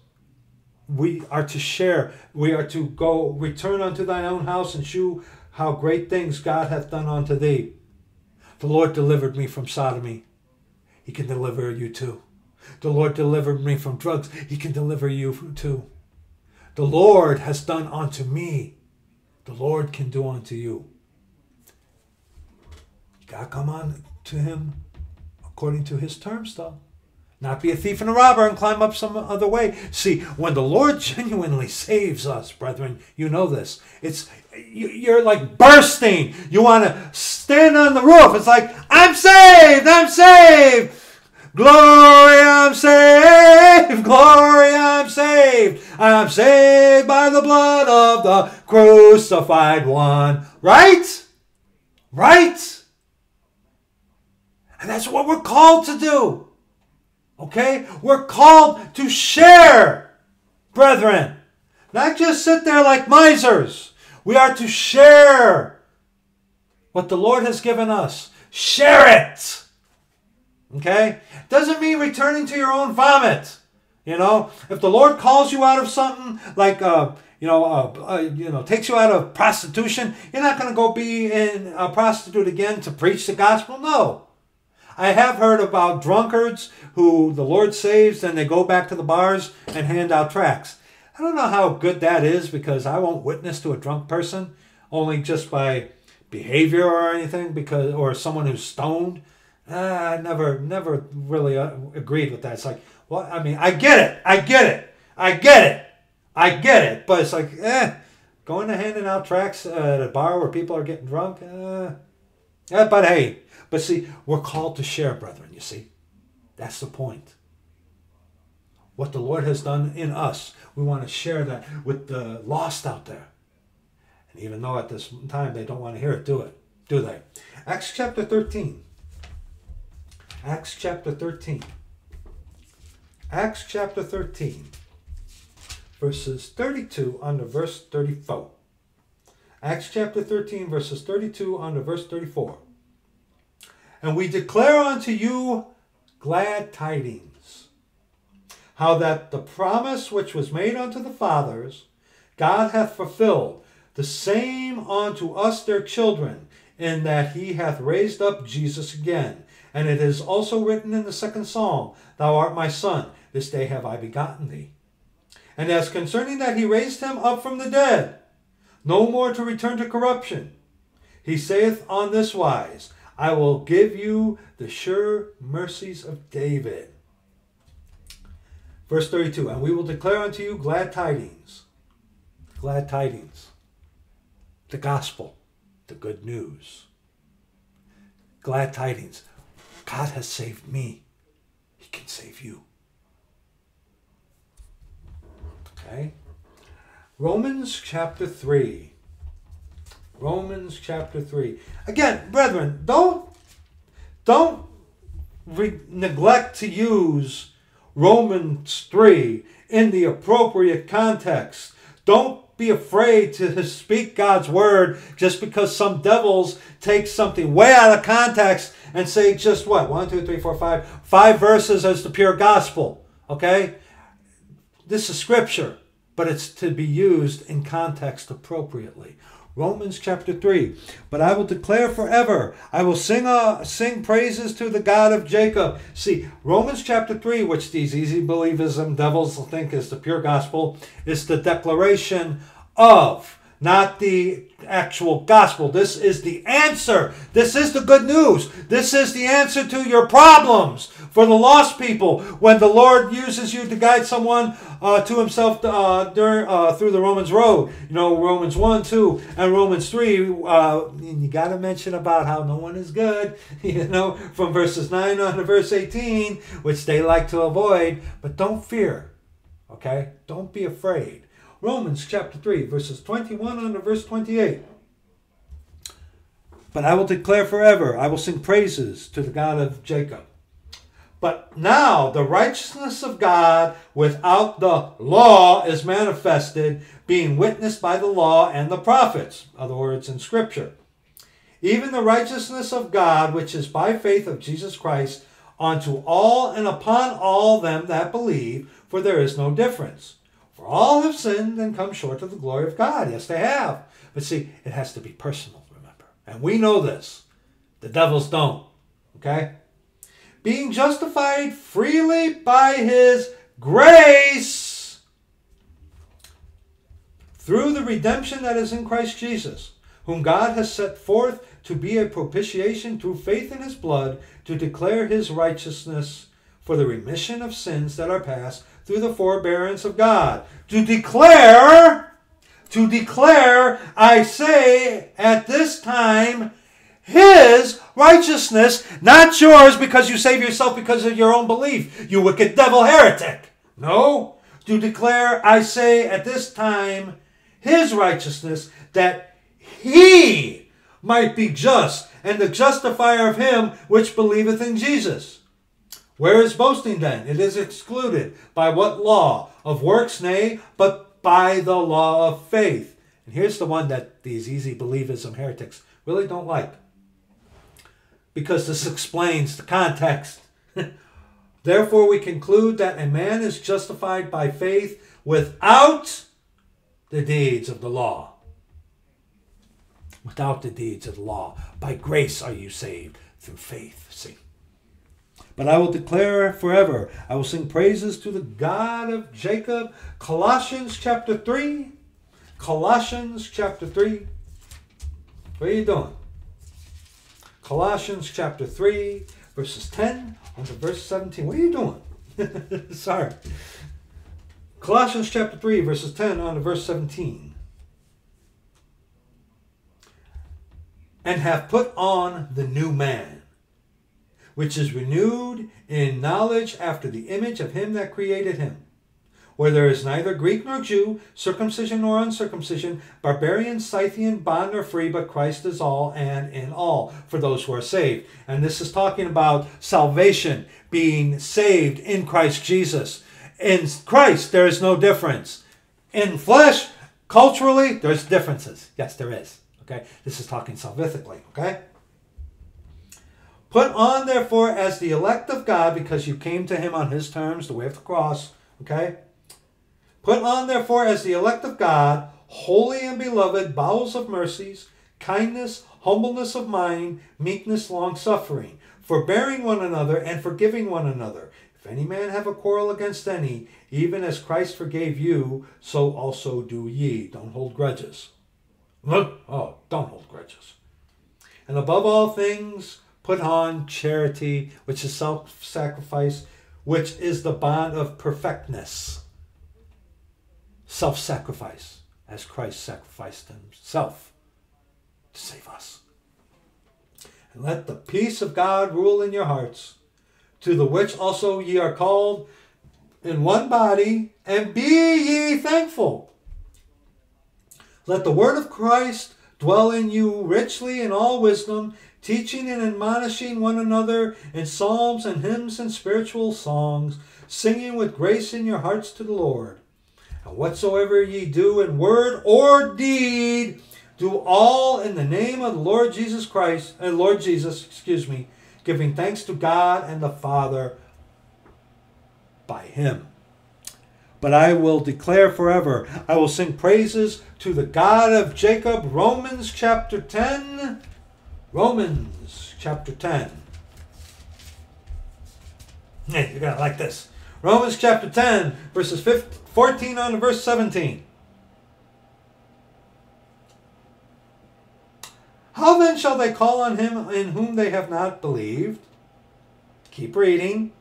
We are to share. We are to go, return unto thine own house and shew how great things God hath done unto thee. The Lord delivered me from sodomy. He can deliver you too. The Lord delivered me from drugs. He can deliver you too. The Lord has done unto me. The Lord can do unto you. God come on to him according to his terms, though. Not be a thief and a robber and climb up some other way. See, when the Lord genuinely saves us, brethren, you know this. It's you're like bursting. You want to stand on the roof. It's like, I'm saved, I'm saved. Glory, I'm saved. Glory, I'm saved. I'm saved by the blood of the crucified one. Right? Right? And that's what we're called to do. Okay? We're called to share, brethren. Not just sit there like misers. We are to share what the Lord has given us. Share it. Okay? Doesn't mean returning to your own vomit. You know? If the Lord calls you out of something, like, uh, you know, uh, uh, you know, takes you out of prostitution, you're not going to go be in a prostitute again to preach the gospel. No. I have heard about drunkards who the Lord saves and they go back to the bars and hand out tracts. I don't know how good that is, because I won't witness to a drunk person only just by behavior or anything, because or someone who's stoned. Uh, I never, never really uh, agreed with that. It's like, well, I mean, I get it, I get it, I get it, I get it, but it's like, eh, going to handing out tracts at a bar where people are getting drunk, uh, yeah, but hey, but see, we're called to share, brethren, you see. That's the point. What the Lord has done in us, we want to share that with the lost out there. And even though at this time they don't want to hear it, do it, do they? Acts chapter thirteen. Acts chapter thirteen. Acts chapter thirteen. Verses thirty-two under verse thirty-four. Acts chapter thirteen, verses thirty-two under verse thirty-four. And we declare unto you glad tidings, how that the promise which was made unto the fathers, God hath fulfilled, the same unto us their children, in that he hath raised up Jesus again. And it is also written in the second Psalm, Thou art my son, this day have I begotten thee. And as concerning that he raised him up from the dead, no more to return to corruption, he saith on this wise, I will give you the sure mercies of David. Verse thirty-two, and we will declare unto you glad tidings. Glad tidings. The gospel, the good news. Glad tidings. God has saved me. He can save you. Okay. Romans chapter three. Romans chapter three. Again, brethren, don't, don't re neglect to use Romans three in the appropriate context. Don't be afraid to speak God's word just because some devils take something way out of context and say just what? One, two, three, four, five. Five verses as the pure gospel. Okay? This is scripture, but it's to be used in context appropriately. Romans chapter three. But I will declare forever. I will sing uh, sing praises to the God of Jacob. See, Romans chapter three, which these easy believers and devils think is the pure gospel, is the declaration of, not the actual gospel. This is the answer. This is the good news. This is the answer to your problems for the lost people. When the Lord uses you to guide someone uh, to himself uh, during, uh, through the Romans road, you know, Romans one, two, and Romans three, uh, you got to mention about how no one is good, you know, from verses nine on to verse eighteen, which they like to avoid, but don't fear, okay? Don't be afraid. Romans chapter three, verses twenty-one on to verse twenty-eight. But I will declare forever, I will sing praises to the God of Jacob. But now the righteousness of God without the law is manifested, being witnessed by the law and the prophets. Other words, in Scripture. Even the righteousness of God, which is by faith of Jesus Christ, unto all and upon all them that believe, for there is no difference. For all have sinned and come short of the glory of God. Yes, they have. But see, it has to be personal, remember. And we know this. The devils don't. Okay? Being justified freely by his grace through the redemption that is in Christ Jesus, whom God has set forth to be a propitiation through faith in his blood, to declare his righteousness for the remission of sins that are past, through the forbearance of God. To declare, to declare, I say at this time, his righteousness, not yours, because you save yourself because of your own belief, you wicked devil heretic. No, to declare, I say at this time, his righteousness, that he might be just, and the justifier of him which believeth in Jesus. Where is boasting then? It is excluded. By what law? Of works, nay, but by the law of faith. And here's the one that these easy believers and heretics really don't like, because this explains the context. Therefore we conclude that a man is justified by faith without the deeds of the law. Without the deeds of the law. By grace are you saved through faith, see. But I will declare forever. I will sing praises to the God of Jacob. Colossians chapter three. Colossians chapter three. What are you doing? Colossians chapter three, verses ten on to verse seventeen. What are you doing? Sorry. Colossians chapter three, verses ten on to verse seventeen. And have put on the new man, which is renewed in knowledge after the image of him that created him, where there is neither Greek nor Jew, circumcision nor uncircumcision, barbarian, Scythian, bond or free, but Christ is all and in all for those who are saved. And this is talking about salvation, being saved in Christ Jesus. In Christ, there is no difference. In flesh, culturally, there's differences. Yes, there is. Okay? This is talking salvifically. Okay? Put on, therefore, as the elect of God, because you came to him on his terms, the way of the cross. Okay? Put on, therefore, as the elect of God, holy and beloved, bowels of mercies, kindness, humbleness of mind, meekness, long-suffering, forbearing one another and forgiving one another. If any man have a quarrel against any, even as Christ forgave you, so also do ye. Don't hold grudges. Look, oh, don't hold grudges. And above all things, put on charity, which is self-sacrifice, which is the bond of perfectness. Self-sacrifice, as Christ sacrificed himself to save us. And let the peace of God rule in your hearts, to the which also ye are called in one body, and be ye thankful. Let the word of Christ dwell in you richly in all wisdom, teaching and admonishing one another in psalms and hymns and spiritual songs, singing with grace in your hearts to the Lord. Whatsoever ye do in word or deed, do all in the name of the Lord Jesus Christ, and Lord Jesus, excuse me, giving thanks to God and the Father by him. But I will declare forever, I will sing praises to the God of Jacob. Romans chapter ten. Romans chapter ten. Hey, you're going to like this. Romans chapter ten, verses fourteen on to verse seventeen. How then shall they call on him in whom they have not believed? Keep reading.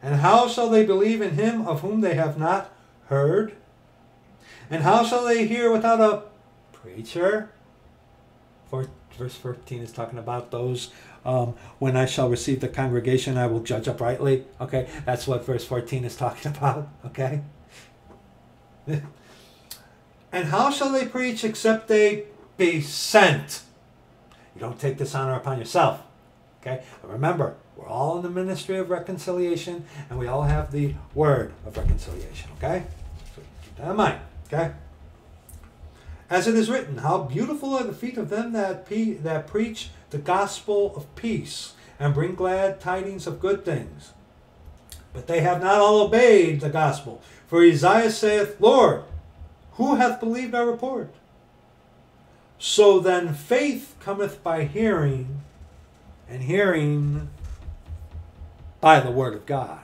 And how shall they believe in him of whom they have not heard? And how shall they hear without a preacher? For verse fourteen is talking about those Um, when I shall receive the congregation, I will judge uprightly. Okay, that's what verse fourteen is talking about. Okay. And how shall they preach except they be sent? You don't take this honor upon yourself. Okay. But remember, we're all in the ministry of reconciliation, and we all have the word of reconciliation. Okay. So keep that in mind. Okay. As it is written, how beautiful are the feet of them that pe that preach the gospel of peace and bring glad tidings of good things. But they have not all obeyed the gospel. For Isaiah saith, Lord, who hath believed our report? So then faith cometh by hearing, and hearing by the word of God.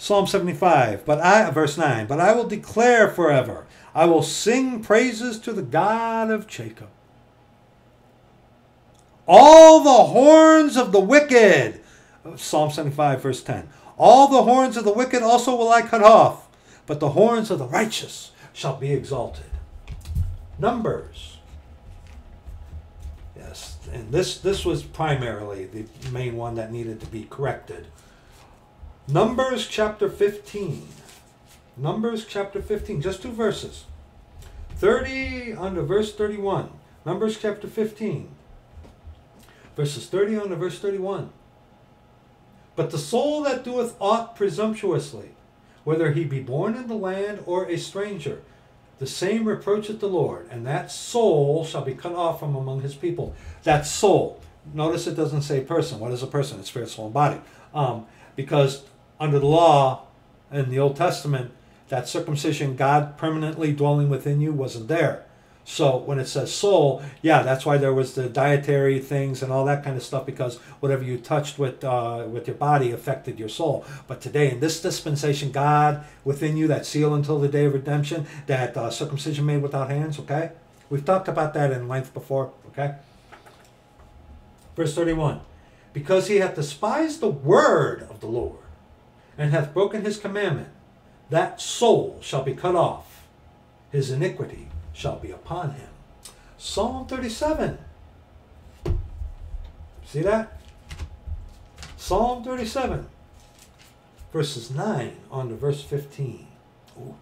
Psalm seventy-five, but I, verse nine, but I will declare forever. I will sing praises to the God of Jacob. All the horns of the wicked, Psalm seventy-five, verse ten, all the horns of the wicked also will I cut off, but the horns of the righteous shall be exalted. Numbers. Yes, and this, this was primarily the main one that needed to be corrected. Numbers chapter fifteen. Numbers chapter fifteen. Just two verses. thirty under verse thirty-one. Numbers chapter fifteen. Verses thirty under verse thirty-one. But the soul that doeth aught presumptuously, whether he be born in the land or a stranger, the same reproacheth the Lord, and that soul shall be cut off from among his people. That soul. Notice it doesn't say person. What is a person? It's spirit, soul, and body. Um, because under the law in the Old Testament, that circumcision, God permanently dwelling within you, wasn't there. So when it says soul, yeah, that's why there was the dietary things and all that kind of stuff, because whatever you touched with uh, with your body affected your soul. But today, in this dispensation, God within you, that seal until the day of redemption, that uh, circumcision made without hands, okay? We've talked about that in length before, okay? Verse thirty-one, because he hath despised the word of the Lord, and hath broken his commandment, that soul shall be cut off, his iniquity shall be upon him. Psalm thirty-seven. See that? Psalm thirty-seven, verses nine on to verse fifteen. Ooh.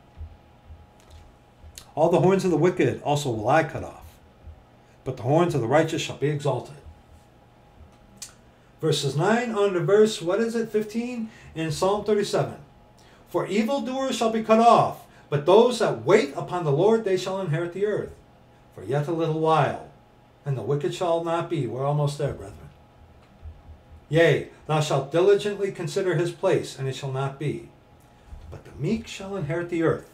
All the horns of the wicked also will I cut off, but the horns of the righteous shall be exalted. Verses nine on to verse, what is it, fifteen in Psalm thirty-seven. For evildoers shall be cut off, but those that wait upon the Lord, they shall inherit the earth. For yet a little while, and the wicked shall not be. We're almost there, brethren. Yea, thou shalt diligently consider his place, and it shall not be. But the meek shall inherit the earth,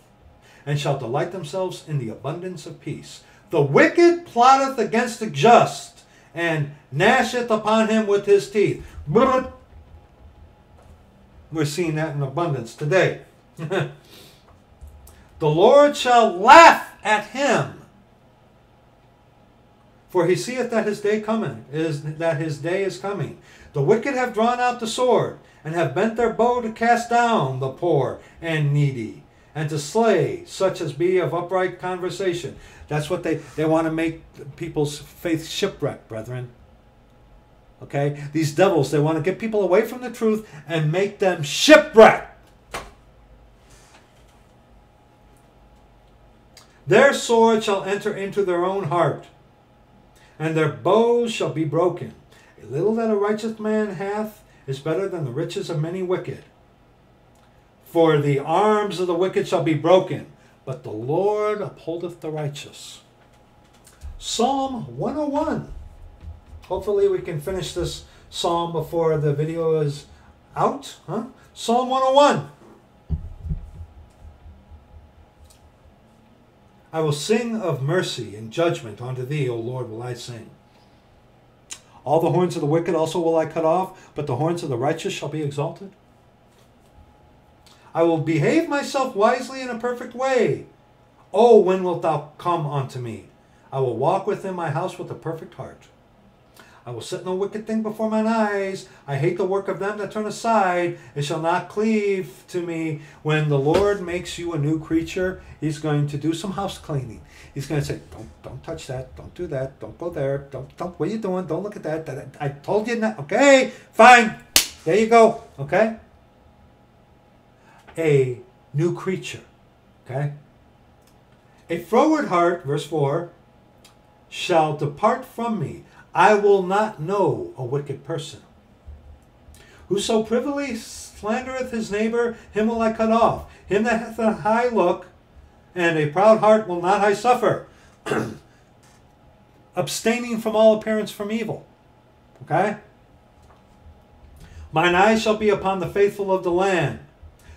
and shall delight themselves in the abundance of peace. The wicked plotteth against the just, and gnasheth upon him with his teeth. We're seeing that in abundance today. The Lord shall laugh at him, for he seeth that his day coming is that his day is coming. The wicked have drawn out the sword, and have bent their bow to cast down the poor and needy, and to slay such as be of upright conversation. That's what they they want to make people's faith shipwrecked, brethren. Okay, these devils, they want to get people away from the truth and make them shipwrecked. Their sword shall enter into their own heart, and their bows shall be broken. A little that a righteous man hath is better than the riches of many wicked. For the arms of the wicked shall be broken, but the Lord upholdeth the righteous. Psalm one oh one. Hopefully we can finish this psalm before the video is out. Huh? Psalm one oh one. I will sing of mercy and judgment unto thee, O Lord, will I sing. All the horns of the wicked also will I cut off, but the horns of the righteous shall be exalted. I will behave myself wisely in a perfect way. Oh, when wilt thou come unto me? I will walk within my house with a perfect heart. I will set no wicked thing before mine eyes. I hate the work of them that turn aside. It shall not cleave to me. When the Lord makes you a new creature, he's going to do some house cleaning. He's going to say, don't, don't touch that. Don't do that. Don't go there. Don't, don't, what are you doing? Don't look at that. that I told you not. Okay, fine. There you go. Okay? A new creature. Okay? A froward heart, verse four, shall depart from me. I will not know a wicked person. Whoso privily slandereth his neighbor, him will I cut off. Him that hath a high look, and a proud heart will not I suffer. Abstaining from all appearance from evil. Okay? Mine eyes shall be upon the faithful of the land,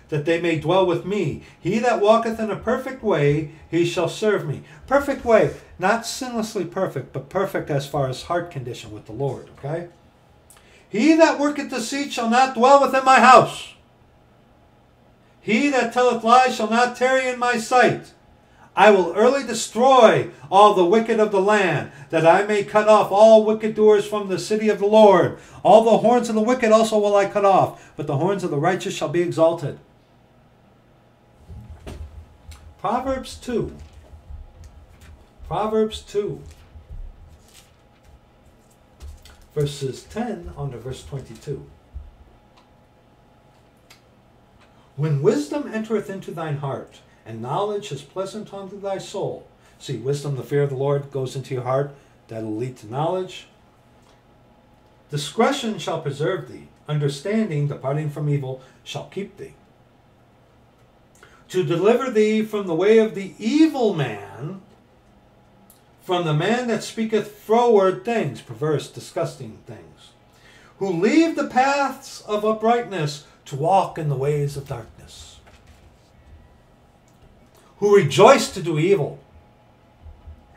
that they may dwell with me. He that walketh in a perfect way, he shall serve me. Perfect way, not sinlessly perfect, but perfect as far as heart condition with the Lord, okay? He that worketh deceit shall not dwell within my house. He that telleth lies shall not tarry in my sight. I will early destroy all the wicked of the land, that I may cut off all wicked doers from the city of the Lord. All the horns of the wicked also will I cut off, but the horns of the righteous shall be exalted. Proverbs two. Proverbs two. Verses ten on to verse twenty-two. When wisdom entereth into thine heart, and knowledge is pleasant unto thy soul. See, wisdom, the fear of the Lord, goes into your heart. That'll lead to knowledge. Discretion shall preserve thee. Understanding, departing from evil, shall keep thee. To deliver thee from the way of the evil man, from the man that speaketh froward things, perverse, disgusting things, who leave the paths of uprightness to walk in the ways of darkness, who rejoice to do evil,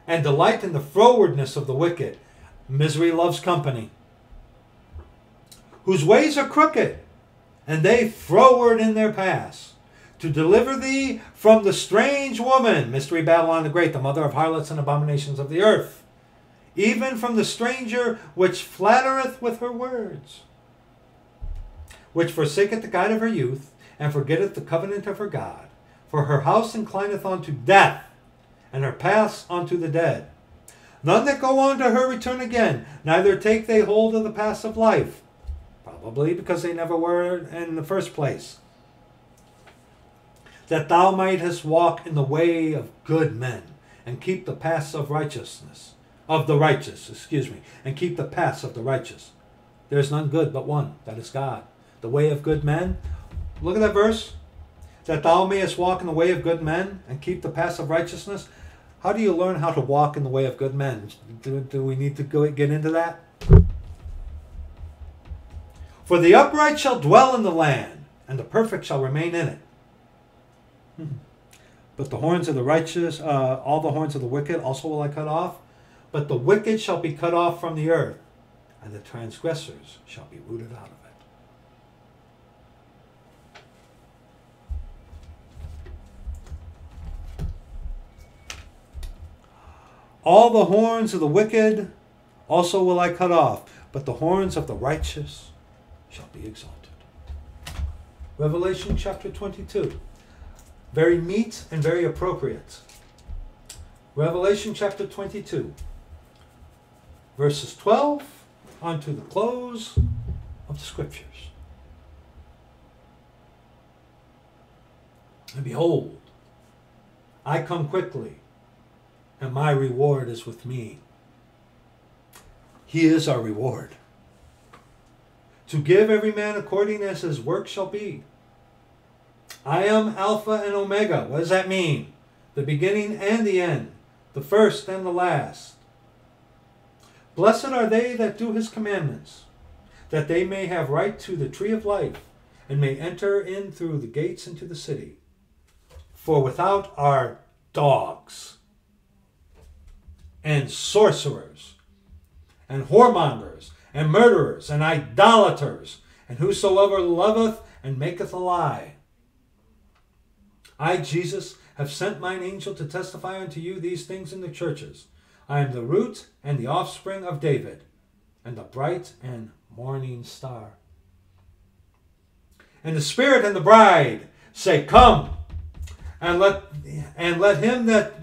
and delight in the frowardness of the wicked. Misery loves company. Whose ways are crooked, and they froward in their paths. To deliver thee from the strange woman, Mystery Babylon the Great, the mother of harlots and abominations of the earth, even from the stranger which flattereth with her words, which forsaketh the guide of her youth, and forgetteth the covenant of her God. For her house inclineth unto death, and her paths unto the dead. None that go on to her return again, neither take they hold of the paths of life. Probably because they never were in the first place. That thou mightest walk in the way of good men, and keep the paths of righteousness, of the righteous, excuse me, and keep the paths of the righteous. There is none good but one, that is God. The way of good men. Look at that verse. That thou mayest walk in the way of good men, and keep the paths of righteousness. How do you learn how to walk in the way of good men? Do, do we need to go get into that? For the upright shall dwell in the land, and the perfect shall remain in it. Hmm. But the horns of the righteous, uh, all the horns of the wicked also will I cut off. But the wicked shall be cut off from the earth, and the transgressors shall be rooted out of it. All the horns of the wicked also will I cut off, but the horns of the righteous shall be exalted. Revelation chapter twenty-two. Very meet and very appropriate. Revelation chapter twenty-two. Verses twelve unto the close of the scriptures. And behold, I come quickly, and my reward is with me. He is our reward. To give every man according as his work shall be. I am Alpha and Omega. What does that mean? The beginning and the end. The first and the last. Blessed are they that do his commandments, that they may have right to the tree of life, and may enter in through the gates into the city. For without are dogs, and sorcerers, and whoremongers, and murderers, and idolaters, and whosoever loveth and maketh a lie. I, Jesus, have sent mine angel to testify unto you these things in the churches. I am the root and the offspring of David, and the bright and morning star. And the Spirit and the bride say, Come, and let, and let him that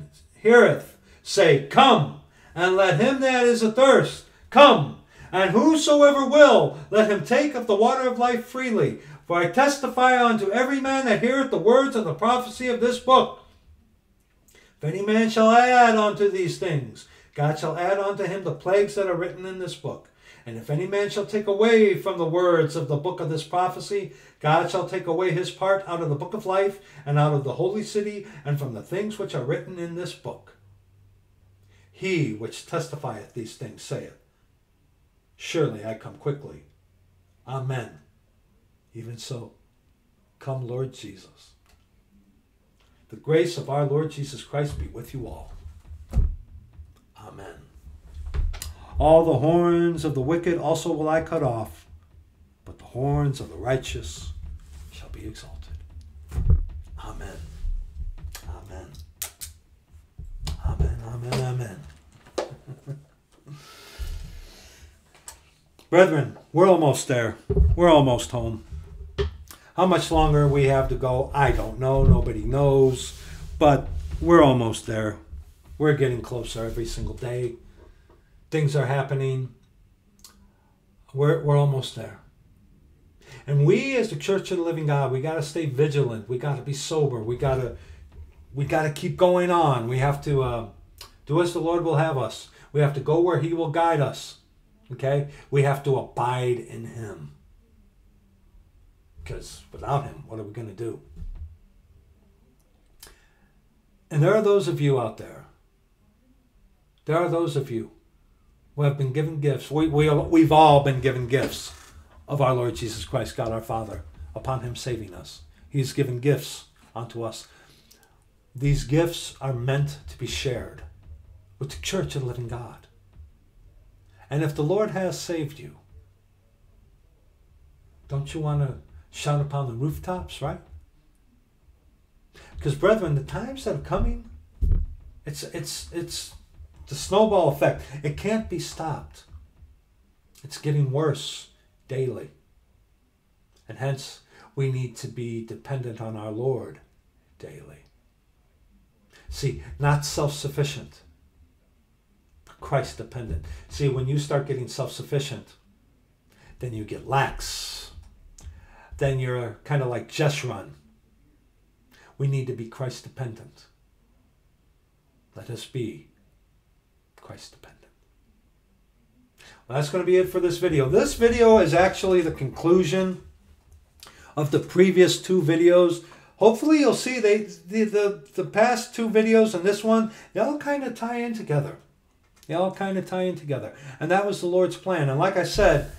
heareth say, Come, and let him that is athirst come, and whosoever will, let him take of the water of life freely. For I testify unto every man that heareth the words of the prophecy of this book. If any man shall add unto these things, God shall add unto him the plagues that are written in this book. And if any man shall take away from the words of the book of this prophecy, God shall take away his part out of the book of life, and out of the holy city, and from the things which are written in this book. He which testifieth these things saith, Surely I come quickly. Amen. Even so, come, Lord Jesus. The grace of our Lord Jesus Christ be with you all. Amen. All the horns of the wicked also will I cut off, but the horns of the righteous shall be exalted. Amen. Amen. Amen, amen, amen. Brethren, we're almost there. We're almost home. How much longer we have to go, I don't know. Nobody knows. But we're almost there. We're getting closer every single day. Things are happening. We're, we're almost there. And we, as the Church of the Living God, we got to stay vigilant. We got to be sober. We got to... We got to keep going on. We have to uh, do as the Lord will have us. We have to go where he will guide us. Okay? We have to abide in him. Because without him, what are we going to do? And there are those of you out there. There are those of you who have been given gifts. We, we, we've all been given gifts of our Lord Jesus Christ, God our Father, upon him saving us. He's given gifts unto us. These gifts are meant to be shared. with the Church of the Living God. And if the Lord has saved you, don't you want to shout upon the rooftops, right? Because, brethren, the times that are coming, it's, it's, it's the snowball effect. It can't be stopped. It's getting worse daily. And hence, we need to be dependent on our Lord daily. See, not self-sufficient. Christ-dependent. See, when you start getting self-sufficient, then you get lax. Then you're kind of like Jeshurun. We need to be Christ-dependent. Let us be Christ-dependent. Well, that's going to be it for this video. This video is actually the conclusion of the previous two videos. Hopefully you'll see they, the, the, the past two videos and this one, they all kind of tie in together. They all kind of tie in together. And that was the Lord's plan. And like I said,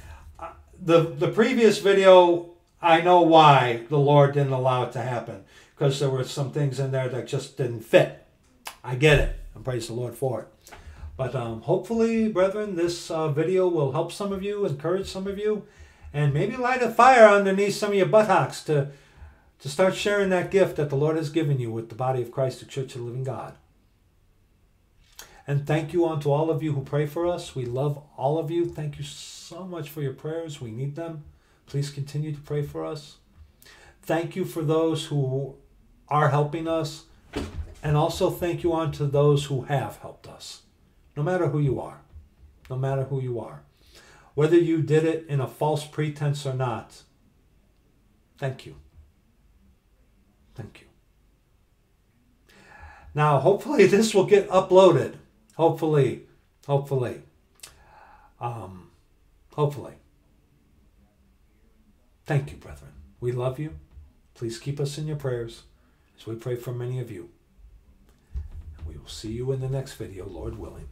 the, the previous video, I know why the Lord didn't allow it to happen. Because there were some things in there that just didn't fit. I get it. And praise the Lord for it. But um, hopefully, brethren, this uh, video will help some of you, encourage some of you, and maybe light a fire underneath some of your buttocks to, to start sharing that gift that the Lord has given you with the body of Christ, the Church of the Living God. And thank you unto all of you who pray for us. We love all of you. Thank you so much for your prayers. We need them. Please continue to pray for us. Thank you for those who are helping us. And also thank you unto those who have helped us. No matter who you are. No matter who you are. Whether you did it in a false pretense or not. Thank you. Thank you. Now, hopefully this will get uploaded. Hopefully, hopefully, um, hopefully. Thank you, brethren. We love you. Please keep us in your prayers as we pray for many of you. And we will see you in the next video, Lord willing.